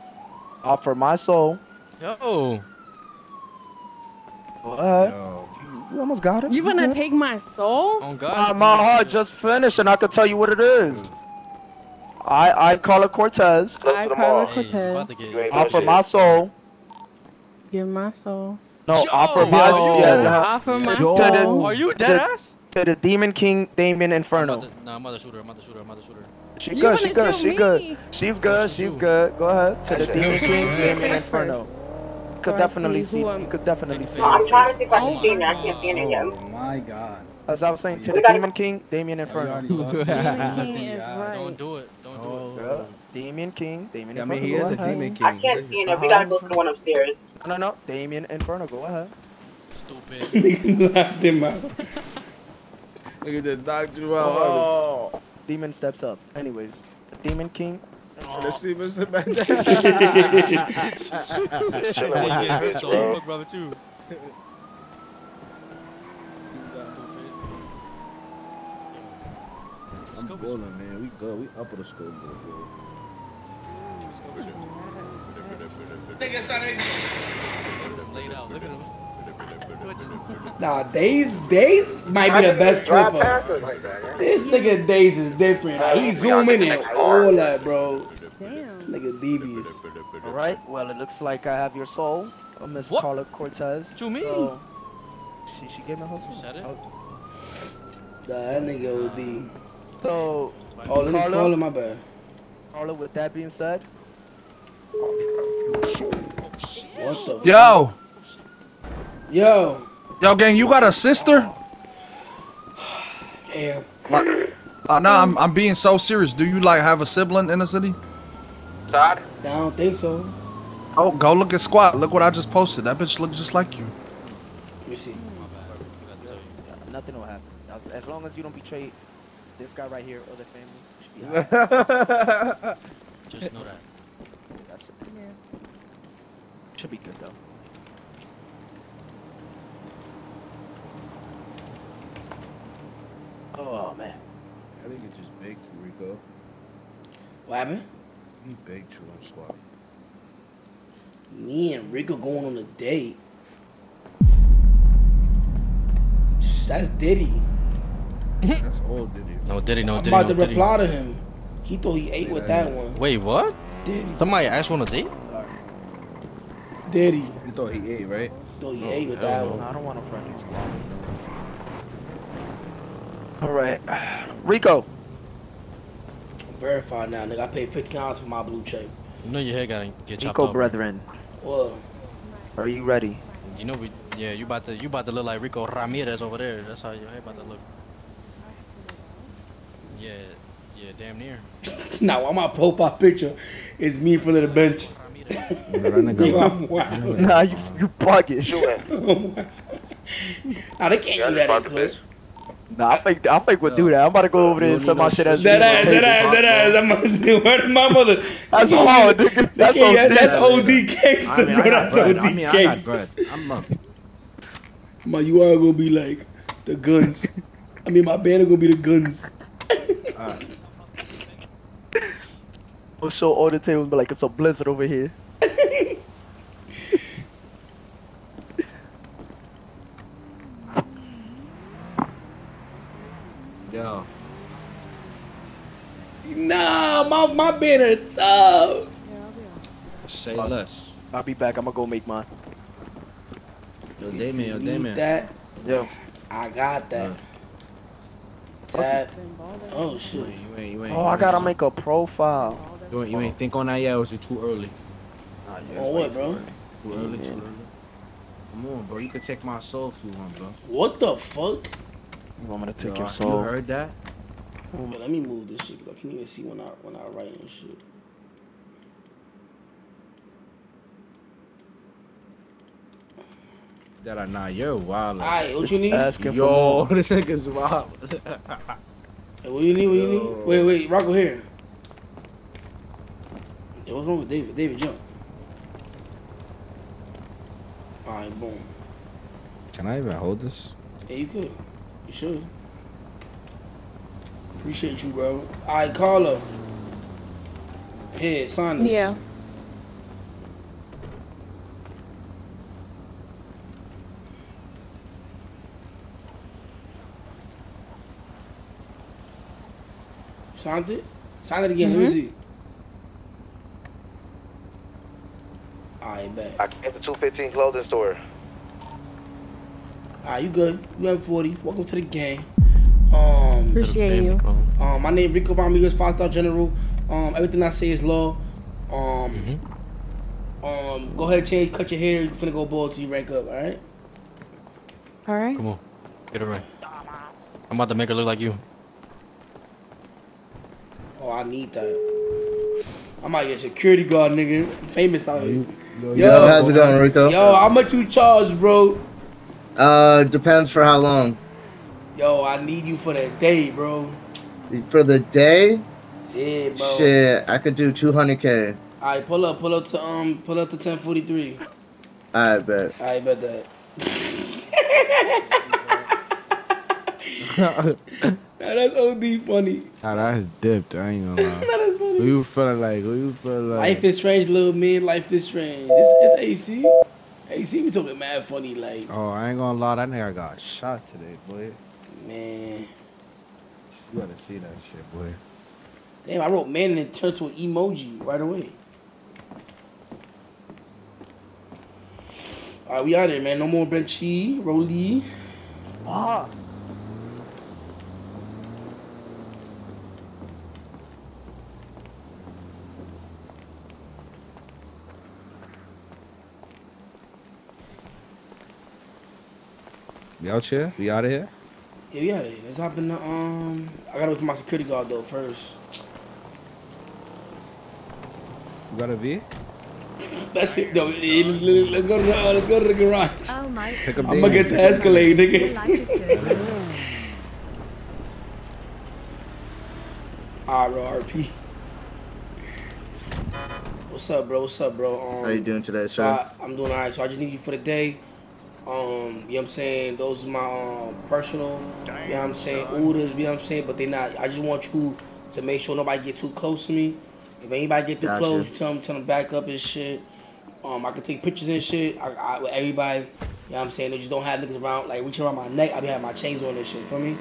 Offer my soul. Yo. What? You almost got it. You wanna take my soul? Oh, God. My heart just finished, and I can tell you what it is. I call it Cortez. I call it Cortez. Hey, offer my soul. Give my soul. No, offer my soul. Offer my soul. Are you dead ass? To the Demon King, Damien Inferno. Nah, I'm about to shoot her. She's good. Go ahead. To the Demon King, Damien Inferno. Could definitely see. You could definitely see. I'm trying to see if I can see me. I can't see any of them. My God. As I was saying, to the Demon King, Damien Inferno. Don't do it. Don't do it. Damien King, Damien Inferno. I mean, he is a Demon King. I can't see him. We gotta go to the one upstairs. No, no, no. Damien Inferno, go ahead. Stupid. Nigga knocked him out. Nigga just knocked you out. Oh. Demon steps up. Anyways, Demon King. Oh. Let's see what's the matter. Fuck, brother, too. I'm going, man. We go. We up with the score, bro. Nah, Daze might be the best clipper. This nigga Daze is different. Like, he zoom in and all that, bro. Damn. Nigga devious. All right. Well, it looks like I have your soul, Miss Carla Cortez. What you mean? So, she gave me her soul. Said it. Nah, that nigga OD. So, oh, let me call him, my bad. Carla, with that being said. What the yo! Fuck? Yo! Yo, gang, you got a sister? Damn. Nah, I'm being so serious. Do you, like, have a sibling in the city? Sorry? I don't think so. Oh, go look at Squad. Look what I just posted. That bitch looks just like you. Let me see. Nothing will happen. As long as you don't betray this guy right here or the family. Just know that. Should be good though. Oh man. I think it just baked you, Rico. What happened? He baked you on Squad. Me and Rico going on a date. That's Diddy. That's all Diddy. No Diddy, no Diddy. I'm about to reply to him. He thought he ate with that one. Wait, what? Diddy. Somebody asked on a date? Diddy. You thought he ate, right? Thought he ate with that one. I don't want a friendly Squad. Alright. Rico. I'm verified now, nigga. I paid $15 for my blue check. You know your hair gotta get chopped Rico up. Brethren. What? Are you ready? You know we you about to look like Rico Ramirez over there. That's how your hair about to look. Yeah, yeah, damn near. Now on my profile picture is me in front of the bench. Nah, you bug it. Nah, they can't do that in clip. Nah, I think we'll do that. I'm about to go over there and sell my shit as that ass. I'm about to do word of my mother. That's hard, nigga. That's OD gangster, bro. That's OD gangster. I'm up. My UR gonna be like the guns. I mean, my banner gonna be the guns. We'll show all the tables, but like it's a blizzard over here. Yo. Nah, my banner is up. Say less. I'll be back. I'm gonna go make mine. Yo, Damien. That. Yo. I got that. Tab. Oh shit. You ain't. Oh, I gotta make a profile. You ain't think on that yet, or is it too early? Nah, yeah, oh, what, bro? Too early. Come on, bro. You can take my soul if you want, bro. What the fuck? You want me to take your soul? You heard that? Oh, but let me move this shit, bro. I can't even see when I write and shit. That I nah, you're wild. Alright, what you need? Yo, this nigga's wild. Hey, what you need? Wait, Rocco here. Yo, what's wrong with David? David, jump. Alright, boom. Can I even hold this? Yeah, you could. You should. Appreciate you, bro. Alright, Carla. Here, sign this. Yeah. Signed it? Sign it again. Let me see. I came to 215 clothing store. Alright, you good. You M40. Welcome to the game. Appreciate you. My name is Rico Ramirez, 5-star general. Everything I say is law. Go ahead and change, cut your hair. You're finna go bald till you rank up, alright? Alright. Come on. Get it right. I'm about to make her look like you. Oh, I need that. I'm out here, security guard, nigga. I'm famous out here. Yo, how's it going, Rico? Yo, how much you charge, bro? Depends for how long. Yo, I need you for the day, bro. For the day? Yeah, bro. Shit, I could do 200K. All right, pull up to 1043. I bet. I bet that. Nah, that's OD funny. Nah, that's dipped. I ain't gonna lie. Nah, that's funny. Who you feel like? Life is strange, little man. Life is strange. It's AC. AC be talking mad funny, like. Oh, I ain't gonna lie. That nigga got shot today, boy. Man. You gotta see that shit, boy. Damn, I wrote man and it turned to an emoji right away. All right, we out here, man. No more Benchy, Rolly. Ah. We out here? Yeah, we out here. Let's hop in the, I gotta wait for my security guard, though, first. You gotta be? That shit, though. Let's go to the garage. Oh, my. I'm gonna get the Escalade, nigga. RP. What's up, bro? How you doing today, sir? I'm doing all right, so I just need you for the day. You know what I'm saying? Those are my personal, you know what I'm saying, orders, you know what I'm saying? But they not, I just want you to make sure nobody get too close to me. If anybody get too close, tell them back up and shit. I can take pictures and shit with everybody, you know what I'm saying? They just don't have niggas around, like reaching around my neck. I be having my chains on and shit, feel me?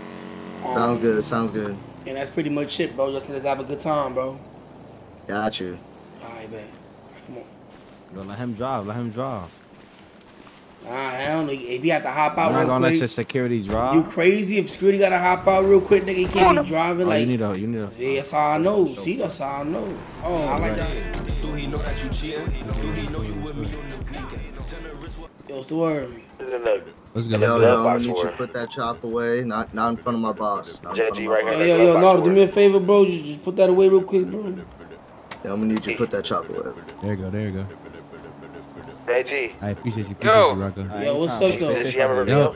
Sounds good. And that's pretty much it, bro. Just have a good time, bro. Got you. All right, man. Come on. Yo, let him drive. Nah, hell no. If you have to hop out real quick. I'm not gonna let your security drive. You crazy? If security gotta hop out real quick, nigga, he can't be driving like. You need a. See, that's how I know. Oh, I like that. Yo, it's the word. Let's go. Yo, I need you to put that chop away. Not in front of my boss. Yo, Nardo, do me a favor, bro. Just put that away real quick, bro. Yeah, I'm gonna need you to put that chop away. There you go. I appreciate you, Rocco. Yo, what's up, though?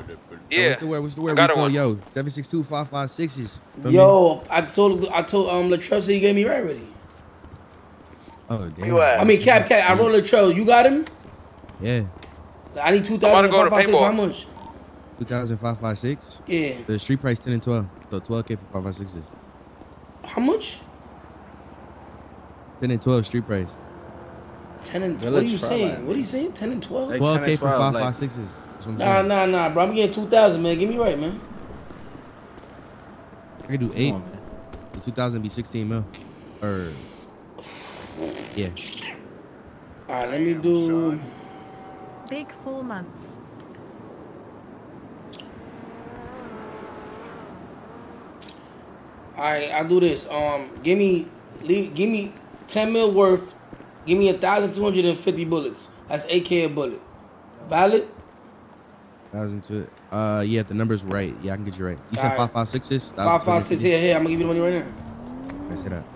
Yeah. What's the word? Yo, 762-556s. Yo, I told Latrell so he gave me right already. Oh, damn. Cap, I rolled Latrell. You got him? Yeah. I need 2,556. How much? 2,556? Yeah. The street price 10 and 12. So 12K for 556s. How much? 10 and 12 street price. 10 and 12? What are you saying? 10 and 12? Like 12K for 556s. Nah, bro. I'm getting 2,000, man. Give me right, man. I can do 8. The 2,000 be 16 mil. Yeah. All right, let me do... Big 4 months. All right, I'll do this. Give me 10 mil worth. Give me 1,250 bullets. That's 8K a bullet. Valid? 1,002. Yeah, the number's right. Yeah, I can get you right. You said 556s? 556. Here. I'm gonna give you the money right now. I say that.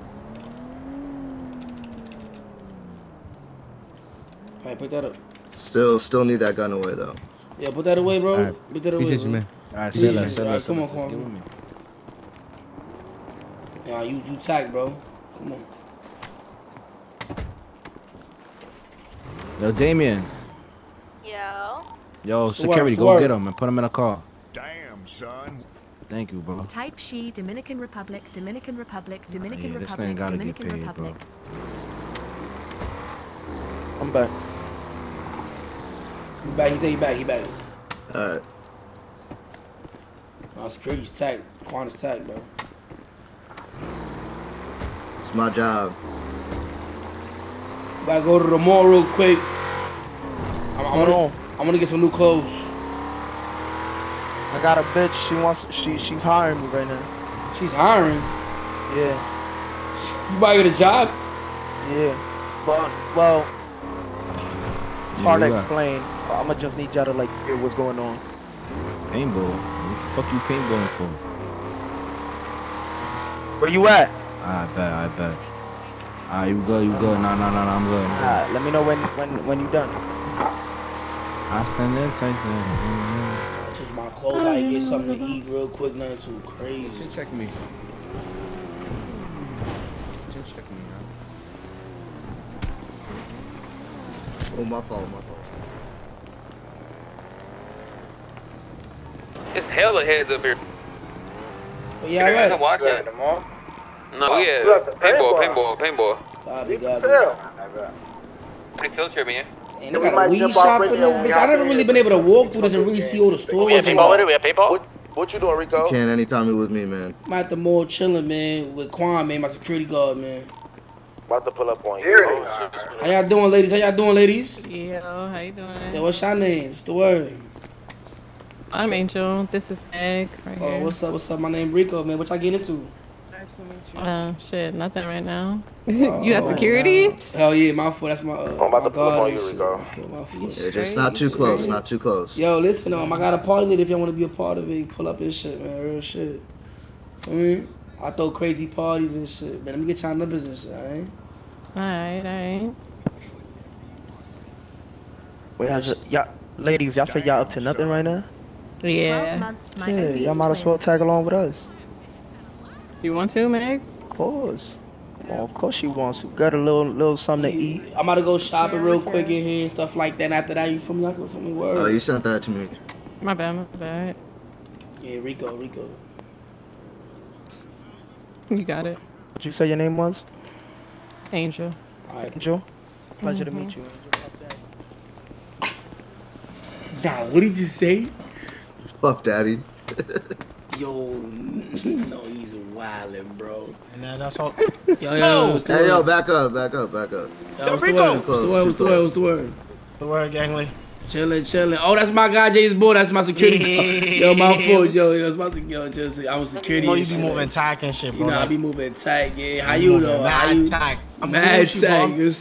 All right, put that up. Still need that gun away though. Yeah, put that away, bro. Right. Put that away. Appreciate you, man. All right, All right, come on. Yeah, you tag, bro. Come on. Yo, Damien. Yo, security, go get him and put him in a car. Damn, son. Thank you, bro. Type she Dominican Republic. This thing gotta get paid, bro. I'm back. He back. Alright. My security's tight. Quanta's tight, bro. It's my job. I gotta go to the mall real quick. I'm gonna get some new clothes. I got a bitch. She's hiring me right now. She's hiring? Yeah. You about to get a job? Yeah. But well, it's hard to explain. I'ma just need y'all to like hear what's going on. Paintball? What the fuck you paintballing for? Where you at? I bet. Ah, you good, you good. Nah, I'm good. Let me know when you done. I'll send in something. Change my clothes, I get something to eat real quick, nothing too crazy. Just check me. Just check me out. Oh, my fault, my fault. It's hella heads up here. Yeah, I got watch that tomorrow. No, yeah. Paintball. God, pretty filter, man. And we got a weed shop in this bitch. I haven't really been able to walk through this and really see all the stores. We have paintball. What you doing, Rico? You can't anytime you with me, man. I'm at the mall chilling, man, with Quan, man, my security guard, man. About to pull up on you. How y'all doing, ladies? Yeah, how you doing? Yeah, what's y'all names? What's the word? I'm Angel. This is Egg right here. Oh, what's up? What's up? My name Rico, man. What y'all getting into? Nice to meet you. Shit, nothing right now. You got security? Hell yeah, my fault. That's my. I'm about to pull up on you, Rico. Yeah, just not too close. Not too close. Yo, listen, I got a party later if y'all want to be a part of it. Pull up and shit, man. Real shit. I mean, I throw crazy parties and shit, man. Let me get y'all numbers and shit, alright? Alright. Wait, y'all, ladies, y'all say y'all up to nothing right now? Yeah. Y'all might as well tag along with us. You want to, Meg? Of course. Well, of course she wants to. Got a little something to eat. I'm about to go shopping real quick in here and stuff like that. And after that, you from y'all go from the word. Oh, you sent that to me. My bad. Yeah, Rico. You got it. What you say your name was? Angel. All right. Angel. Pleasure to meet you. Nah, what did you say? Fuck daddy. Yo, no, he's wildin', bro. And that's all. Yo, back up. What's the word? The word, gangly. Chillin'. Oh, that's my guy, Jay's boy. That's my security guard. Yo, my fault, yo. It's my security. I'm security. You be moving tight and shit, bro. You know, I be moving tight, yeah. How you though? Mad tight. I'm trying to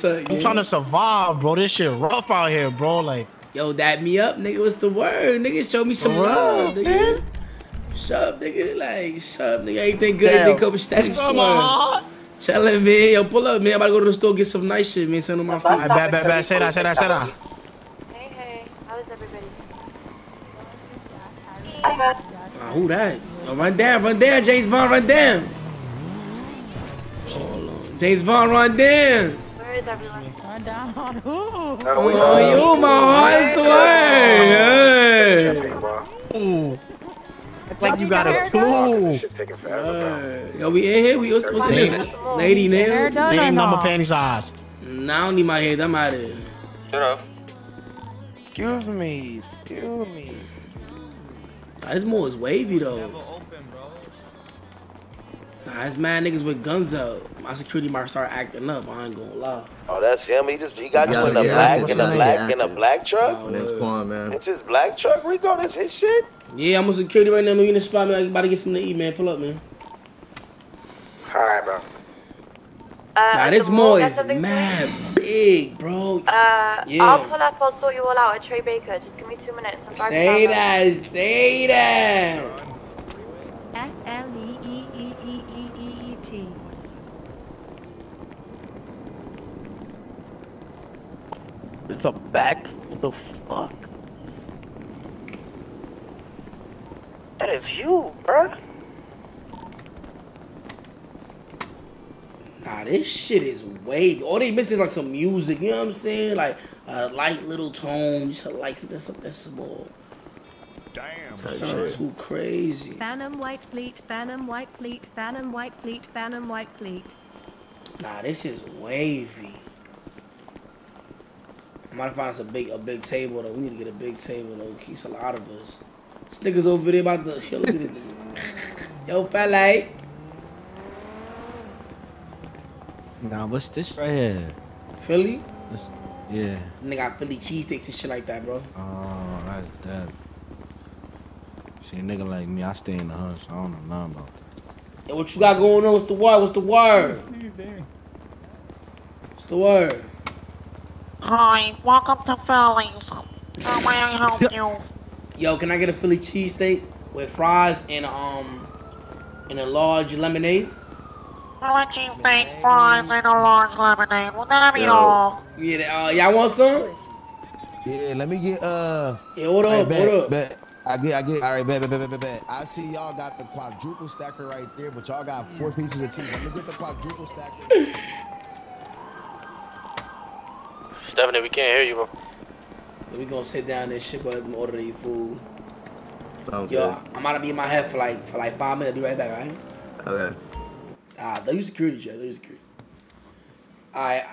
survive, bro. This shit rough out here, bro. Like. Yo, dab me up, nigga. What's the word? Nigga, show me some love, nigga. Man. Shut up, nigga. Anything good, anything couple statues. Chillin', man. Yo, pull up, man. I'm about to go to the store, get some nice shit, man. Send on my phone. Bad. Say that. Hey. How is everybody? Who that? Yo, run down, James Bond, run down. James Bond, run down. Where is everyone? Oh, you, my heart is the way. It's like you got a clue. Yo, we in here. What's in this? Lady name. Name, number, panty size. Nah, I don't need my head. I'm out of here. Shut up. Excuse me. This more is wavy, though. Nah, it's mad niggas with guns out. My security might start acting up. I ain't gonna lie. Oh, that's him. He got you in a black truck. Oh, that's Quan, man. It's his black truck, Rico. That's his shit. Yeah, I'm on security right now. You in the spot, man. I'm about to get something to eat, man. Pull up, man. All right, bro. Nah, this mall is mad big, bro. Yeah. I'll pull up. I'll sort you all out at Trey Baker. Just give me 2 minutes. Say that. It's a back? What the fuck? That is you, bruh. Nah, this shit is way. All they missed is like some music, you know what I'm saying? Like a light little tone, just like something small. Damn, that's too crazy. Phantom White Fleet. Nah, this is wavy. I might find us a big table though. We need to get a big table though. Keeps a lot of us. This nigga's over there about to look at this. Yo, fella. Nah, what's this right here? Philly? Yeah. Nigga got Philly cheesesteaks and shit like that, bro. Oh, that's dead. See, a nigga like me, I stay in the hood, so I don't know nothing about that. Yo, what you got going on? What's the word? What's the word? Hi, welcome to Philly's. How may I help you? Yo, can I get a Philly cheesesteak with fries and a large lemonade? Cheese steak, fries, and a large lemonade. Will that be all? Yeah, y'all want some? Yeah, let me get yeah, what up, hey, what up? Bet. I get. All right, bet. I see y'all got the quadruple stacker right there, but y'all got 4 pieces of cheese. Let me get the quadruple stacker. Stephanie, we can't hear you, bro. We gonna sit down this shit, but we order your food. Okay. Yo, I'm about to be in my head for like 5 minutes. Be right back, right? Okay. Ah, they'll use security, Joe. They'll use security. All right,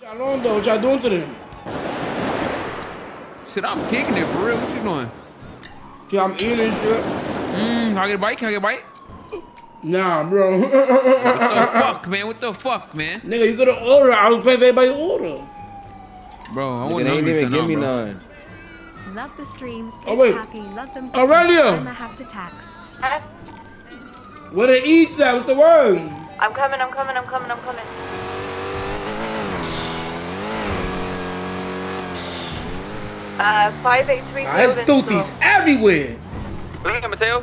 y'all on though? What y'all doing to them? Shit, I'm kicking it for real. What you doing? Dude, I'm eating and shit. Can I get a bite? Can I get a bite? Nah, bro. What the fuck, man? What the fuck, man? Nigga, you gotta order. I was paying for everybody's order. Bro, I want nothing to give me none. Love the streams. Oh wait, Aurelia. Where the eats at with the word? I'm coming. There's tooties everywhere. Look at Mateo.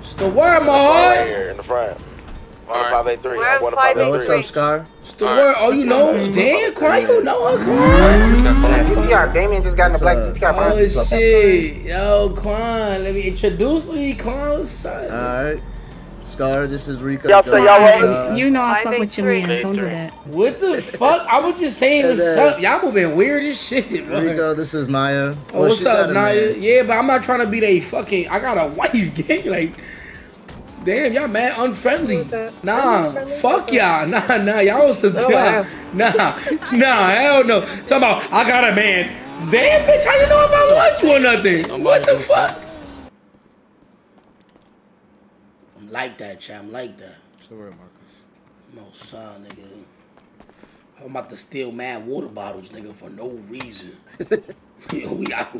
It's the word, my right here in the front. 583. What's up, Scar? It's the word. Oh, you know, damn, cry, you know her, Quan. Yeah, Damien just got in the black PPR. Oh shit, yo, Quan, let me introduce me, Quan. Son. All right, Scar, this is Rico. You know I fuck with your man. Don't do that. What the fuck? I was just saying what's up. Y'all moving weird as shit, bro. Rico, this is Maya. Oh, what's up, Naya? Yeah, but I'm not trying to be they fucking. I got a wife, gang, like. Damn, y'all mad unfriendly. Nah, unfriendly? Fuck y'all. Nah, y'all was some guy. Nah, hell no. Talking about, I got a man. Damn, bitch, how you know if I want you or nothing? Somebody what the fuck? I'm like that, chat. I'm like that. What's the word, Marcus? No, son, nigga. I'm about to steal mad water bottles, nigga, for no reason. Yo, we out.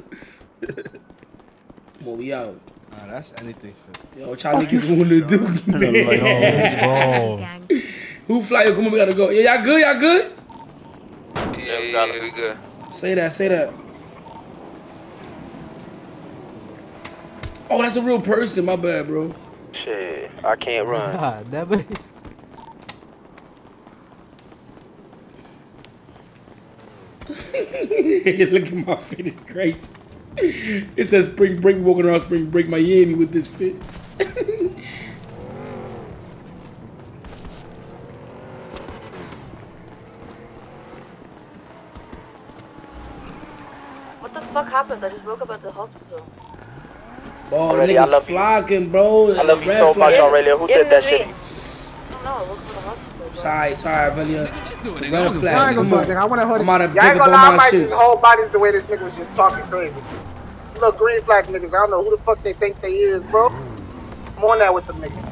Well, we out. Nah, that's anything. Yo, what y'all niggas want to do, man? Like, who fly? Yo, come on, we gotta go. Yeah, y'all good? Y'all good? Yeah, we gotta be good. Say that. Oh, that's a real person. My bad, bro. Shit, I can't run. Nah, never. Look at my feet, it's crazy. It says spring break, walking around spring break Miami with this fit. What the fuck happened? I just woke up at the hospital. Oh, the nigga's flocking, bro. I love you so much, Aurelia. Who did that shit? No, I woke up at the hospital. Sorry, Aurelia. I'm out of big my shit. Whole body's the way this nigga was just talking crazy. Little green flag niggas, I don't know who the fuck they think they is, bro. Come on now with them niggas.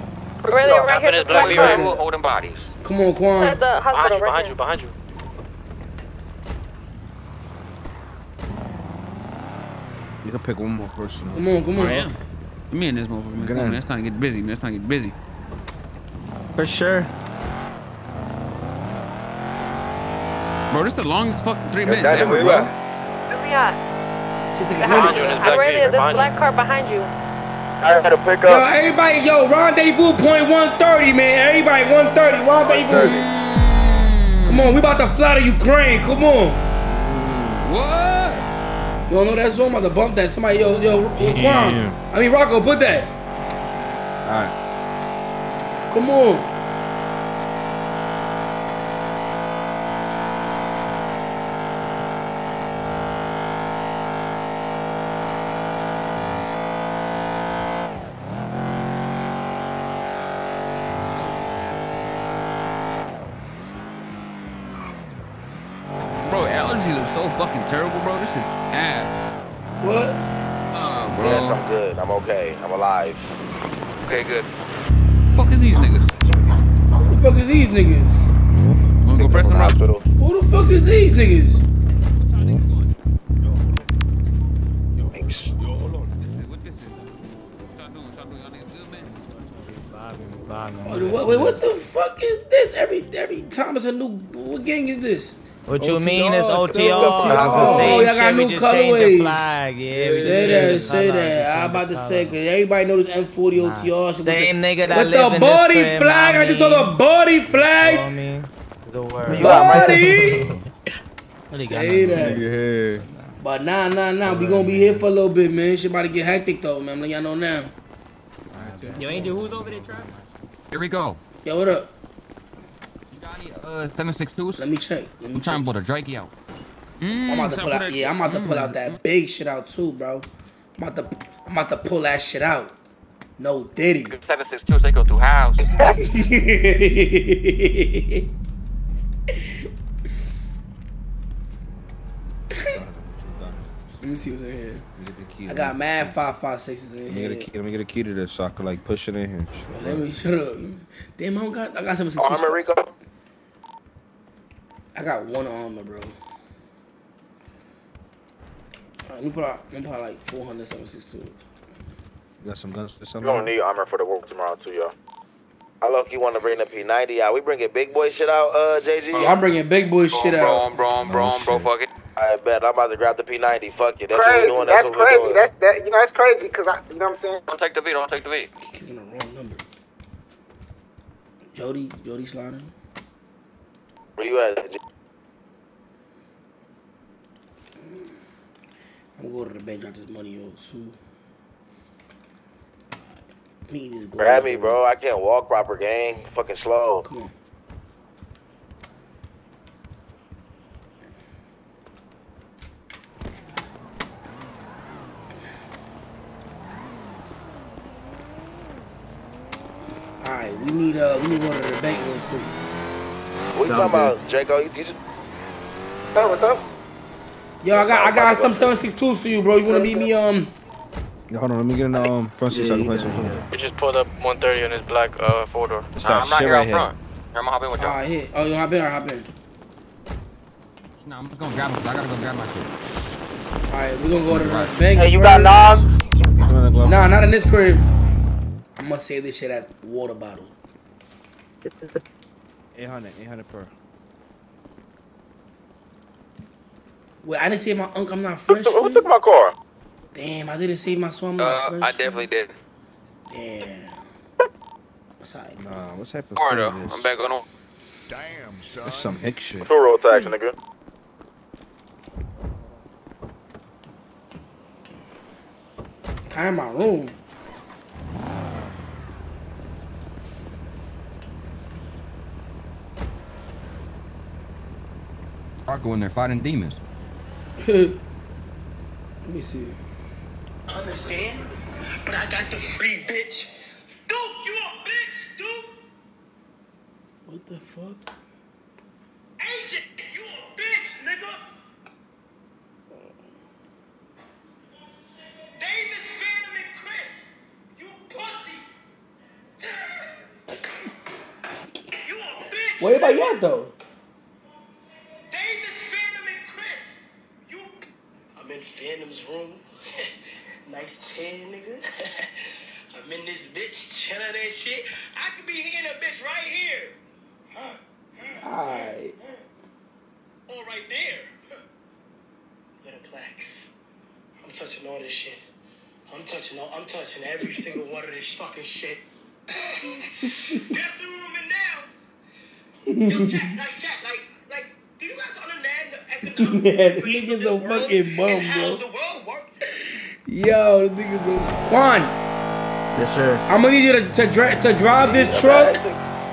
Really, no, right here. Black people holding bodies. Come on, Quan. Behind you. You can pick one more person. Come on. I am. Me and this motherfucker, man. Come on, that's time to get busy, man. For sure. Bro, this is the longest fucking 3 minutes ever, bro. Where we at? I'm ready. There's a black car behind you. I had to pick up. Yo, everybody, rendezvous point 130, man. Everybody, 130, rendezvous. Come on, we about to fly to Ukraine. Come on. What? You don't know that song? I'm about to bump that. Somebody, Rocco, put that. All right. Come on. Fucking terrible, bro. This is ass. What? Bro. Yes, I'm good. I'm okay. I'm alive. Okay, good. Who the fuck is these niggas? Wanna go press them up? Who the fuck is these niggas? What time are these going? Yo, hold on. What this is? What y'all doing? Y'all niggas good, man? Vibing, man. Wait, what the fuck is this? Every time it's a new... What gang is this? What you mean is OTR? Oh, y'all got new colorways. Yeah, say that, say that. I'm about to say, cause everybody knows M40 OTR. Same nigga that with the body flag. I just saw the body flag. Body. Say that. But nah. We gonna be here for a little bit, man. Shit about to get hectic though, man. Let y'all know now. Yo, Angel, who's over there, Trap? Here we go. Yo, what up? You got any 7.62s? Let me check. I'm trying to pull the Drake out. I'm about to pull out that big shit out too, bro. I'm about to pull that shit out. No diddy. 7.62s, they go through house. Let me see what's in here. I got mad 5.56s in here. Let me get a key to this so I can like push it in here. Let me shut up. Damn, I got 7.62. Armor, Rico. I got one armor, bro. All right, let me put out like 400 7.62. You got some guns or something? We're gonna need armor for the work tomorrow too, y'all. I look, you want to bring the P90 out. We bringing big boy shit out, JG? I'm bringing big boy shit out. Bro, fuck it. I bet I'm about to grab the P90. Fuck it. That's crazy. What we're doing. That's what crazy. We're doing. That's you know, that's crazy because you know what I'm saying. Don't take the V. Don't take the V. He's giving the wrong number. Jody Slider. Where you at? I'm going to the bank. Got this money on too. Grab me, bro. I can't walk proper, gang. Fucking slow. Come on. Alright, we need to go to the bank real quick. What you talking about, Draco? What's up? Yo, I got some 7.62s for you, bro. You wanna meet me? Yo, hold on, let me get in the front seat so I can play some football. We just pulled up 130 on this black 4-door. I'm not here out front. I'm gonna hop in with y'all. All right, here. Oh, you hop in or hop in? Nah, I'm just gonna grab them. I gotta go grab my shit. All right, we're gonna go to the bank. Hey, you got nog? Nah, not in this crib. I'm gonna save this shit as water bottle. 800 per. Wait, I didn't save my uncle. I'm not French. Who took my car? Damn, I didn't save my swim. I definitely did. Damn. What's happening? Nah, what's happening? I'm back on. Damn, son. That's some hick shit. Two roll action, nigga. Kind of my room. Draco in there fighting demons. Let me see. I understand, but I got the free bitch. Dude, you a bitch, dude. What the fuck? Agent, you a bitch, nigga. Davis, Phantom, and Chris, you pussy. You a bitch. What about y'all though? Davis, Phantom, and Chris, you. I'm in Phantom's room. Nice chair, nigga. I'm in this bitch, chilling that shit. I could be hitting a bitch right here. Huh? Alright. Or right there. Little plaques. I'm touching all this shit. I'm touching every single one of this fucking shit. That's the room and now. Yo, chat, like, do you guys understand the economics? Yeah, this nigga's a fucking bum, bro. The world works. Yo, the niggas is Quan. Yes, sir. I'm gonna need you to drive this truck.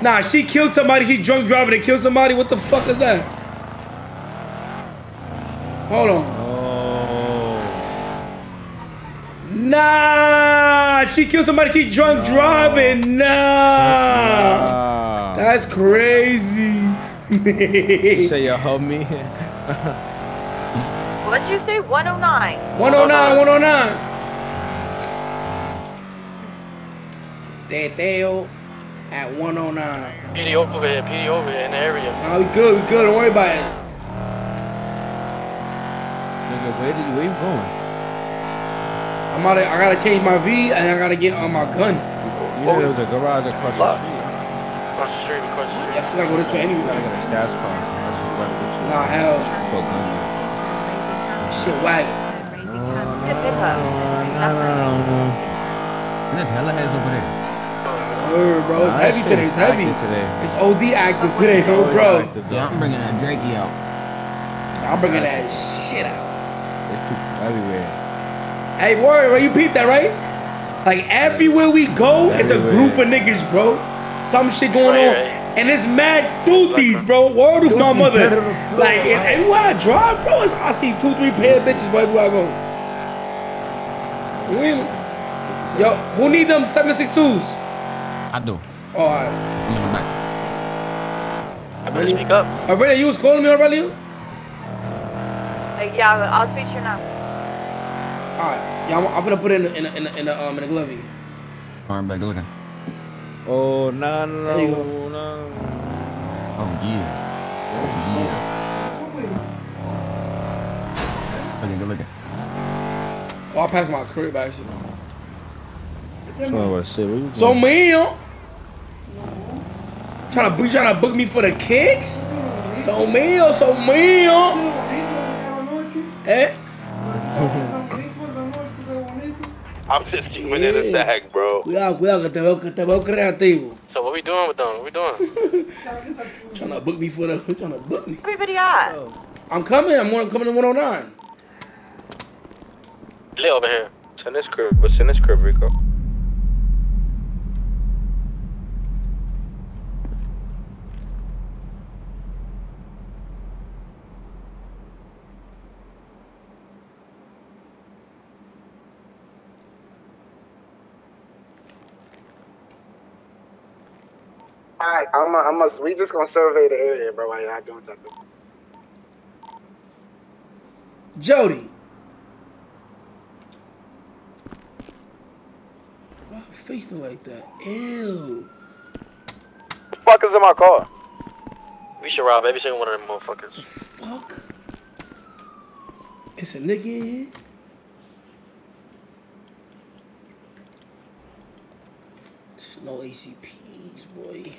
Nah, she killed somebody. She's drunk driving and killed somebody. What the fuck is that? Hold on. Oh. Nah, she killed somebody. She's drunk driving. Nah. That's crazy. You say you help me. What'd you say? 109. 109. Teteo at 109. PD over here. PD over here in the area. Nah, we good. Don't worry about it. Nigga, where you going? I gotta change my V and I gotta get on my gun. You know there was a garage across the street. Across the street. I still gotta go this way anyway. I gotta get a stash car. That's what you gotta do. Nah, hell. Shit, wagon. There's hella heads over there. Bro, it's heavy today. It's heavy. It's OD active today, bro. Yeah, I'm bringing that Drakey out. I'm bringing that shit out. There's people everywhere. Hey, word, bro, you peeped that, right? Like, everywhere we go, it's a group of niggas, bro. Some shit going on. And it's mad duties, bro. Word with my mother. Like, everywhere I drive, bro, I see 2-3 pair of bitches wherever I go. Yo, who need them 7.62s? I do. Oh, all right. I'm ready to pick up. Aurelia, you was calling me already? Yeah, I'll speak to you now. All right. Yeah, I'm gonna put it in the glovey. Arm back looking. Oh no no no. Oh yeah. Oh yeah. Okay, good looking. Oh, I passed my crib actually. So mean, yo. Trying to book me for the kicks? So mean, yo. So mean, yo. Eh? I'm just keeping it a tag, bro. Cuidado, que te veo creativo. So what we doing with them? What we doing? Trying to book me. Everybody out. I'm coming. I'm coming to 109. Lay over here. What's in this crib, Rico? Alright, we just gonna survey the area, bro, while y'all doing something. Jody! Why her face look like that? Ew. The fuck is in my car? We should rob every single one of them motherfuckers. The fuck? It's a nigga in here? There's no ACPs, boy.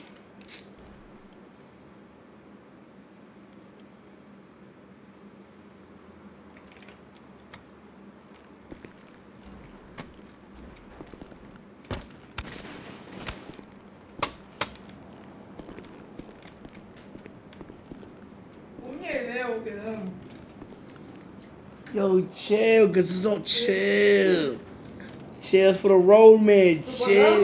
Yo, chill, cause it's so chill. Cheers for the road, man. Chill.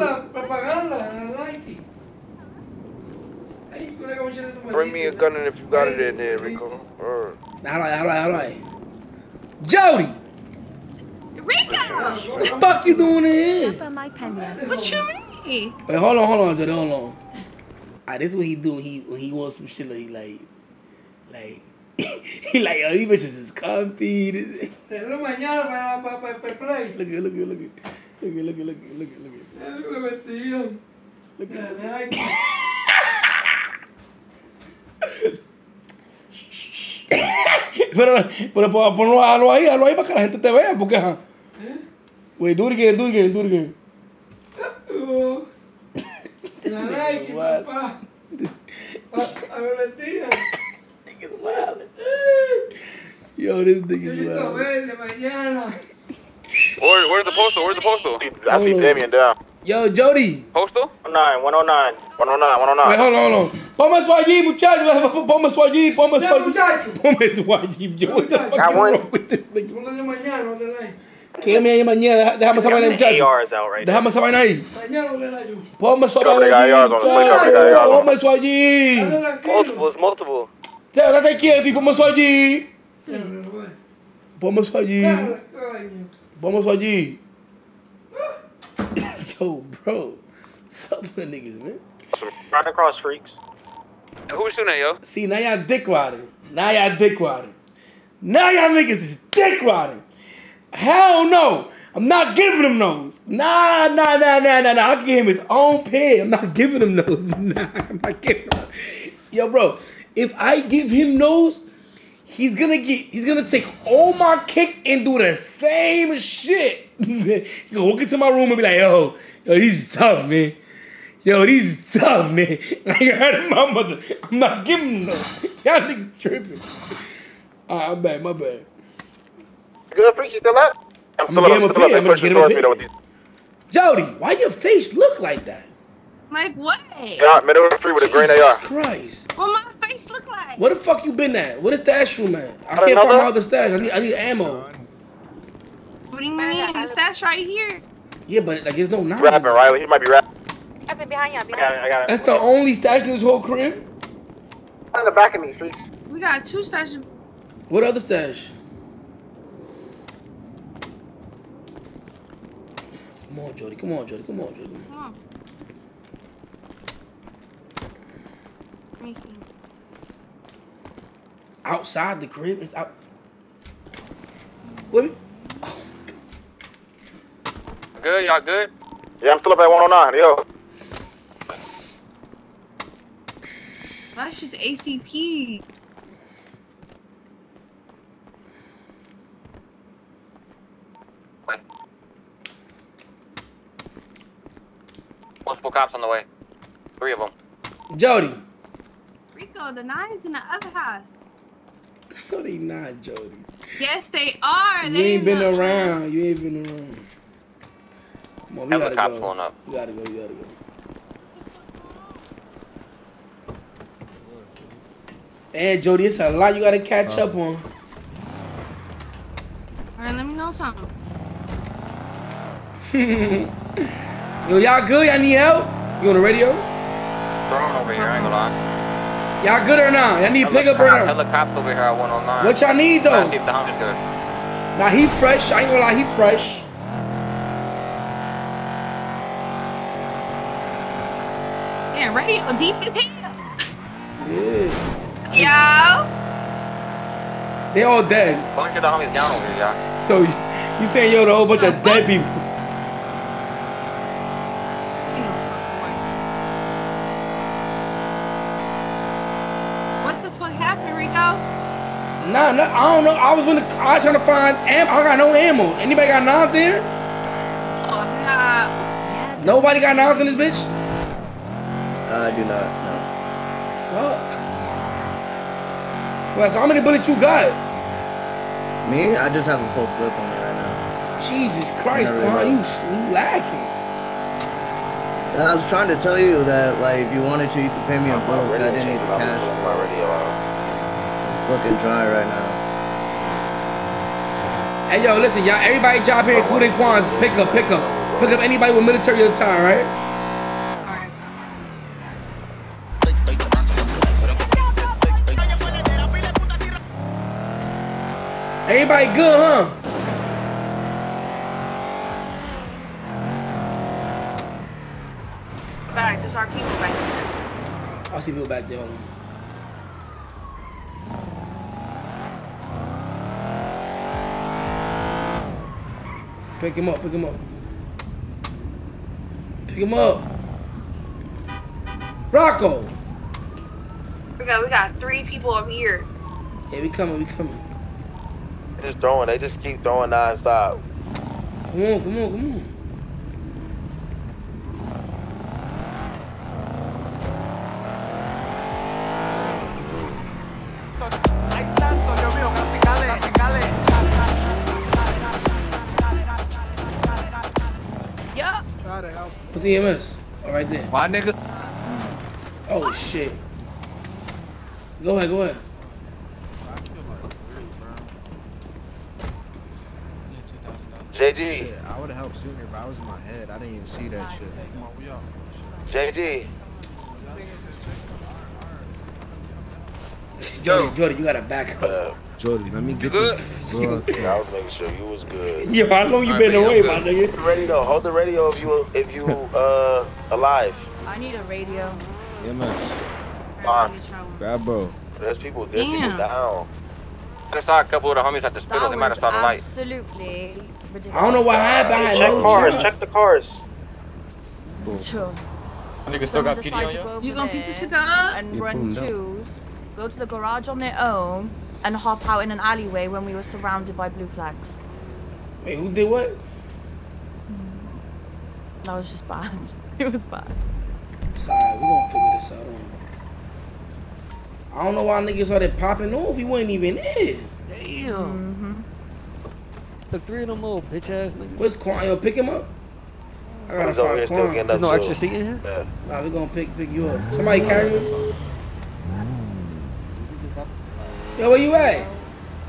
Bring me a gun and if you got it in there, Rico. All right. Jody! Rico! What the fuck you doing in here? What you mean? Wait, hold on, Jody, hold on. Alright, this is what he do when he wants some shit like he like, yo, these bitches is comfy. Pero ponlo ahí para que la gente te vea, porque ajá. Güey, do it again. This nigga's wild. Yo, this nigga's wild. Where's the postal? I see Damien down. Yo, Jody. Postal? 109. Wait, hold on. Pomme Swajib, muchachos. Pomme Swajib. Yo, what the fuck is wrong with this nigga? Quédame ahí mañana. Déjame saber ahí, muchachos. Pomme Swajib. Multiple. Teo, date quieto y vamos allí. Vamos allí. Yo, bro. What's up with niggas, man? Right across, freaks. Who's doing that, yo? See, now y'all dick riding. Now y'all niggas is dick riding. Hell no. I'm not giving him those. Nah. I'll give him his own pair. I'm not giving him those. Yo, bro. If I give him those, he's gonna take all my kicks and do the same shit. He's gonna walk into my room and be like, yo, he's tough, man. Yo, these tough, man. Like I heard my mother. I'm not giving them those. Y'all niggas tripping. Alright, I'm back. My bad. Good, freak. You still up? I'm still up. I'm still up. Jody, why your face look like that? Like what? Yeah, middle of the street with a green AR. Jesus Christ. What my face look like? Where the fuck you been at? Where the stash room at? I can't find my other stash. I need ammo. What do you mean? The stash right here. Yeah, but like there's no knife. Rapping, Riley. He might be rapping. I've been behind y'all. I got it. That's the only stash in this whole crib? On the back of me, street. We got two stashes. What other stash? Come on, Jody. Come on, Jody. Come on, Jody. Come on. Let me see. Outside the crib? It's out. Wait. Oh, my God. Good? Y'all good? Yeah, I'm still up at 109. Yo. That's just ACP. Multiple cops on the way. 3 of them. Jody. Rico, the 9's in the other house. No, they not, Jody. Yes, they are. You ain't been around. You ain't been around. Come on, we gotta go. Pulling up. We gotta go. We gotta go. And Jody, it's a lot you gotta catch up on. All right, let me know something. Yo, y'all good? Y'all need help? You on the radio? Throwing over here, I ain't gonna lie. Y'all good or not? Y'all need pickup or not? Helicopter over here at 109. What y'all need though? Nah, he fresh. I ain't gonna lie, he fresh. Yeah, radio deep as hell. Yeah. Yo. They all dead. A bunch of the homies down over here, y'all. So you saying yo, the whole bunch of dead people? Nah, I don't know. I was trying to find ammo. I got no ammo. Anybody got knives here? Oh, nah. Nobody got knives in this bitch? I do not, no. Fuck. Well, so how many bullets you got? Me? I just have a full clip on me right now. Jesus Christ, Quan, you lacking. I was trying to tell you that, like, if you wanted to, you could pay me in bullets. I didn't need the cash. Fucking dry right now. Hey yo, listen, y'all. Everybody job here, including Quan's. Pick up anybody with military attire, right? Alright. Everybody good, huh? Back, there's our people back there. I see people back there. Hold on. Pick him up, pick him up. Pick him up. Rocco! We got 3 people over here. Yeah, we coming. They're just throwing, they just keep throwing nonstop. Come on. EMS, all right then. Why, nigga? Oh shit! Go ahead. JG. Shit, I would have helped sooner, but I was in my head. I didn't even see that shit. JG. Jody, you gotta back up. Jody, let me get this. I was making sure you was good. Yeah, how long you been away, my nigga? Hold the radio if you alive. I need a radio. Yeah, man. Grab bro. There's people down. I saw a couple of the homies at the spittle. They might have saw the light. Absolutely ridiculous. I don't know what happened. Check the cars. Sure. Nigga still got PD on you. You gonna pick this up and run twos? Go to the garage on their own and hop out in an alleyway when we were surrounded by blue flags. Wait, who did what? That was just bad. It was bad. side. We're gonna figure this out. I don't know why niggas are that popping off. He wasn't even there. Damn. Mm-hmm. The three of them little bitch ass niggas. Where's Quan? Yo, pick him up. I gotta find Quan. There's no extra seat in here? Yeah. Nah, we're gonna pick you up. Somebody carry me. Yo, where you at?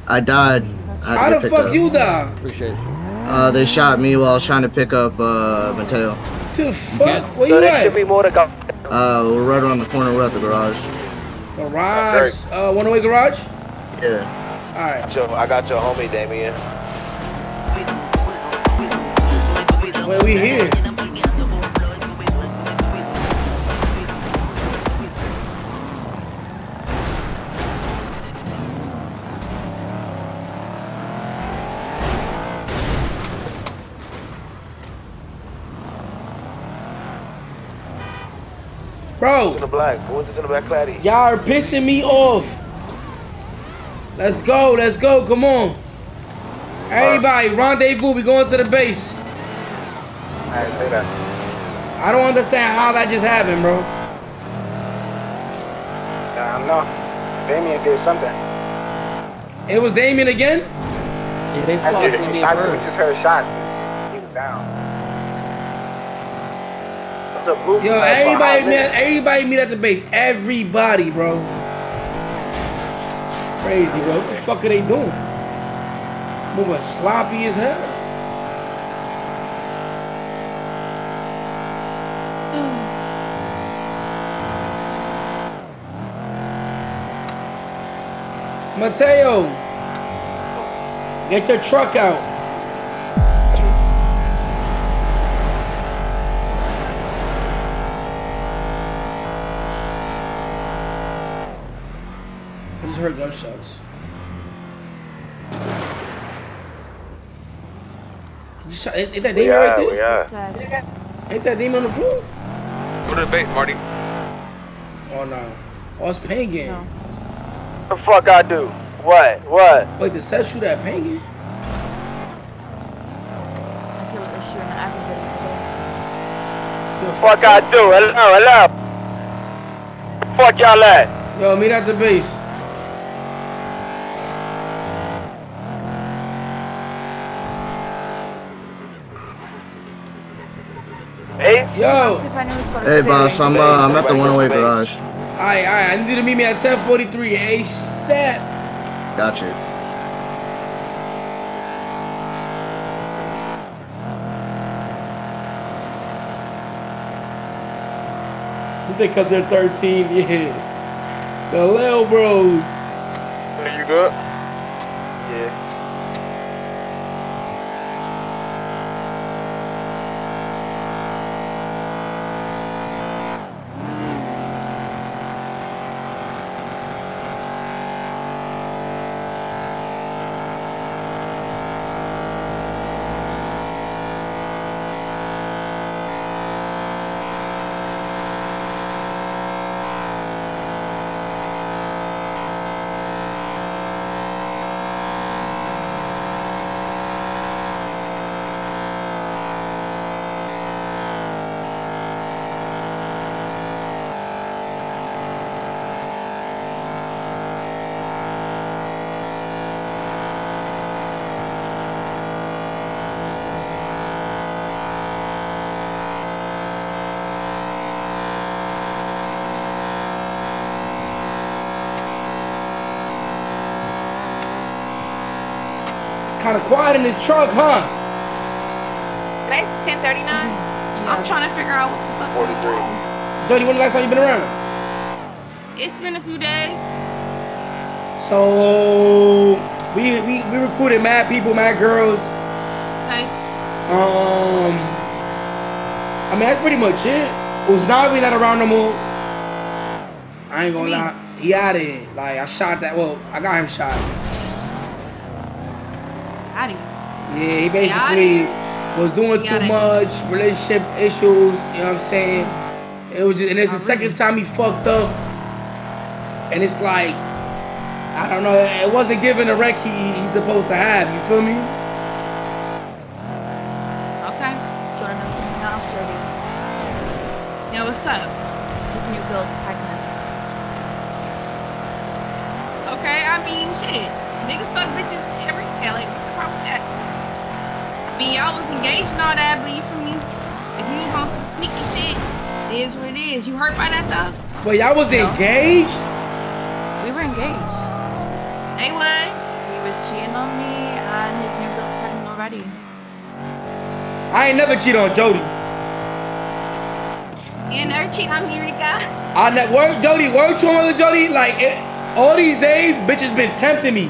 I died. How the fuck you died? Appreciate it. They shot me while I was trying to pick up Mateo. The fuck? Where you at? We're right around the corner. We're at the garage. Garage? One-way garage? Yeah. Alright. So I got your homie, Damien. Well, we here. Bro, y'all are pissing me off. Let's go, come on. Everybody, rendezvous, we going to the base. I don't understand how that just happened, bro. I don't know. Damien did something. It was Damien again? Yeah, they fought Damien first. I just heard a shot. He was down. Yo, everybody meet at the base. Everybody, bro. It's crazy, bro. What the fuck are they doing? Moving sloppy as hell. Mateo, get your truck out. Her gunshots. Ain't that Demon right there? Yeah. Ain't that Demon on the floor? Go to the base, Marty. Oh no. Oh, it's pain game. No. What the fuck I do? What? What? Wait, the set shoot at pain game? I feel like they're shooting at everybody today. The fuck I do? Hello, hello. The fuck y'all at? Yo, meet at the base. Yo! Hey, boss, I'm at the one-way garage. Alright, I need you to meet me at 10:43 ASAP. Got you. You said because they're 13, yeah. The Lil Bros. Are you good? Yeah. Kind of quiet in this truck, huh? Today's 10:39. Yeah. I'm trying to figure out what the fuck. 43. Jody, when the last time you been around? It's been a few days. So we recruited mad people, mad girls. Hey. I mean that's pretty much it. Uznavi's not around no more. I ain't gonna lie, he out of here. Like I shot that. Well, I got him shot. Yeah, he basically was doing too much, relationship issues, you know what I'm saying? It was just, and it's the second time he fucked up. And it's like, I don't know, it wasn't giving the wreck he's supposed to have, you feel me? Okay. Jordan, now, Jordan. Yo, what's up? girl's pregnant. Okay, I mean, shit. Niggas fuck bitches every day. Like, what's the problem with that? I mean, y'all was engaged and all that, but you feel me? If you was on some sneaky shit, it is what it is. You hurt by that, though? Well, y'all was engaged? We were engaged. Anyway, he was cheating on me, and his new girl's pregnant already. I ain't never cheated on Jody. You never cheated on me, Rika? I never. Word to another Jody, like, all these days, bitches been tempting me.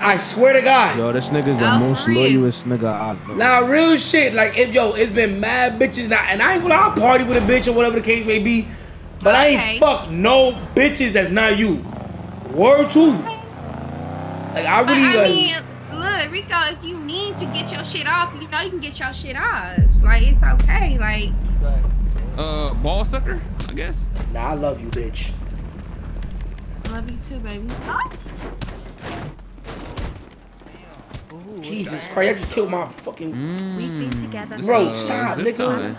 I swear to God. Yo, this nigga's the most loyalest nigga I've ever. Nah, real shit. Like, if yo, it's been mad bitches. Now, and I ain't gonna I'll party with a bitch or whatever the case may be. But okay. I ain't fuck no bitches that's not you. Word to. Okay. Like, I really. But I mean, look, Rico, if you need to get your shit off, you know you can get your shit off. Like, it's okay. Like. Ball sucker, I guess. Nah, I love you, bitch. Love you too, baby. Oh. Ooh, Jesus Christ, I just killed my fucking... Bro, stop, nigga.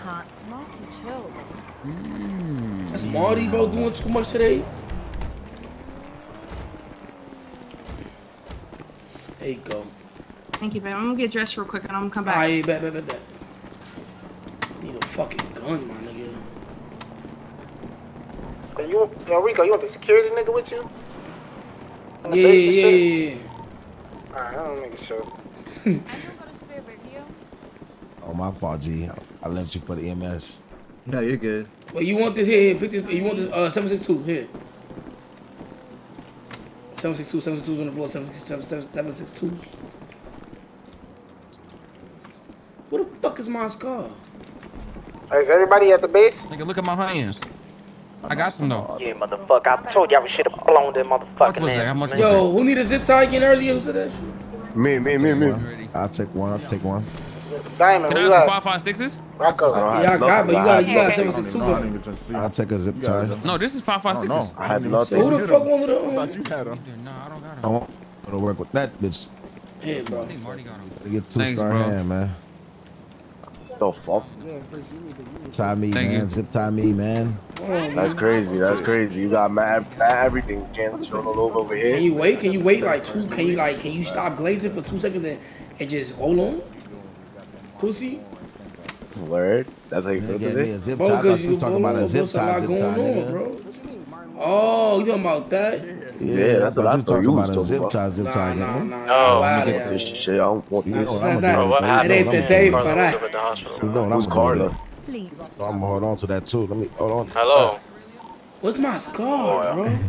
That's Marty, bro, doing too much today. There you go. Thank you, babe. I'm gonna get dressed real quick and I'm gonna come back. Alright, bet. Need a fucking gun, my nigga. Yo, Rico, you want the security nigga with you? Yeah. Alright, I'm making sure. I don't go to spirit review. Oh, my fault, G. I left you for the EMS. No, you're good. Well, you want this here? Pick this. You want this? 762 here. 762, 762's on the floor. 762's. Where the fuck is my Scar? Is everybody at the base? Nigga, look at my hands. I got some though. Yeah, motherfucker. I told y'all we should have blown that motherfucking ass. Yo, who need a zip tie again earlier? Who's that shit? Me. I'll take one. Diamond, can I have 5.56s? Yeah, I got, but you got 7.62. I'll take a zip tie. No, this is 5.56s. I had nothing. Who the fuck wanted them? I thought you had them. Nah, I don't got them. I want to work with that bitch. Yeah, bro. I think Marty got them. Get two-star hand, man. The fuck? Tie me, man. Zip tie me, man. That's crazy. That's crazy. You got mad everything. Can't turn all over here. Can you wait? Can you wait like two? Can you stop glazing for 2 seconds and just hold on? Pussy. Word. That's how you feel today. Zip tie. I thought you was talking about a zip tie. Bro. Oh, you talking about that? Yeah, that's what I thought you was talking about. Zip tie. No, I don't want this shit. I don't want this. It ain't the day for that. No, I'm Carla. I'm gonna hold on to that too. Let me hold on. Hello. What's my Scar, bro? Where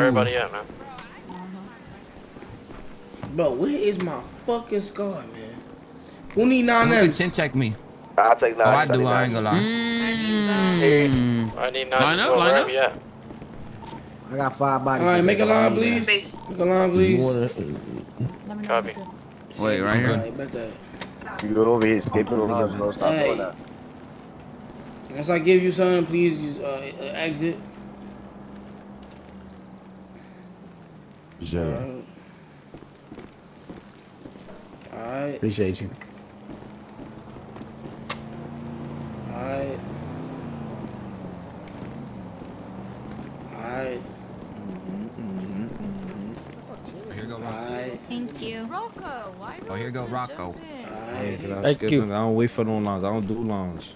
everybody at, man? Bro, where is my fucking Scar, man? Who need 9Ms? Chin check me. I'll take 9Ms. Oh, I do. I ain't gonna lie. I need 9Ms. Line up. Yeah. I got 5 bodies. All right, make a line, please. Make a line, please. Copy. Wait, right here. You go over here, skipping over us, bro. Stop doing that. Once I give you something, please just exit. Sure. Alright. Appreciate you. Alright. Alright. Thank you. Rocco, why Rocco? Oh, here go Rocco. Hey, thank you. I don't wait for no lines. I don't do lines.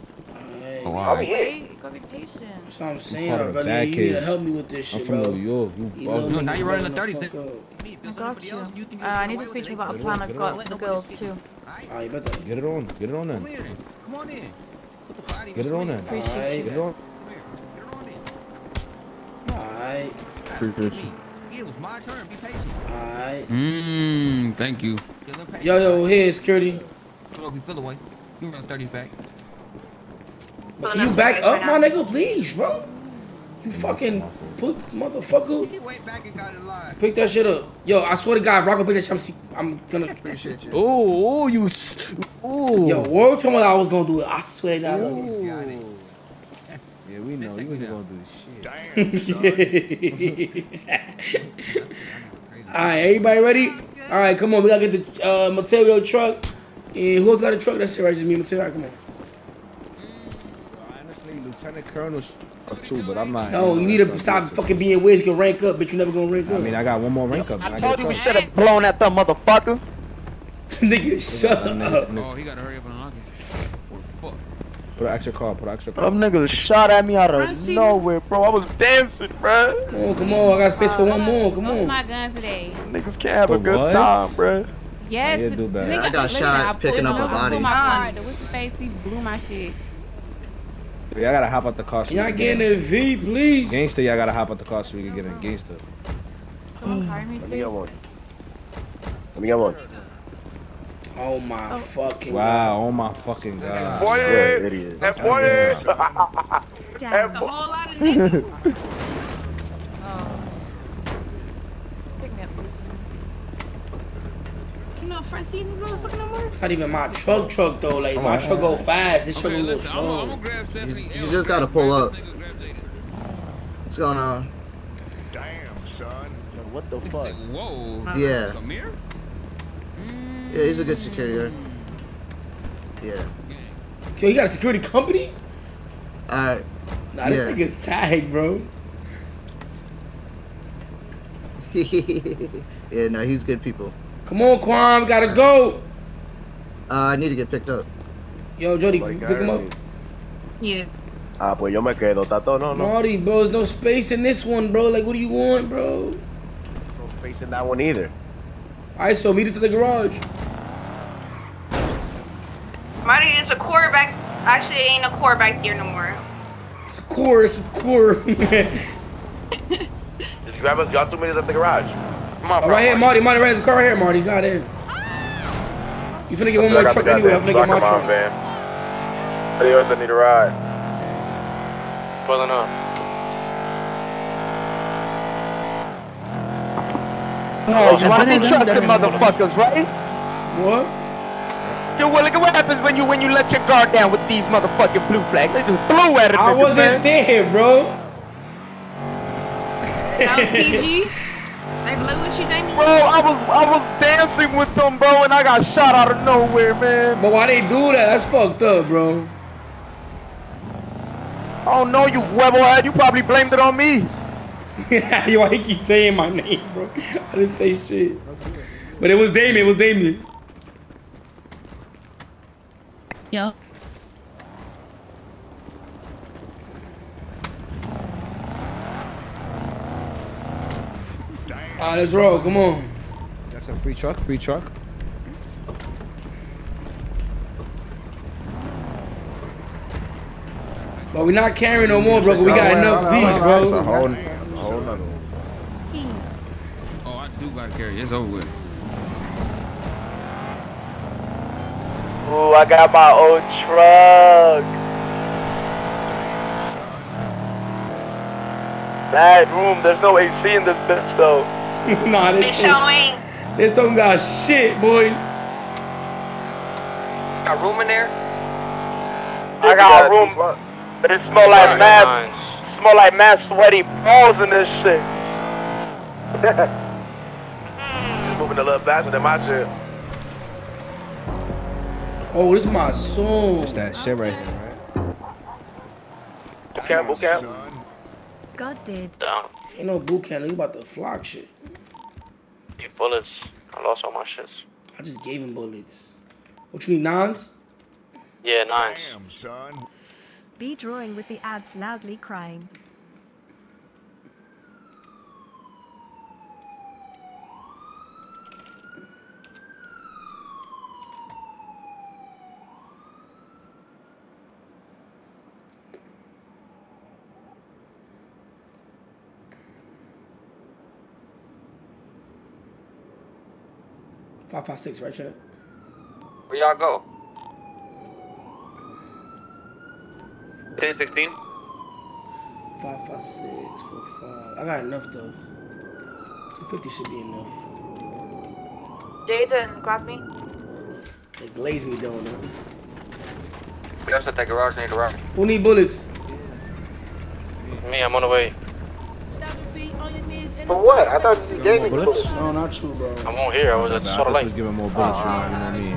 Oh, wow. Wait, gotta be patient. That's what I'm saying. I really need you to help me with this shit, bro. I'm from New York. You know, now you're running the 30s. I got you. I need to speak to you about a plan I've got with the girls, too. Alright, better. Get it on then. Come on in. Get it on then. Appreciate you. Get it on in. Alright. Appreciate you. It was my turn. Be patient. Alright. Thank you. Yo, here, security. You feel away. You run 30 back. But can you back up, my nigga, please, bro? You fucking put motherfucker. Pick that shit up. Yo, I swear to God, Rocco, pick that shit up. I'm gonna appreciate you. Oh, you. Oh. Yo, world told me I was gonna do it. I swear to God. Yeah, we know you was gonna do shit. Alright, everybody ready? Alright, come on, we gotta get the material truck. And who else got a truck? That's it, right? Just me and Lieutenant. Come on. Honestly, Lieutenant Colonel's up too, but I'm not. No, you need to stop fucking being weird. You can rank up, but you never gonna rank up. I mean, I got one more rank up. I told you we should have blown at that motherfucker. Nigga, shut up. Oh, he gotta hurry up and unlock it. What the fuck? Put an extra car, put an extra car. Them niggas shot at me out of nowhere, bro. I was dancing, bro. Oh, come on. I got space for one more. Come on. My guns today. Niggas can't have a good time, bro. Yes. Yeah, do better. I got shot picking up a body. What's the face? He blew my shit. Yeah, I gotta hop out the car. Y'all getting a V, please. Gangster, y'all gotta hop out the car so we can get in. Gangster. Someone hire me, please. Let me get one. Let me get one. Oh my fucking god. Wow, oh my fucking god. F40! F40! That's a whole lot of niggas. Pick me up, Bruce. You know, front seat in this motherfucker no more? It's not even my truck though. Like, my truck go fast. This truck go a little slow. You just gotta pull up. What's going on? Damn, son. What the fuck? Whoa. Yeah. Yeah, he's a good security guard. Yeah. So you got a security company? Alright. Nah, this nigga's tagged, bro. Yeah, no, he's good people. Come on, Quan, we gotta go. I need to get picked up. Yo, Jody, can you pick him up? Yeah. Ah, pues yo me quedo, tato, no, no. Marty, bro, there's no space in this one, bro. Like, what do you want, bro? There's no space in that one either. Alright, so meet us at the garage. Marty, it's a core back. Actually, it ain't a core back there no more. It's a core, Just grab us, y'all 2 minutes at the garage. Come on, bro. Right here, Marty. Marty, there's a car right here, Marty. Got it. You finna get one more truck anyway. I'm finna get my truck. Hey, yo, I need a ride. Pulling up. Oh, you want to be trusted, motherfuckers, right? What? Yo, well, look at what happens when you let your guard down with these motherfucking blue flags. They just blew at it. I wasn't there, bro. That was PG. They blew at you, Damien. Bro, I was dancing with them, bro, and I got shot out of nowhere, man. But why they do that? That's fucked up, bro. Oh no, you webble-head. You probably blamed it on me. Yeah, yo, I keep saying my name, bro. I didn't say shit. But it was Damien, Yo. Alright, let's roll, come on. That's a free truck, But we're not carrying no more, bro, but we got enough these, bro. That's a whole another one. Oh, I do gotta carry. It's over with. Ooh, I got my old truck. Bad room. There's no AC in this bitch though. Nah, this showing. This don't got shit, boy. Got room in there? I got room, but it smell like mad. Smell like mad sweaty balls in this shit. Just moving a little faster than my chair. Oh, this is my soul. It's that shit right here, right? Boot camp, God did. Ain't no boot camp. You about to flock shit. You bullets. I lost all my shits. I just gave him bullets. What you need, nines? Yeah, nines. Damn, son. Be drawing with the ads loudly crying. Five, 5, 6, right, Chad? Where y'all go? 10-16? 5, 5, 6, 4, 5. I got enough though. 250 should be enough. Jaden, grab me. They glazed me down there. We also at that garage near the rock. Who need bullets? Me, I'm on the way. For what? I thought you gave me bullets. No, not true, bro. I'm on here. I was at the sort of like. I was giving more bullets. You know what I mean?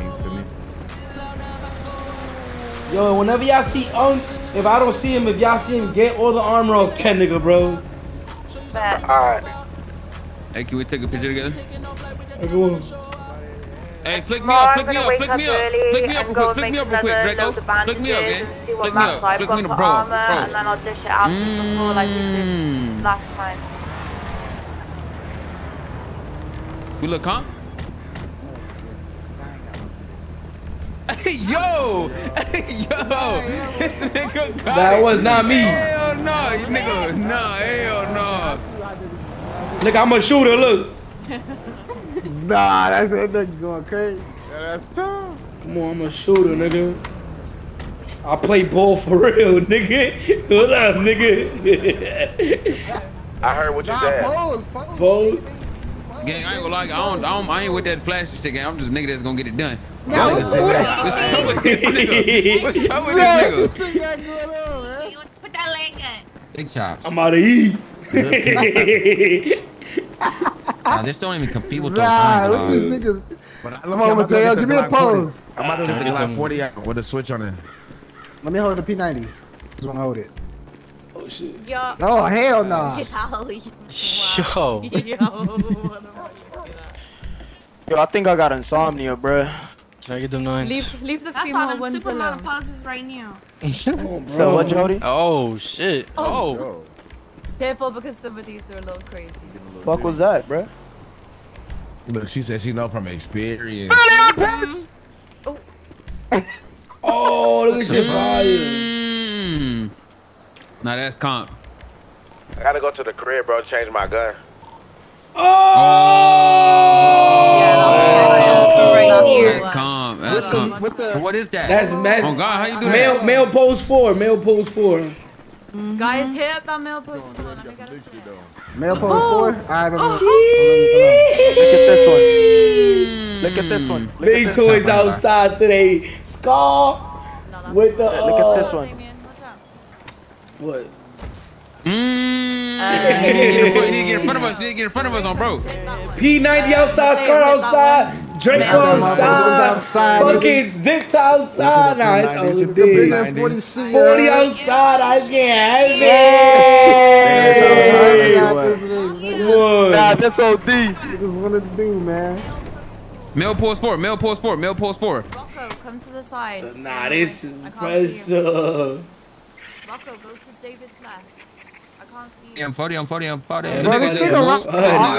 Yo, whenever y'all see Unk, if I don't see him, if y'all see him, get all the armor off Ken, nigga, bro. Alright. Hey, can we take a picture together? Hey, flick me up, flick me up, flick me up, flick me up, flick me up real quick, Draco. Flick me up, gang. Flick me up, flick me in the bro. And then I'll dish it out before like we did last time. We look calm? Hey, yo! Hey, yo! This nigga got that was not me. Hell no, nigga. No, hell no. Look, I'm a shooter, look. Nah, that's that nigga going crazy. That's tough. Come on, I'm a shooter, nigga. I play ball for real, nigga. Hold up, nigga. I heard what you said. Pose. Gang, I ain't gonna lie. I ain't with that flashy shit, gang. I'm just a nigga that's gonna get it done. No, what's up with this nigga? What's up with this nigga? You put that leg up. Big chops. I'm out of E. Nah, this don't even compete with those things, dog. Come on, Mateo, give me a pose. I'm about to get the Glock 40 out with a switch on it. Let me hold the P90. Just want to hold it. Oh, shit. Yo. Oh, hell no. Yo. Yo, I think I got insomnia, bro. Can I get them nines? Leave the female ones alone. That's all them supermodel poses right now. So what, Jody? Oh, shit. Oh. Careful, because some of these are a little crazy. Fuck was that, bro? Look, she said she know from experience. Oh. Oh, look at shit fire. Now that's comp. I gotta go to the crib, bro, to change my gun. Oh! Yeah, that's calm. That's calm. What is that? That's mess. Oh, God, how you doing? Male pose 4. Male pose 4. Guys, hit up that male pose 4. Let me get it. Male pose 4? Alright, look at this one. Look at this one. Big toys outside today. Scar. With the. Look at this one. What? He didn't get in front of us. He didn't get in front of us on bro. P90 outside, Scar outside, Draco outside, fucking Zitz outside. Nah, it's all day. 40 outside. I can't have it. Nah, that's OD. What to do, man? Male pause 4. Male pause 4. Male pause 4. Rocco, come to the side. Nah, this is pressure. Rocco, go to David's left. M40. Bro, this nigga Rocco.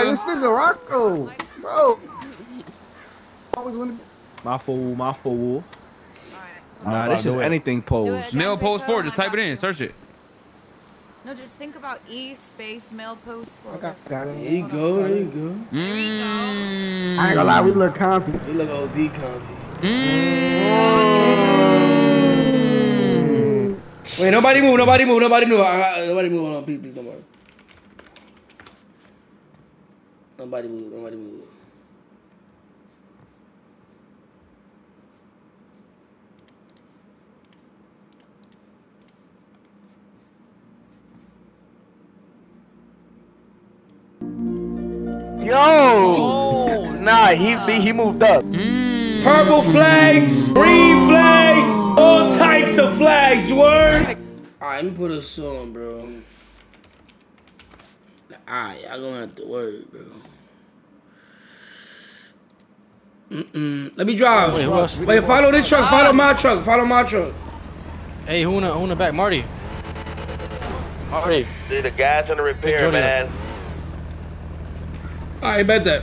This nigga Rocco. Bro. Always wanna be. My fool. Nah, this is anything pose. Male pose 4. Just type it in. Search it. No, just think about E space male pose 4. Okay, got it. There you go. There you go. I ain't gonna lie. We look comfy. We look OD comfy. Wait, nobody move. Nobody move on people, don't worry. Nobody move. Yo! Oh, nah, he moved up. Purple flags, green flags, all types of flags, word. Alright, let me put a song, bro. Alright, I'm gonna have to worry, bro. Let me drive. Wait, follow this truck, follow my truck. Hey, who in the back? Marty. See the guys in the repair, man. Alright, bet that.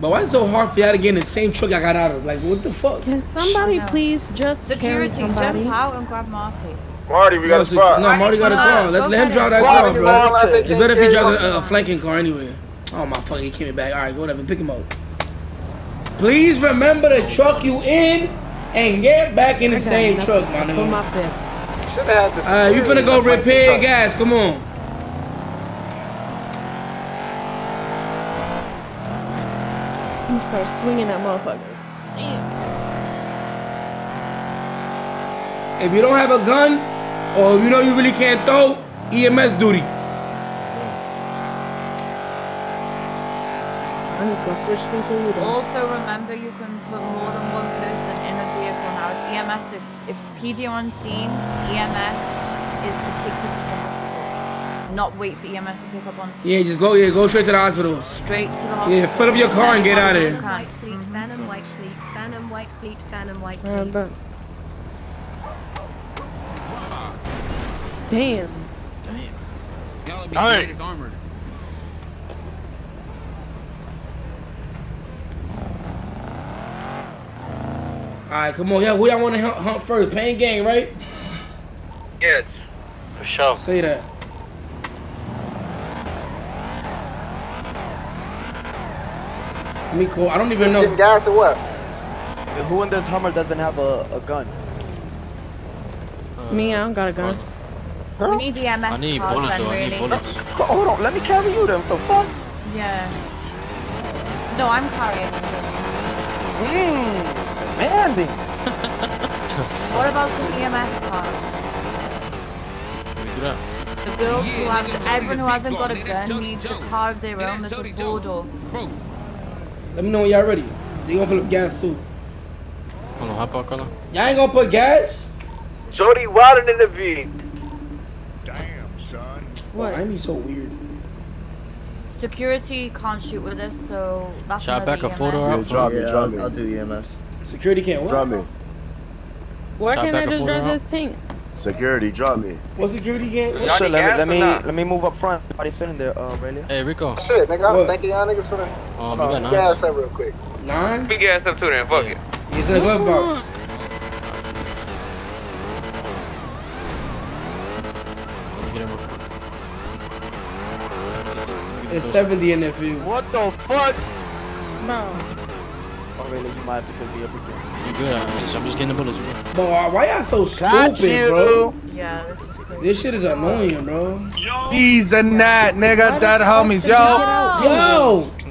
But why is it so hard for y'all to get in the same truck I got out of? Like, what the fuck? Can somebody please just carry somebody? Jump out and grab Marty. Marty, we got a car. No, Marty got a car. Let him drive that car, bro. It's better if he drives a flanking car anyway. Oh, my fuck, he came back. All right, whatever. Pick him up. Please remember the truck you in and get back in the same truck, my nigga. All right, you finna go repair gas. Come on. Start swinging at motherfuckers. Damn. If you don't have a gun, or you know you really can't throw, EMS duty. I'm just gonna switch things to you. Also remember you can put more than one person in a vehicle now. It's EMS, if PD on scene, EMS is to take people to the hospital. Not wait for EMS to pick up on scene. Yeah, just go, yeah, go straight to the hospital. Straight to the hospital. Yeah, fill up your car and get out of there. White fleet, Phantom White Fleet, Phantom White Fleet, Phantom White Fleet. Damn. Damn. Alright. Alright, come on. Yeah, who y'all want to hunt first? Pain gang, right? Yes. For sure. Say that. Let me call. I don't even know. Guys or what? Who in this Hummer doesn't have a gun? Me, I don't got a gun. Girl? We need the EMS. I need bullets, though. Really. I need bullets. Hold on, let me carry you then. What the fuck? Yeah. No, I'm carrying them. Mandy. What about some EMS cars? The girls who have, everyone who hasn't got a gun needs a car of their own. That's a four-door. Let me know when y'all ready. They gonna fill up gas too. Hold on, hop out, color. Y'all ain't gonna put gas? Jody Wilder in the V. Damn, son. What? I mean, so weird. Security can't shoot with us, so that's shot back a photo. Yeah, drop me, drop me. I'll do EMS. Security can't work. Drop me. Why can't I just drive this tank? Security, drop me. What security can't work? Shit, let me move up front. Everybody sitting there, Rayleigh. Hey, Rico. Shit, nigga, thank you, y'all niggas for that. Oh, we got nines. Gas up real quick. Nines? We gas up to them, fuck it. He's in the glove box. There's 70 in there for you. What the fuck? No. Really, you might have to pick me up again. You good? I'm just getting the bullets. Bro, why y'all so stupid, bro? Yeah, this is crazy. This shit is annoying, bro. He's a gnat, nigga. That homies, yo.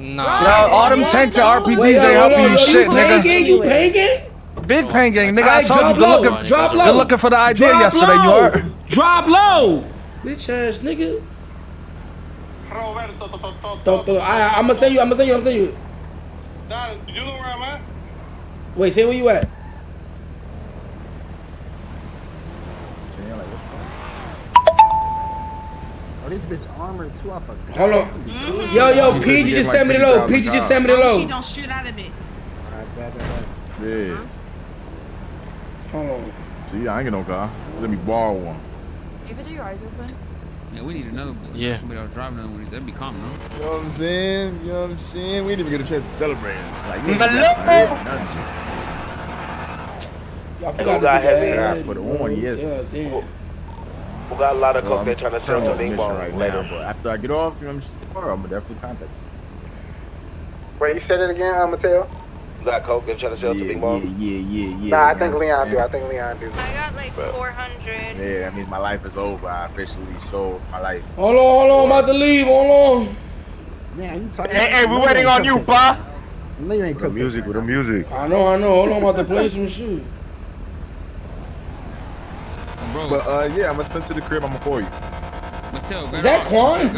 Nah. Yo, all them tanks at RPD, they help you shit, nigga. You pain gang? Big pain gang, nigga. I told you, they're looking for the idea yesterday. You heard? Drop low, bitch ass nigga. I'm gonna send you. Dad, you know where I'm at? Wait, say where you at. Oh, this bitch armored too. Hold on. Yo, PG just sent me the load. PG just sent me the load. She don't shoot out of it. Alright, bad. Yeah. Hold on. See, I ain't got no car. Let me borrow one. Ava, do your eyes open? Yeah, we need another one. Yeah. Somebody else driving another one. That'd be calm, no? You know what I'm saying? You know what I'm saying? We didn't even get a chance to celebrate. Like, y'all forgot to heavy for the one, yes. Yeah, damn. We got a lot of coke. They're trying to sell to me right later, now. But after I get off, you know what I'm definitely contact you. Wait, you said it again, Mateo? Got coke and trying to sell to Big Mom. Yeah. Nah, I think Leon do. I got like 400. Yeah, that means my life is over. I officially sold my life. Hold on, I'm about to leave. Hold on. Man, you talking? Hey, we're waiting on you, ba. With the music. I know. Hold on, I'm about to play some shit. But yeah, I'm gonna spend to the crib. I'm gonna call you. Mateo, is that Quan?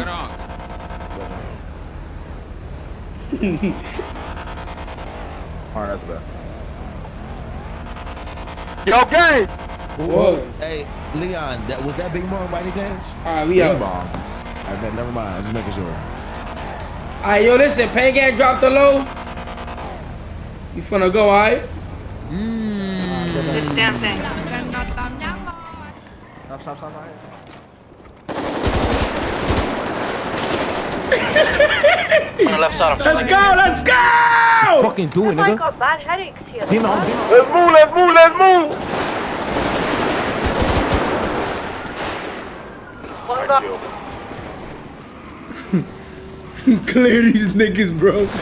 That's bad. Yo, gang! What? Hey, Leon, was that Big Mom by any chance? Alright, we out. Alright, never mind. I'm just making sure. Alright, yo, listen. Pain gang dropped the low. You finna go, alright? Good damn thing. Stop. Let's go! Fucking do it, nigga. I got bad headaches here. Let's move! What's up? Clear these niggas, bro. What?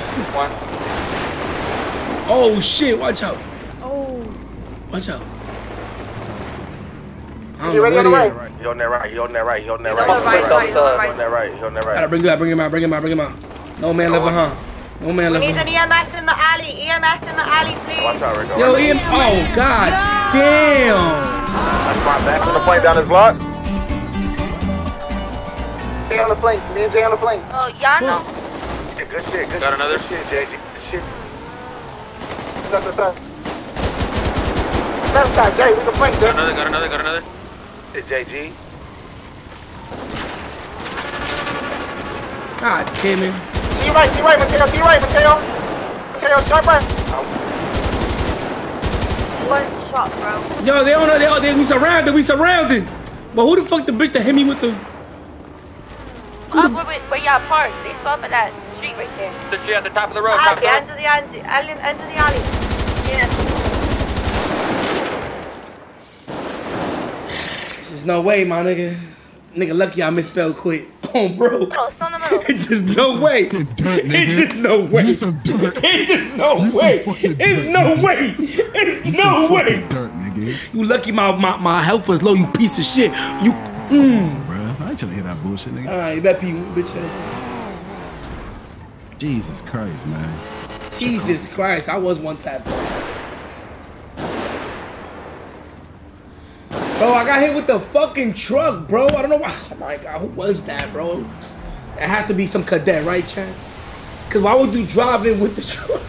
Oh shit, watch out. You're right. You're on that right. Bring him out. No man left behind. We need an EMS in the alley. Please. Watch out, Rico. Yo, EMS. Oh, God. No. Damn. That's my back on the plane down this block. Stay on the plane. Me and Jay on the plane. Oh, y'all know. Yeah, good shit. Got another shit, JG. Good shit. left side, Jay. We can break there. Got another. It's JG. God damn it. Be right, Mateo. Mateo, jump right. One shot, bro. Yo, they don't know. We surrounded. But who the fuck the bitch that hit me with the... where y'all parked? They saw up at that street right there. The street at the top of the road. Okay, end of the alley. Yeah. There's no way, my nigga. Nigga, lucky I misspelled quit. Oh, bro. It's just no way. You lucky my health was low, you piece of shit. You... I ain't trying to hear that bullshit, nigga. Alright, that pee, bitch ass. Jesus Christ, man. Jesus Christ, I was one time. Bro, I got hit with the fucking truck, bro. I don't know why. Oh my God, who was that, bro? That had to be some cadet, right, Chad? Because why would you drive in with the truck?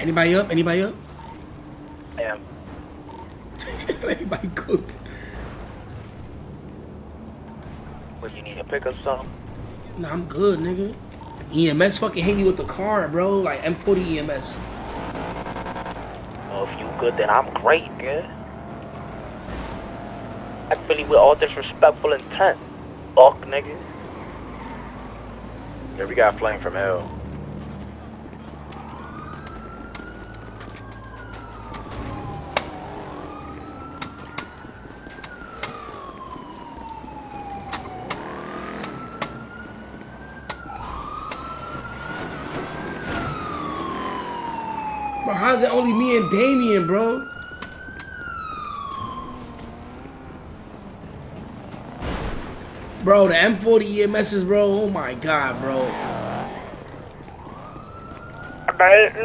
Anybody up? I am. Anybody cooked? What, you need to pick up something? Nah, I'm good, nigga. EMS fucking hit me with the car, bro. Like M40 EMS. Well, if you good, then I'm great, nigga. I feel you with all disrespectful intent. Fuck, nigga. Yeah, we got flame from hell. How's it only me and Damien, bro? Bro, the M40 EMSs, bro. Oh my God, bro.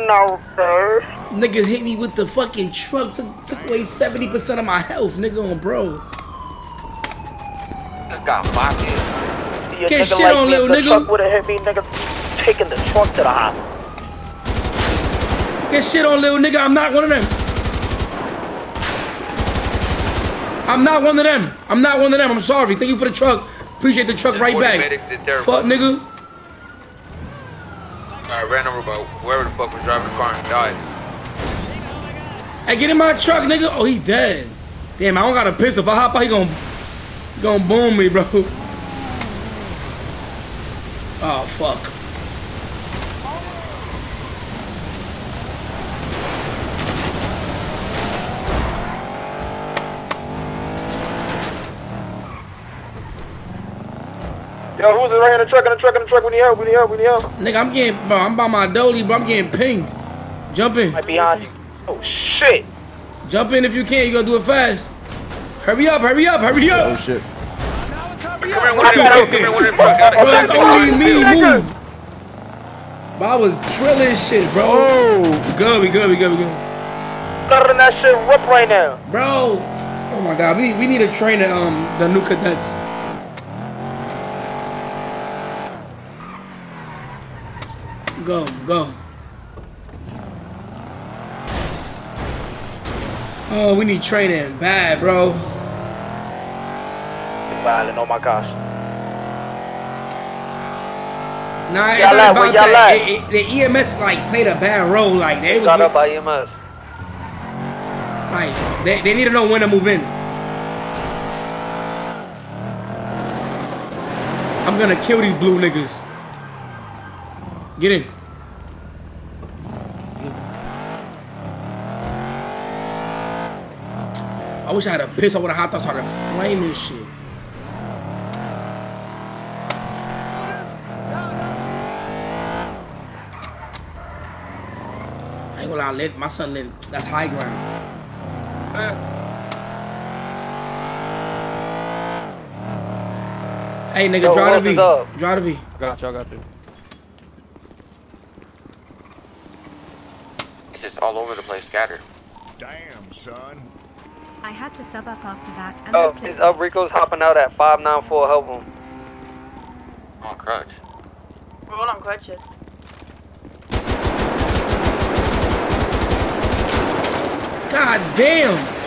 No, sir. Niggas hit me with the fucking truck. Took away 70% of my health, nigga. On bro. I got my get shit on, little nigga. The truck would have hit me, nigga. Taking the truck to the hospital. Get shit on, little nigga. I'm not one of them. I'm sorry. Thank you for the truck. Appreciate the truck. Just right back. Fuck, nigga. I ran over by whoever the fuck was driving the car and died. Hey, get in my truck, nigga. Oh, he dead. Damn, I don't got a pistol. If I hop out, he gonna boom me, bro. Oh, fuck. Yo, who's it right here in the truck, we need help. Nigga, I'm by my dolly, bro, I'm getting pinged. Jump in. Right behind you. Oh, shit. Jump in if you can, you gonna do it fast. Hurry up. Oh, shit. Come here, one in front. Bro, it's only me, move. But I was drilling shit, bro. Oh. We good. Starting that shit up right now. Bro. Oh, my God, we need to train the new cadets. Go. Oh, we need training bad, bro. Violent, oh my gosh. Nah, it ain't about that. The EMS like played a bad role. Like they was got up by EMS. Like they need to know when to move in. I'm gonna kill these blue niggas. Get in. I wish I had a pistol. I would have hopped out, started flaming shit. I ain't gonna lie, my son lit. That's high ground. Hey, nigga, draw the V. Draw the V. Got y'all, got you. It's just all over the place, scattered. Damn, son. I had to sub up after that. And oh, it's up. Rico's hopping out at 594. Help him. On crutch. We're all on crutches. God damn.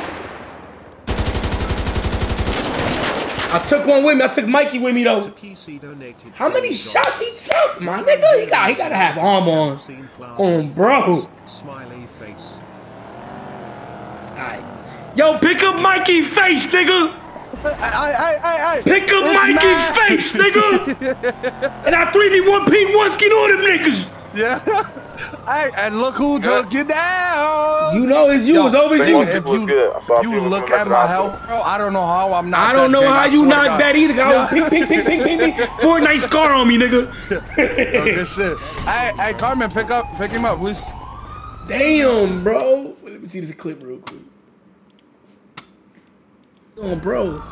I took one with me. I took Mikey with me though. How many shots he took, my nigga? He gotta have arm on bro. Smiley face. Alright. Yo, pick up Mikey face, nigga. I pick up Mikey face, nigga. And I 3D1P1 skin all them niggas. Yeah. Alright, and look who took you down. You know it's you. Yo, it's always you. If you look at my health, bro, I don't know how I'm not. I don't know how you not that either. I was ping, ping, ping, ping, ping, ping. Fortnite Scar on me, nigga. Yo, good shit. Hey, Carmen, pick him up, please. Damn, bro. Let me see this clip real quick. Oh, bro.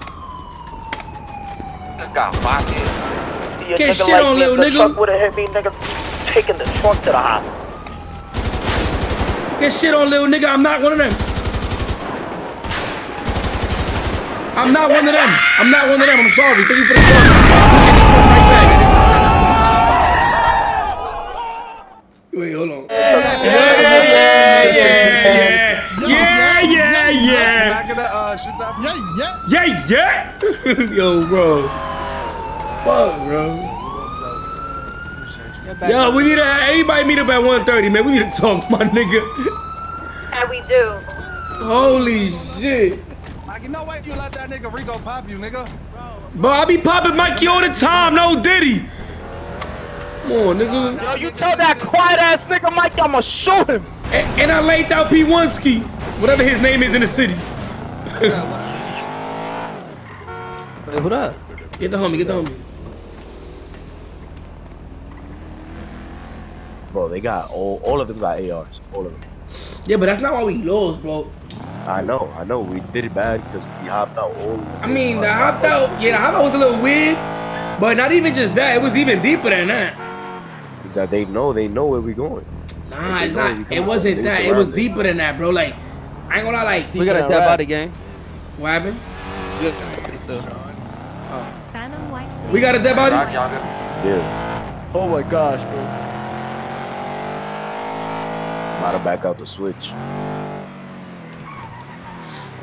Just got pocket. Get shit on, little nigga. Would have hit me, nigga. Taking the truck to the hospital. Get shit on, little nigga. I'm not one of them. I'm not one of them. I'm not one of them. I'm sorry. Thank you for the truck. Wait, hold on. Yeah. Yo, bro. Fuck, bro. Yo, we need to everybody meet up at 1:30, man. We need to talk, my nigga. And we do. Holy shit. Mikey, no way you let that nigga Rico pop you, nigga. Bro, I be popping Mikey all the time, no Diddy. Come on, nigga. Yo, you tell that quiet ass nigga Mikey I'ma shoot him. And I laid out P1ski, whatever his name is in the city. Hey, what up? Get the homie, get the homie. Bro, they got all of them got ARs, all of them. Yeah, but that's not why we lost, bro. I know, we did it bad because we hopped out all. The hopped out was a little weird, but not even just that. It was even deeper than that. That they know where we going. Nah, it's not. It wasn't that. It was deeper than that, bro. Like, I ain't gonna lie, like we gotta tap out the game. What happened? We got a dead body. Yeah. Oh my gosh, bro. About to back out the switch.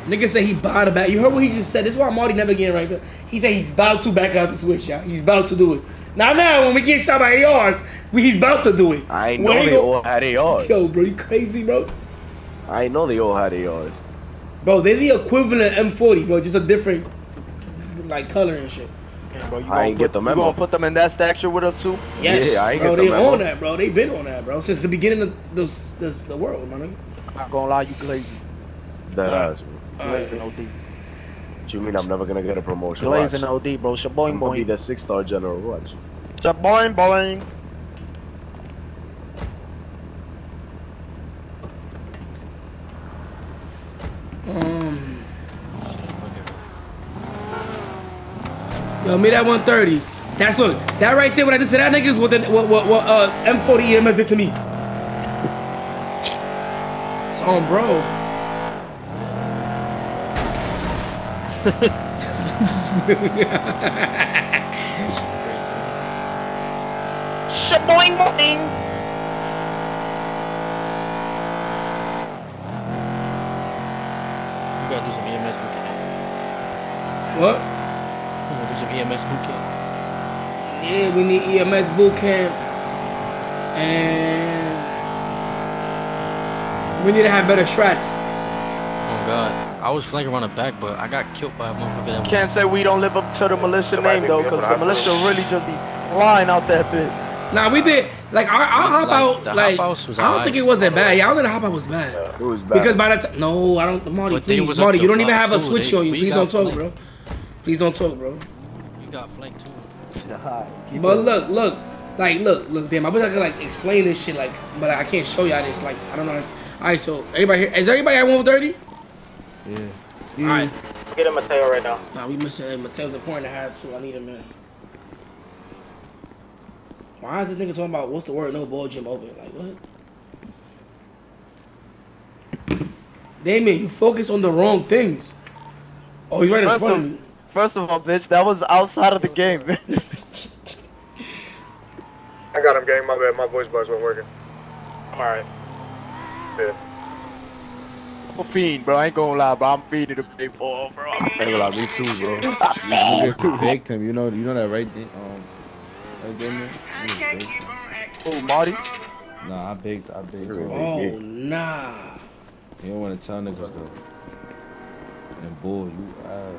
Nigga said he about to back. You heard what he just said. This is why Marty never getting right there. He said he's about to back out the switch, y'all. He's about to do it. Now, when we get shot by ARs, he's about to do it. I know they all had ARs. Yo, bro, you crazy, bro? I know they all had ARs. Bro, they're the equivalent M40, bro. Just a different, like, color and shit. Yeah, bro, I ain't get the memo. You gonna put them in that stature with us too? Yes, yeah, I ain't bro, get the memo. They on that, bro. They been on that, bro. Since the beginning of the world, my nigga. I'm not gonna lie, you glazing. That ass, bro. Glazing OD. What you mean I'm never gonna get a promotion? Glazing OD, bro. Shaboing, boing. Be the 6-star general. Watch. Shaboing, boing. Yo, me that 130. That's look. That right there, what I did to that nigga is what M40 EMS did to me. It's on, bro. Shaboing, boing. We gotta do some EMS booking. What? Some EMS boot camp. Yeah, we need EMS boot camp, and we need to have better strats. Oh God, I was flanking around the back, but I got killed by a motherfucker. That can't say we don't live up to the militia name though, because the militia really just be flying out that bit. Nah, we did. Like our hop out, like I don't think it wasn't bad. Yeah, I don't think the hop out was bad. Yeah, it was bad. Because by the time, no, I don't. Marty, please, Marty, you don't even have a switch on you. Please don't talk, bro. Please don't talk, bro. Flank too. But look, damn, I wish I could like explain this shit, like, but I can't show y'all this, like, I don't know. Alright, so everybody here, is everybody at 130? Yeah. Alright. Get a Mateo right now. Nah, we missing Mateo's important to have, so I need him, man. Why is this nigga talking about what's the word? No ball gym open. Like what? Damien, you focus on the wrong things. Oh, you right in front of me. First of all, bitch, that was outside of the game. I got him, gang. My bad. My voice box wasn't working. I'm alright. Yeah. I'm a fiend, bro. I ain't gonna lie, bro. I'm fiending to play ball, bro. Me too, bro. You're a victim. You know that right there. Right there, man. Oh, Marty? Nah, I baked. Oh, nah. You don't want to tell niggas though. And boy, you ass.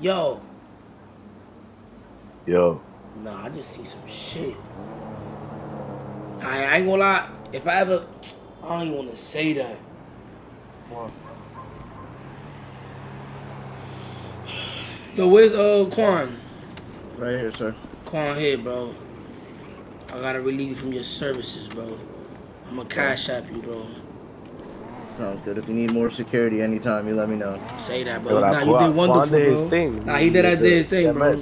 Yo. Nah, I just see some shit. I ain't gonna lie. If I ever, I don't even want to say that. What? Yo, where's Quan? Right here, sir. Quan here, bro. I gotta relieve you from your services, bro. I'm gonna cash app you, bro. Sounds good. If you need more security anytime, you let me know. Say that, bro. Nah, you did wonderful, bro. Nah, he did his thing, bro.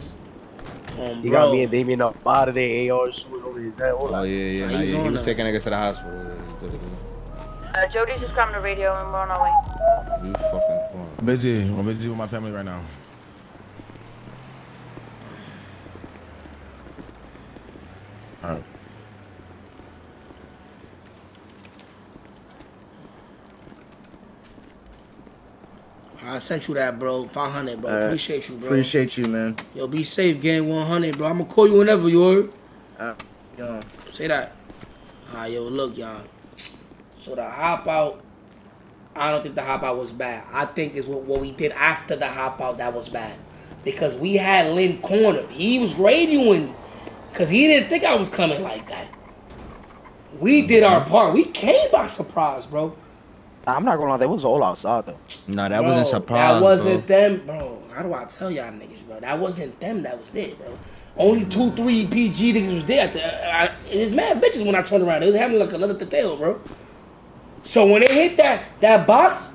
He got me and Damien up out of the AR shooting over his head. Oh, yeah. Nah, he was taking niggas to the hospital. Jody's just coming to radio and we're on our way. You fucking fuck. I'm busy with my family right now. Alright. I sent you that, bro. 500, bro. Appreciate you, bro. Appreciate you, man. Yo, be safe, gang. 100, bro. I'm gonna call you whenever, you heard? Yo. Say that. Alright, yo, look, y'all. So the hop out, I don't think the hop out was bad. I think it's what we did after the hop out that was bad. Because we had Lynn cornered. He was radioing because he didn't think I was coming like that. We did our part. We came by surprise, bro. I'm not gonna lie, they was all outside though. No, that wasn't surprise. That wasn't them, bro. How do I tell y'all niggas, bro? That wasn't them that was there, bro. Only 2, 3 PG niggas was there. It's mad bitches when I turned around. It was having like another detail, bro. So when they hit that box,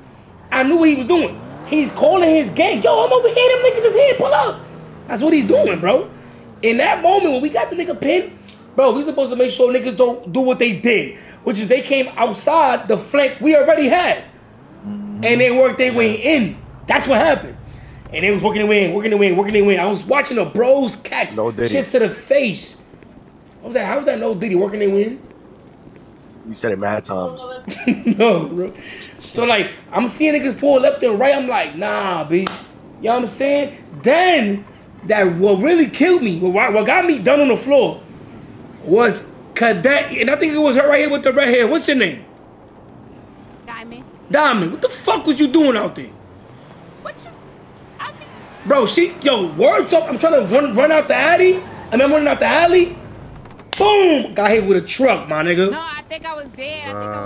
I knew what he was doing. He's calling his gang. Yo, I'm over here. Them niggas is here. Pull up. That's what he's doing, bro. In that moment when we got the nigga pinned, bro, we supposed to make sure niggas don't do what they did. Which is they came outside the flank we already had. Mm-hmm. And they worked their way in. That's what happened. And they was working their way in. I was watching the bros catch shit to the face. I was like, how was that no diddy working their way in? You said it mad times. No, bro. So like, I'm seeing niggas fall left and right. I'm like, nah, B. You know what I'm saying? Then, that what really killed me, what got me done on the floor was Cadet, and I think it was her right here with the red hair. What's your name? Diamond, what the fuck was you doing out there? Bro, words up. I'm trying to run out the alley. I mean, I'm running out the alley. Boom! Got hit with a truck, my nigga. No, I think I was dead. I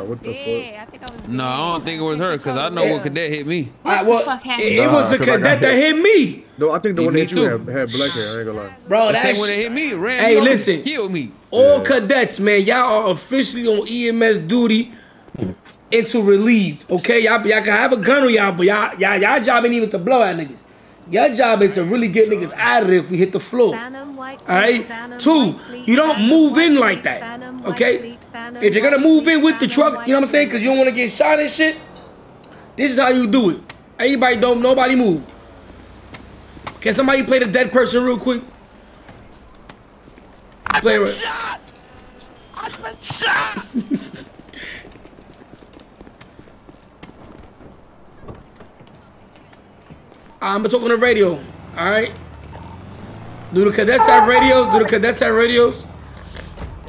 think I was dead. No, I don't think it was her, because I know when Cadet hit me. It was the Cadet that hit me. No, I think the one that hit you had black hair. I ain't gonna lie. Bro, that one that hit me, hey, listen. Killed me. All cadets, man, y'all are officially on EMS duty until relieved, okay? Y'all can have a gun on y'all, but y'all job ain't even to blow at niggas. Your job is to really get niggas out of there if we hit the floor. Alright? 2, you don't move in like that. Okay? If you're gonna move in with the truck, you know what I'm saying? Cause you don't wanna get shot and shit. This is how you do it. Nobody move. Can somebody play the dead person real quick? Play it. I've been shot! I'm gonna talk on the radio, all right? Do the cadets have radios?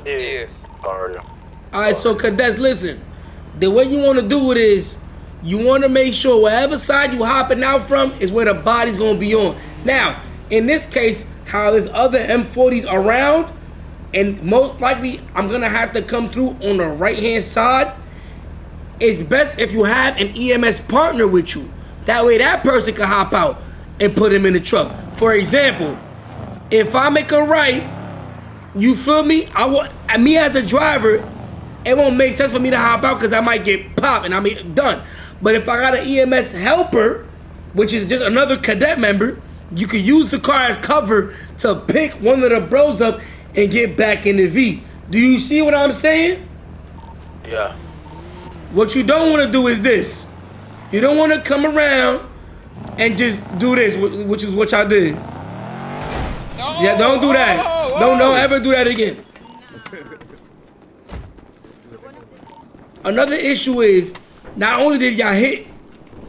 Yeah. All right, so cadets, listen. The way you want to do it is you want to make sure whatever side you hopping out from is where the body's going to be on. Now, in this case, how there's other M40s around, and most likely I'm going to have to come through on the right-hand side. It's best if you have an EMS partner with you. That way that person can hop out and put him in the truck. For example, if I make a right, you feel me? Me as a driver, it won't make sense for me to hop out because I might get popped and I'm done. But if I got an EMS helper, which is just another cadet member, You could use the car as cover to pick one of the bros up and get back in the V. Do you see what I'm saying? Yeah. What you don't want to do is this. You don't want to come around and just do this, which is what y'all did. Oh, yeah, don't do that. Oh, oh. Don't ever do that again. Another issue is, not only did y'all hit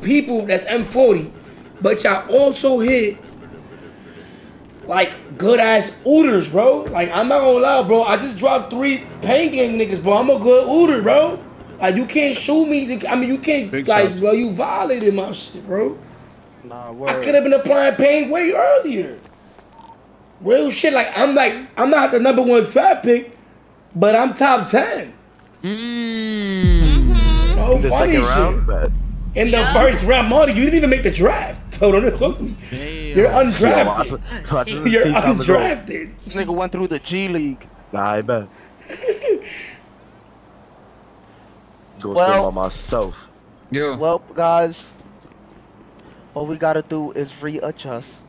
people that's M40, but y'all also hit like good ass ooters, bro. Like, I'm not gonna lie, bro. I just dropped 3 pain gang niggas, bro. I'm a good ooter, bro. Like, you can't shoot me. I mean, you can't. Big like, shot. Bro, you violated my shit, bro. Nah, word. I could have been applying pain way earlier. Real shit. Like, I'm not the #1 draft pick, but I'm top 10. Mm-hmm. No in the funny shit. Round, but... In the first round, Marty, you didn't even make the draft. So don't talk to me. Damn. You're undrafted. Yeah, you're undrafted. This nigga went through the G League. Nah, I bet. Go well, by myself. Yeah. Well, guys, all we gotta do is readjust.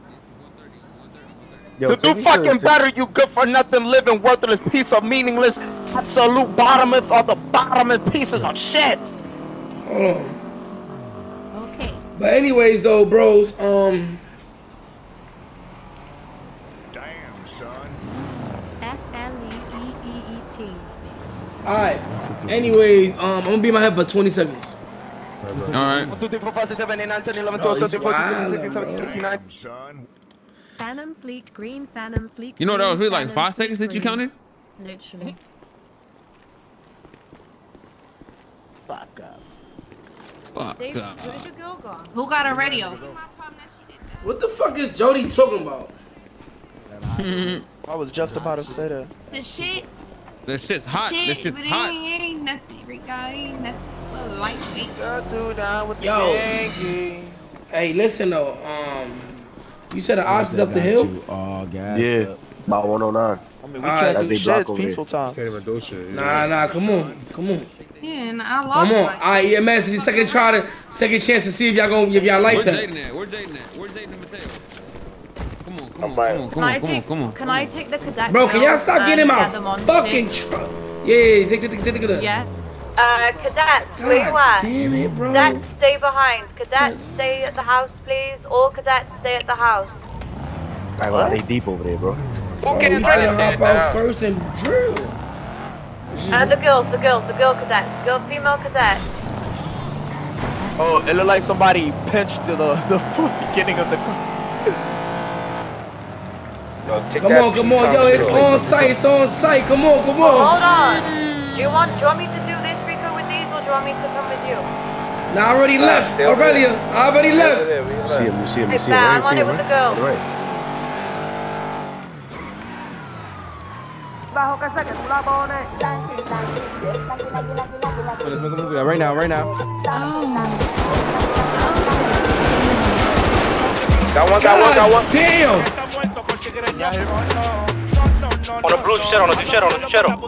Yo, to do fucking better, you good for nothing, living, worthless, piece of meaningless, absolute bottomless, or the bottomless pieces of shit. Hold on. Okay. But anyways, though, bros, damn, son. FLEEET. All right. Anyways, I'm gonna be in my head for 20 seconds. Alright. Phantom Fleet Green, Phantom Fleet. You know that was really like 5 seconds that you counted? Literally. Fuck up. Fuck up. Who got a radio? What the fuck is Jody talking about? I was just about to say that. The shit. This shit's hot. Shit, this shit's but hot. It ain't nothing, regarding nothing but lightweight. Yo, hey, listen though. You said the ops is up the hill. Oh, guys. Yeah, about 109. I mean, we can't do shit. It's peaceful time. Can't even do shit. Yeah. Nah, come on, come on. Yeah, and I lost. Come on, EMS is your second try to, second chance to see if y'all gonna, if y'all like that. We're dating that. We're dating that. We're dating Mateo. Can I take the cadet? Bro, can y'all stop getting my fucking truck? Yeah, take it up. Yeah. Cadet, where you at? Damn it, bro. Cadets, stay behind. Cadets, stay at the house, please. All cadets, stay at the house. Alright, well, they deep over there, bro. Okay, we gotta hop out first and drill. The girl cadet. Girl, female cadet. Oh, it looked like somebody pinched the beginning of the... come on, yo, it's on site, come on, Hold on. Do you want me to do this, Rico, with these, or do you want me to come with you? Nah, I already left, Aurelia. I already left. See him, you see him. I'm on it with the girl. Right. Right now, That one. Damn. On a blue shell, on a shell, on a shell.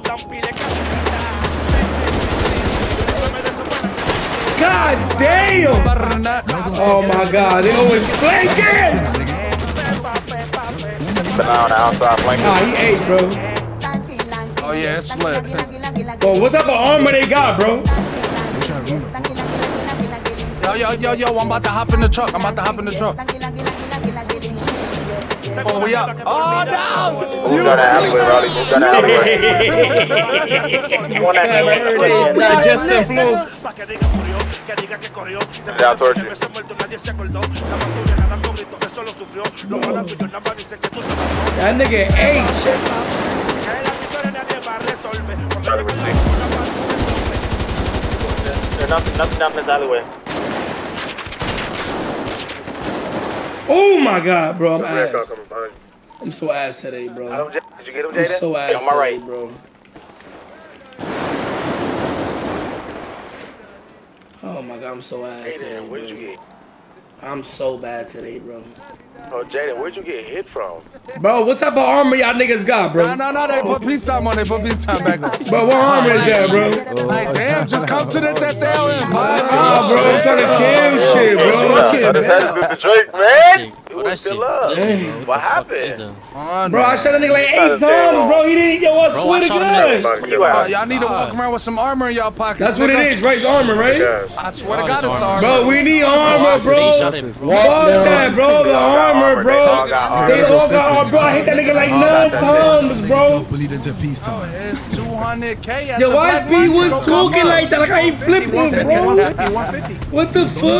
God damn! Oh my god, they always flanking! Nah, he ate, bro. Oh yeah, it's lit. Bro, what type of armor they got, bro? Yo, I'm about to hop in the truck, Oh, we up. Oh, no! You got to have it, Roddy. You got to have it. You want that just the flow. Yeah, towards you. That nigga ain't shit. There's nothing down this alleyway. Oh my god, bro, I'm ass. I'm so ass today, bro. Did you get him, Jada? I'm so ass today, bro. Oh my god, I'm so ass today, bro. I'm so bad today, bro. Oh, Jada, where'd you get hit from? Bro, what type of armor y'all niggas got, bro? No, they put peace time on it, put peace time back on. Bro, what armor is that, bro? Like, damn, just come to the death down and bro, I'm trying to kill shit, bro. Fucking man. Bro, that shit. Hey. What happened? Bro, I shot that nigga like 8 times, bro. He didn't, yo, I swear to God. Y'all need to walk around with some armor in y'all pockets. That's what it is, right? It's armor, right? I swear to God, it's the armor. Bro, we need armor, bro. Fuck that, bro. The armor, bro. They all got armor, bro. I hit that nigga like 9 times, bro. It's 200K. Yo, why is P1 talking like that? Like, I ain't flipping, bro. What the fuck?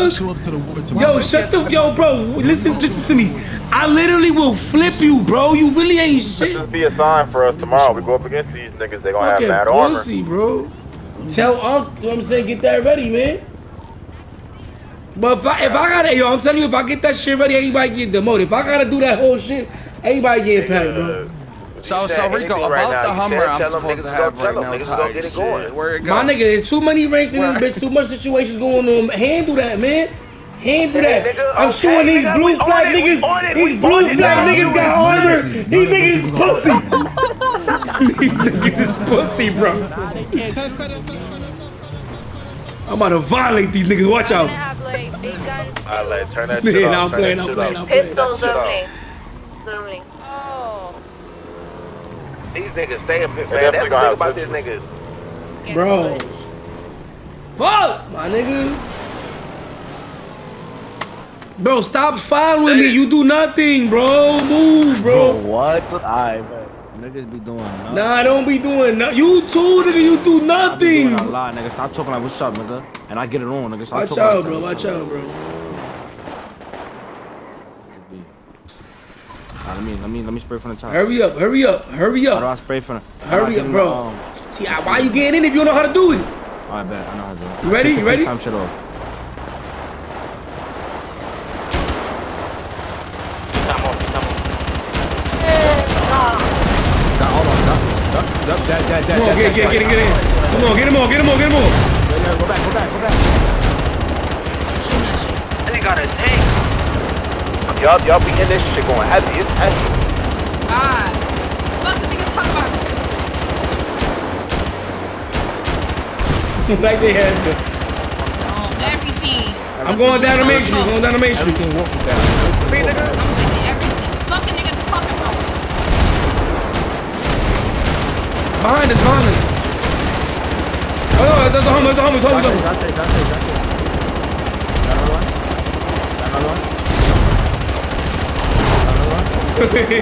Yo, shut the, yo, bro. Listen to me. I literally will flip you, bro. You really ain't shit. This be a sign for us tomorrow. We go up against these niggas. They gonna have bad armor. Pussy, bro. Tell Unc, you know what I'm saying? Get that ready, man. But if I gotta, yo, I'm telling you, if I get that shit ready, everybody get demoted. If I gotta do that whole shit, everybody get packed, bro. So Rico, about right the Hummer I'm supposed to have right now, my nigga, there's too many ranks in this bitch, too much situations going on. Handle that, man. Handle that. Nigga, I'm shooting these blue flag niggas. These blue flag niggas got armor. These niggas is pussy. These niggas is pussy, bro. I'm about to violate these niggas. Watch out. All right, turn that shit off. I'm playing. Pistols only. Oh. These niggas stay up here, man. That's the thing about these niggas. Bro. Fuck, my nigga. Bro, stop following me. You do nothing, bro. Move, bro. Bro, what? Alright, niggas be doing nothing. Nah, I don't be doing nothing. You too, nigga. You do nothing. I be doing a lot, nigga. Stop talking like, what's up, nigga? And I get it on, nigga. Stop talking like, watch out, bro. Nah, let me spray from the top. Hurry up. How do I spray from the... Hurry up, bro. See, why you getting in if you don't know how to do it? Alright, bet. I know how to do it. You ready? You ready? Time shit off. Come on, get in. Come on, get him on. Go back. I think I got a tank. Y'all be in this shit going heavy. It's heavy. God. What the nigga talking about? Like they had to. Everything. I'm going down to Main Street. Everything walking down. Me, nigga. I'm thinking everything. Fucking nigga talking about. Behind us. Oh no, that's the Hummer. Another one. Bitch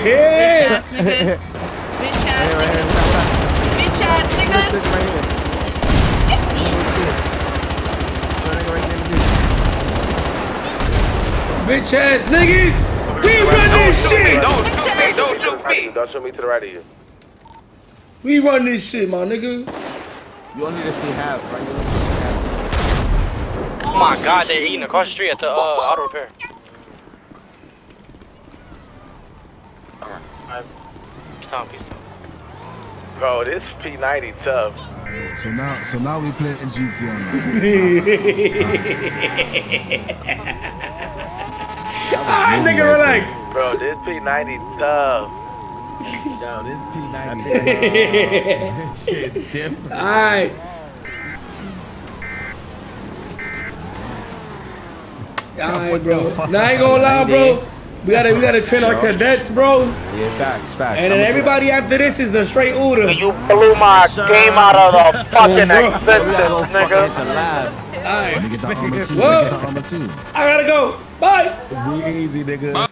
ass niggas. We run this shit. Don't shoot me. Don't shoot me to the right of you. We run this shit, my nigga. You only need to see half, right? Oh my God, they're eating across the street at the auto repair. Bro, this P90 tough. Right, so now we play in GTR. Alright, nigga, relax. Bro, this P90 tough. Yo, this P90. Shit, different. Alright. Alright, bro. Now I ain't gonna lie, bro. We gotta train our cadets, bro. Yeah, facts. And then everybody after this is a straight order. You blew my game out of the fucking existence, nigga. Alright. Well, I gotta go. Bye. Be easy, nigga. Bye.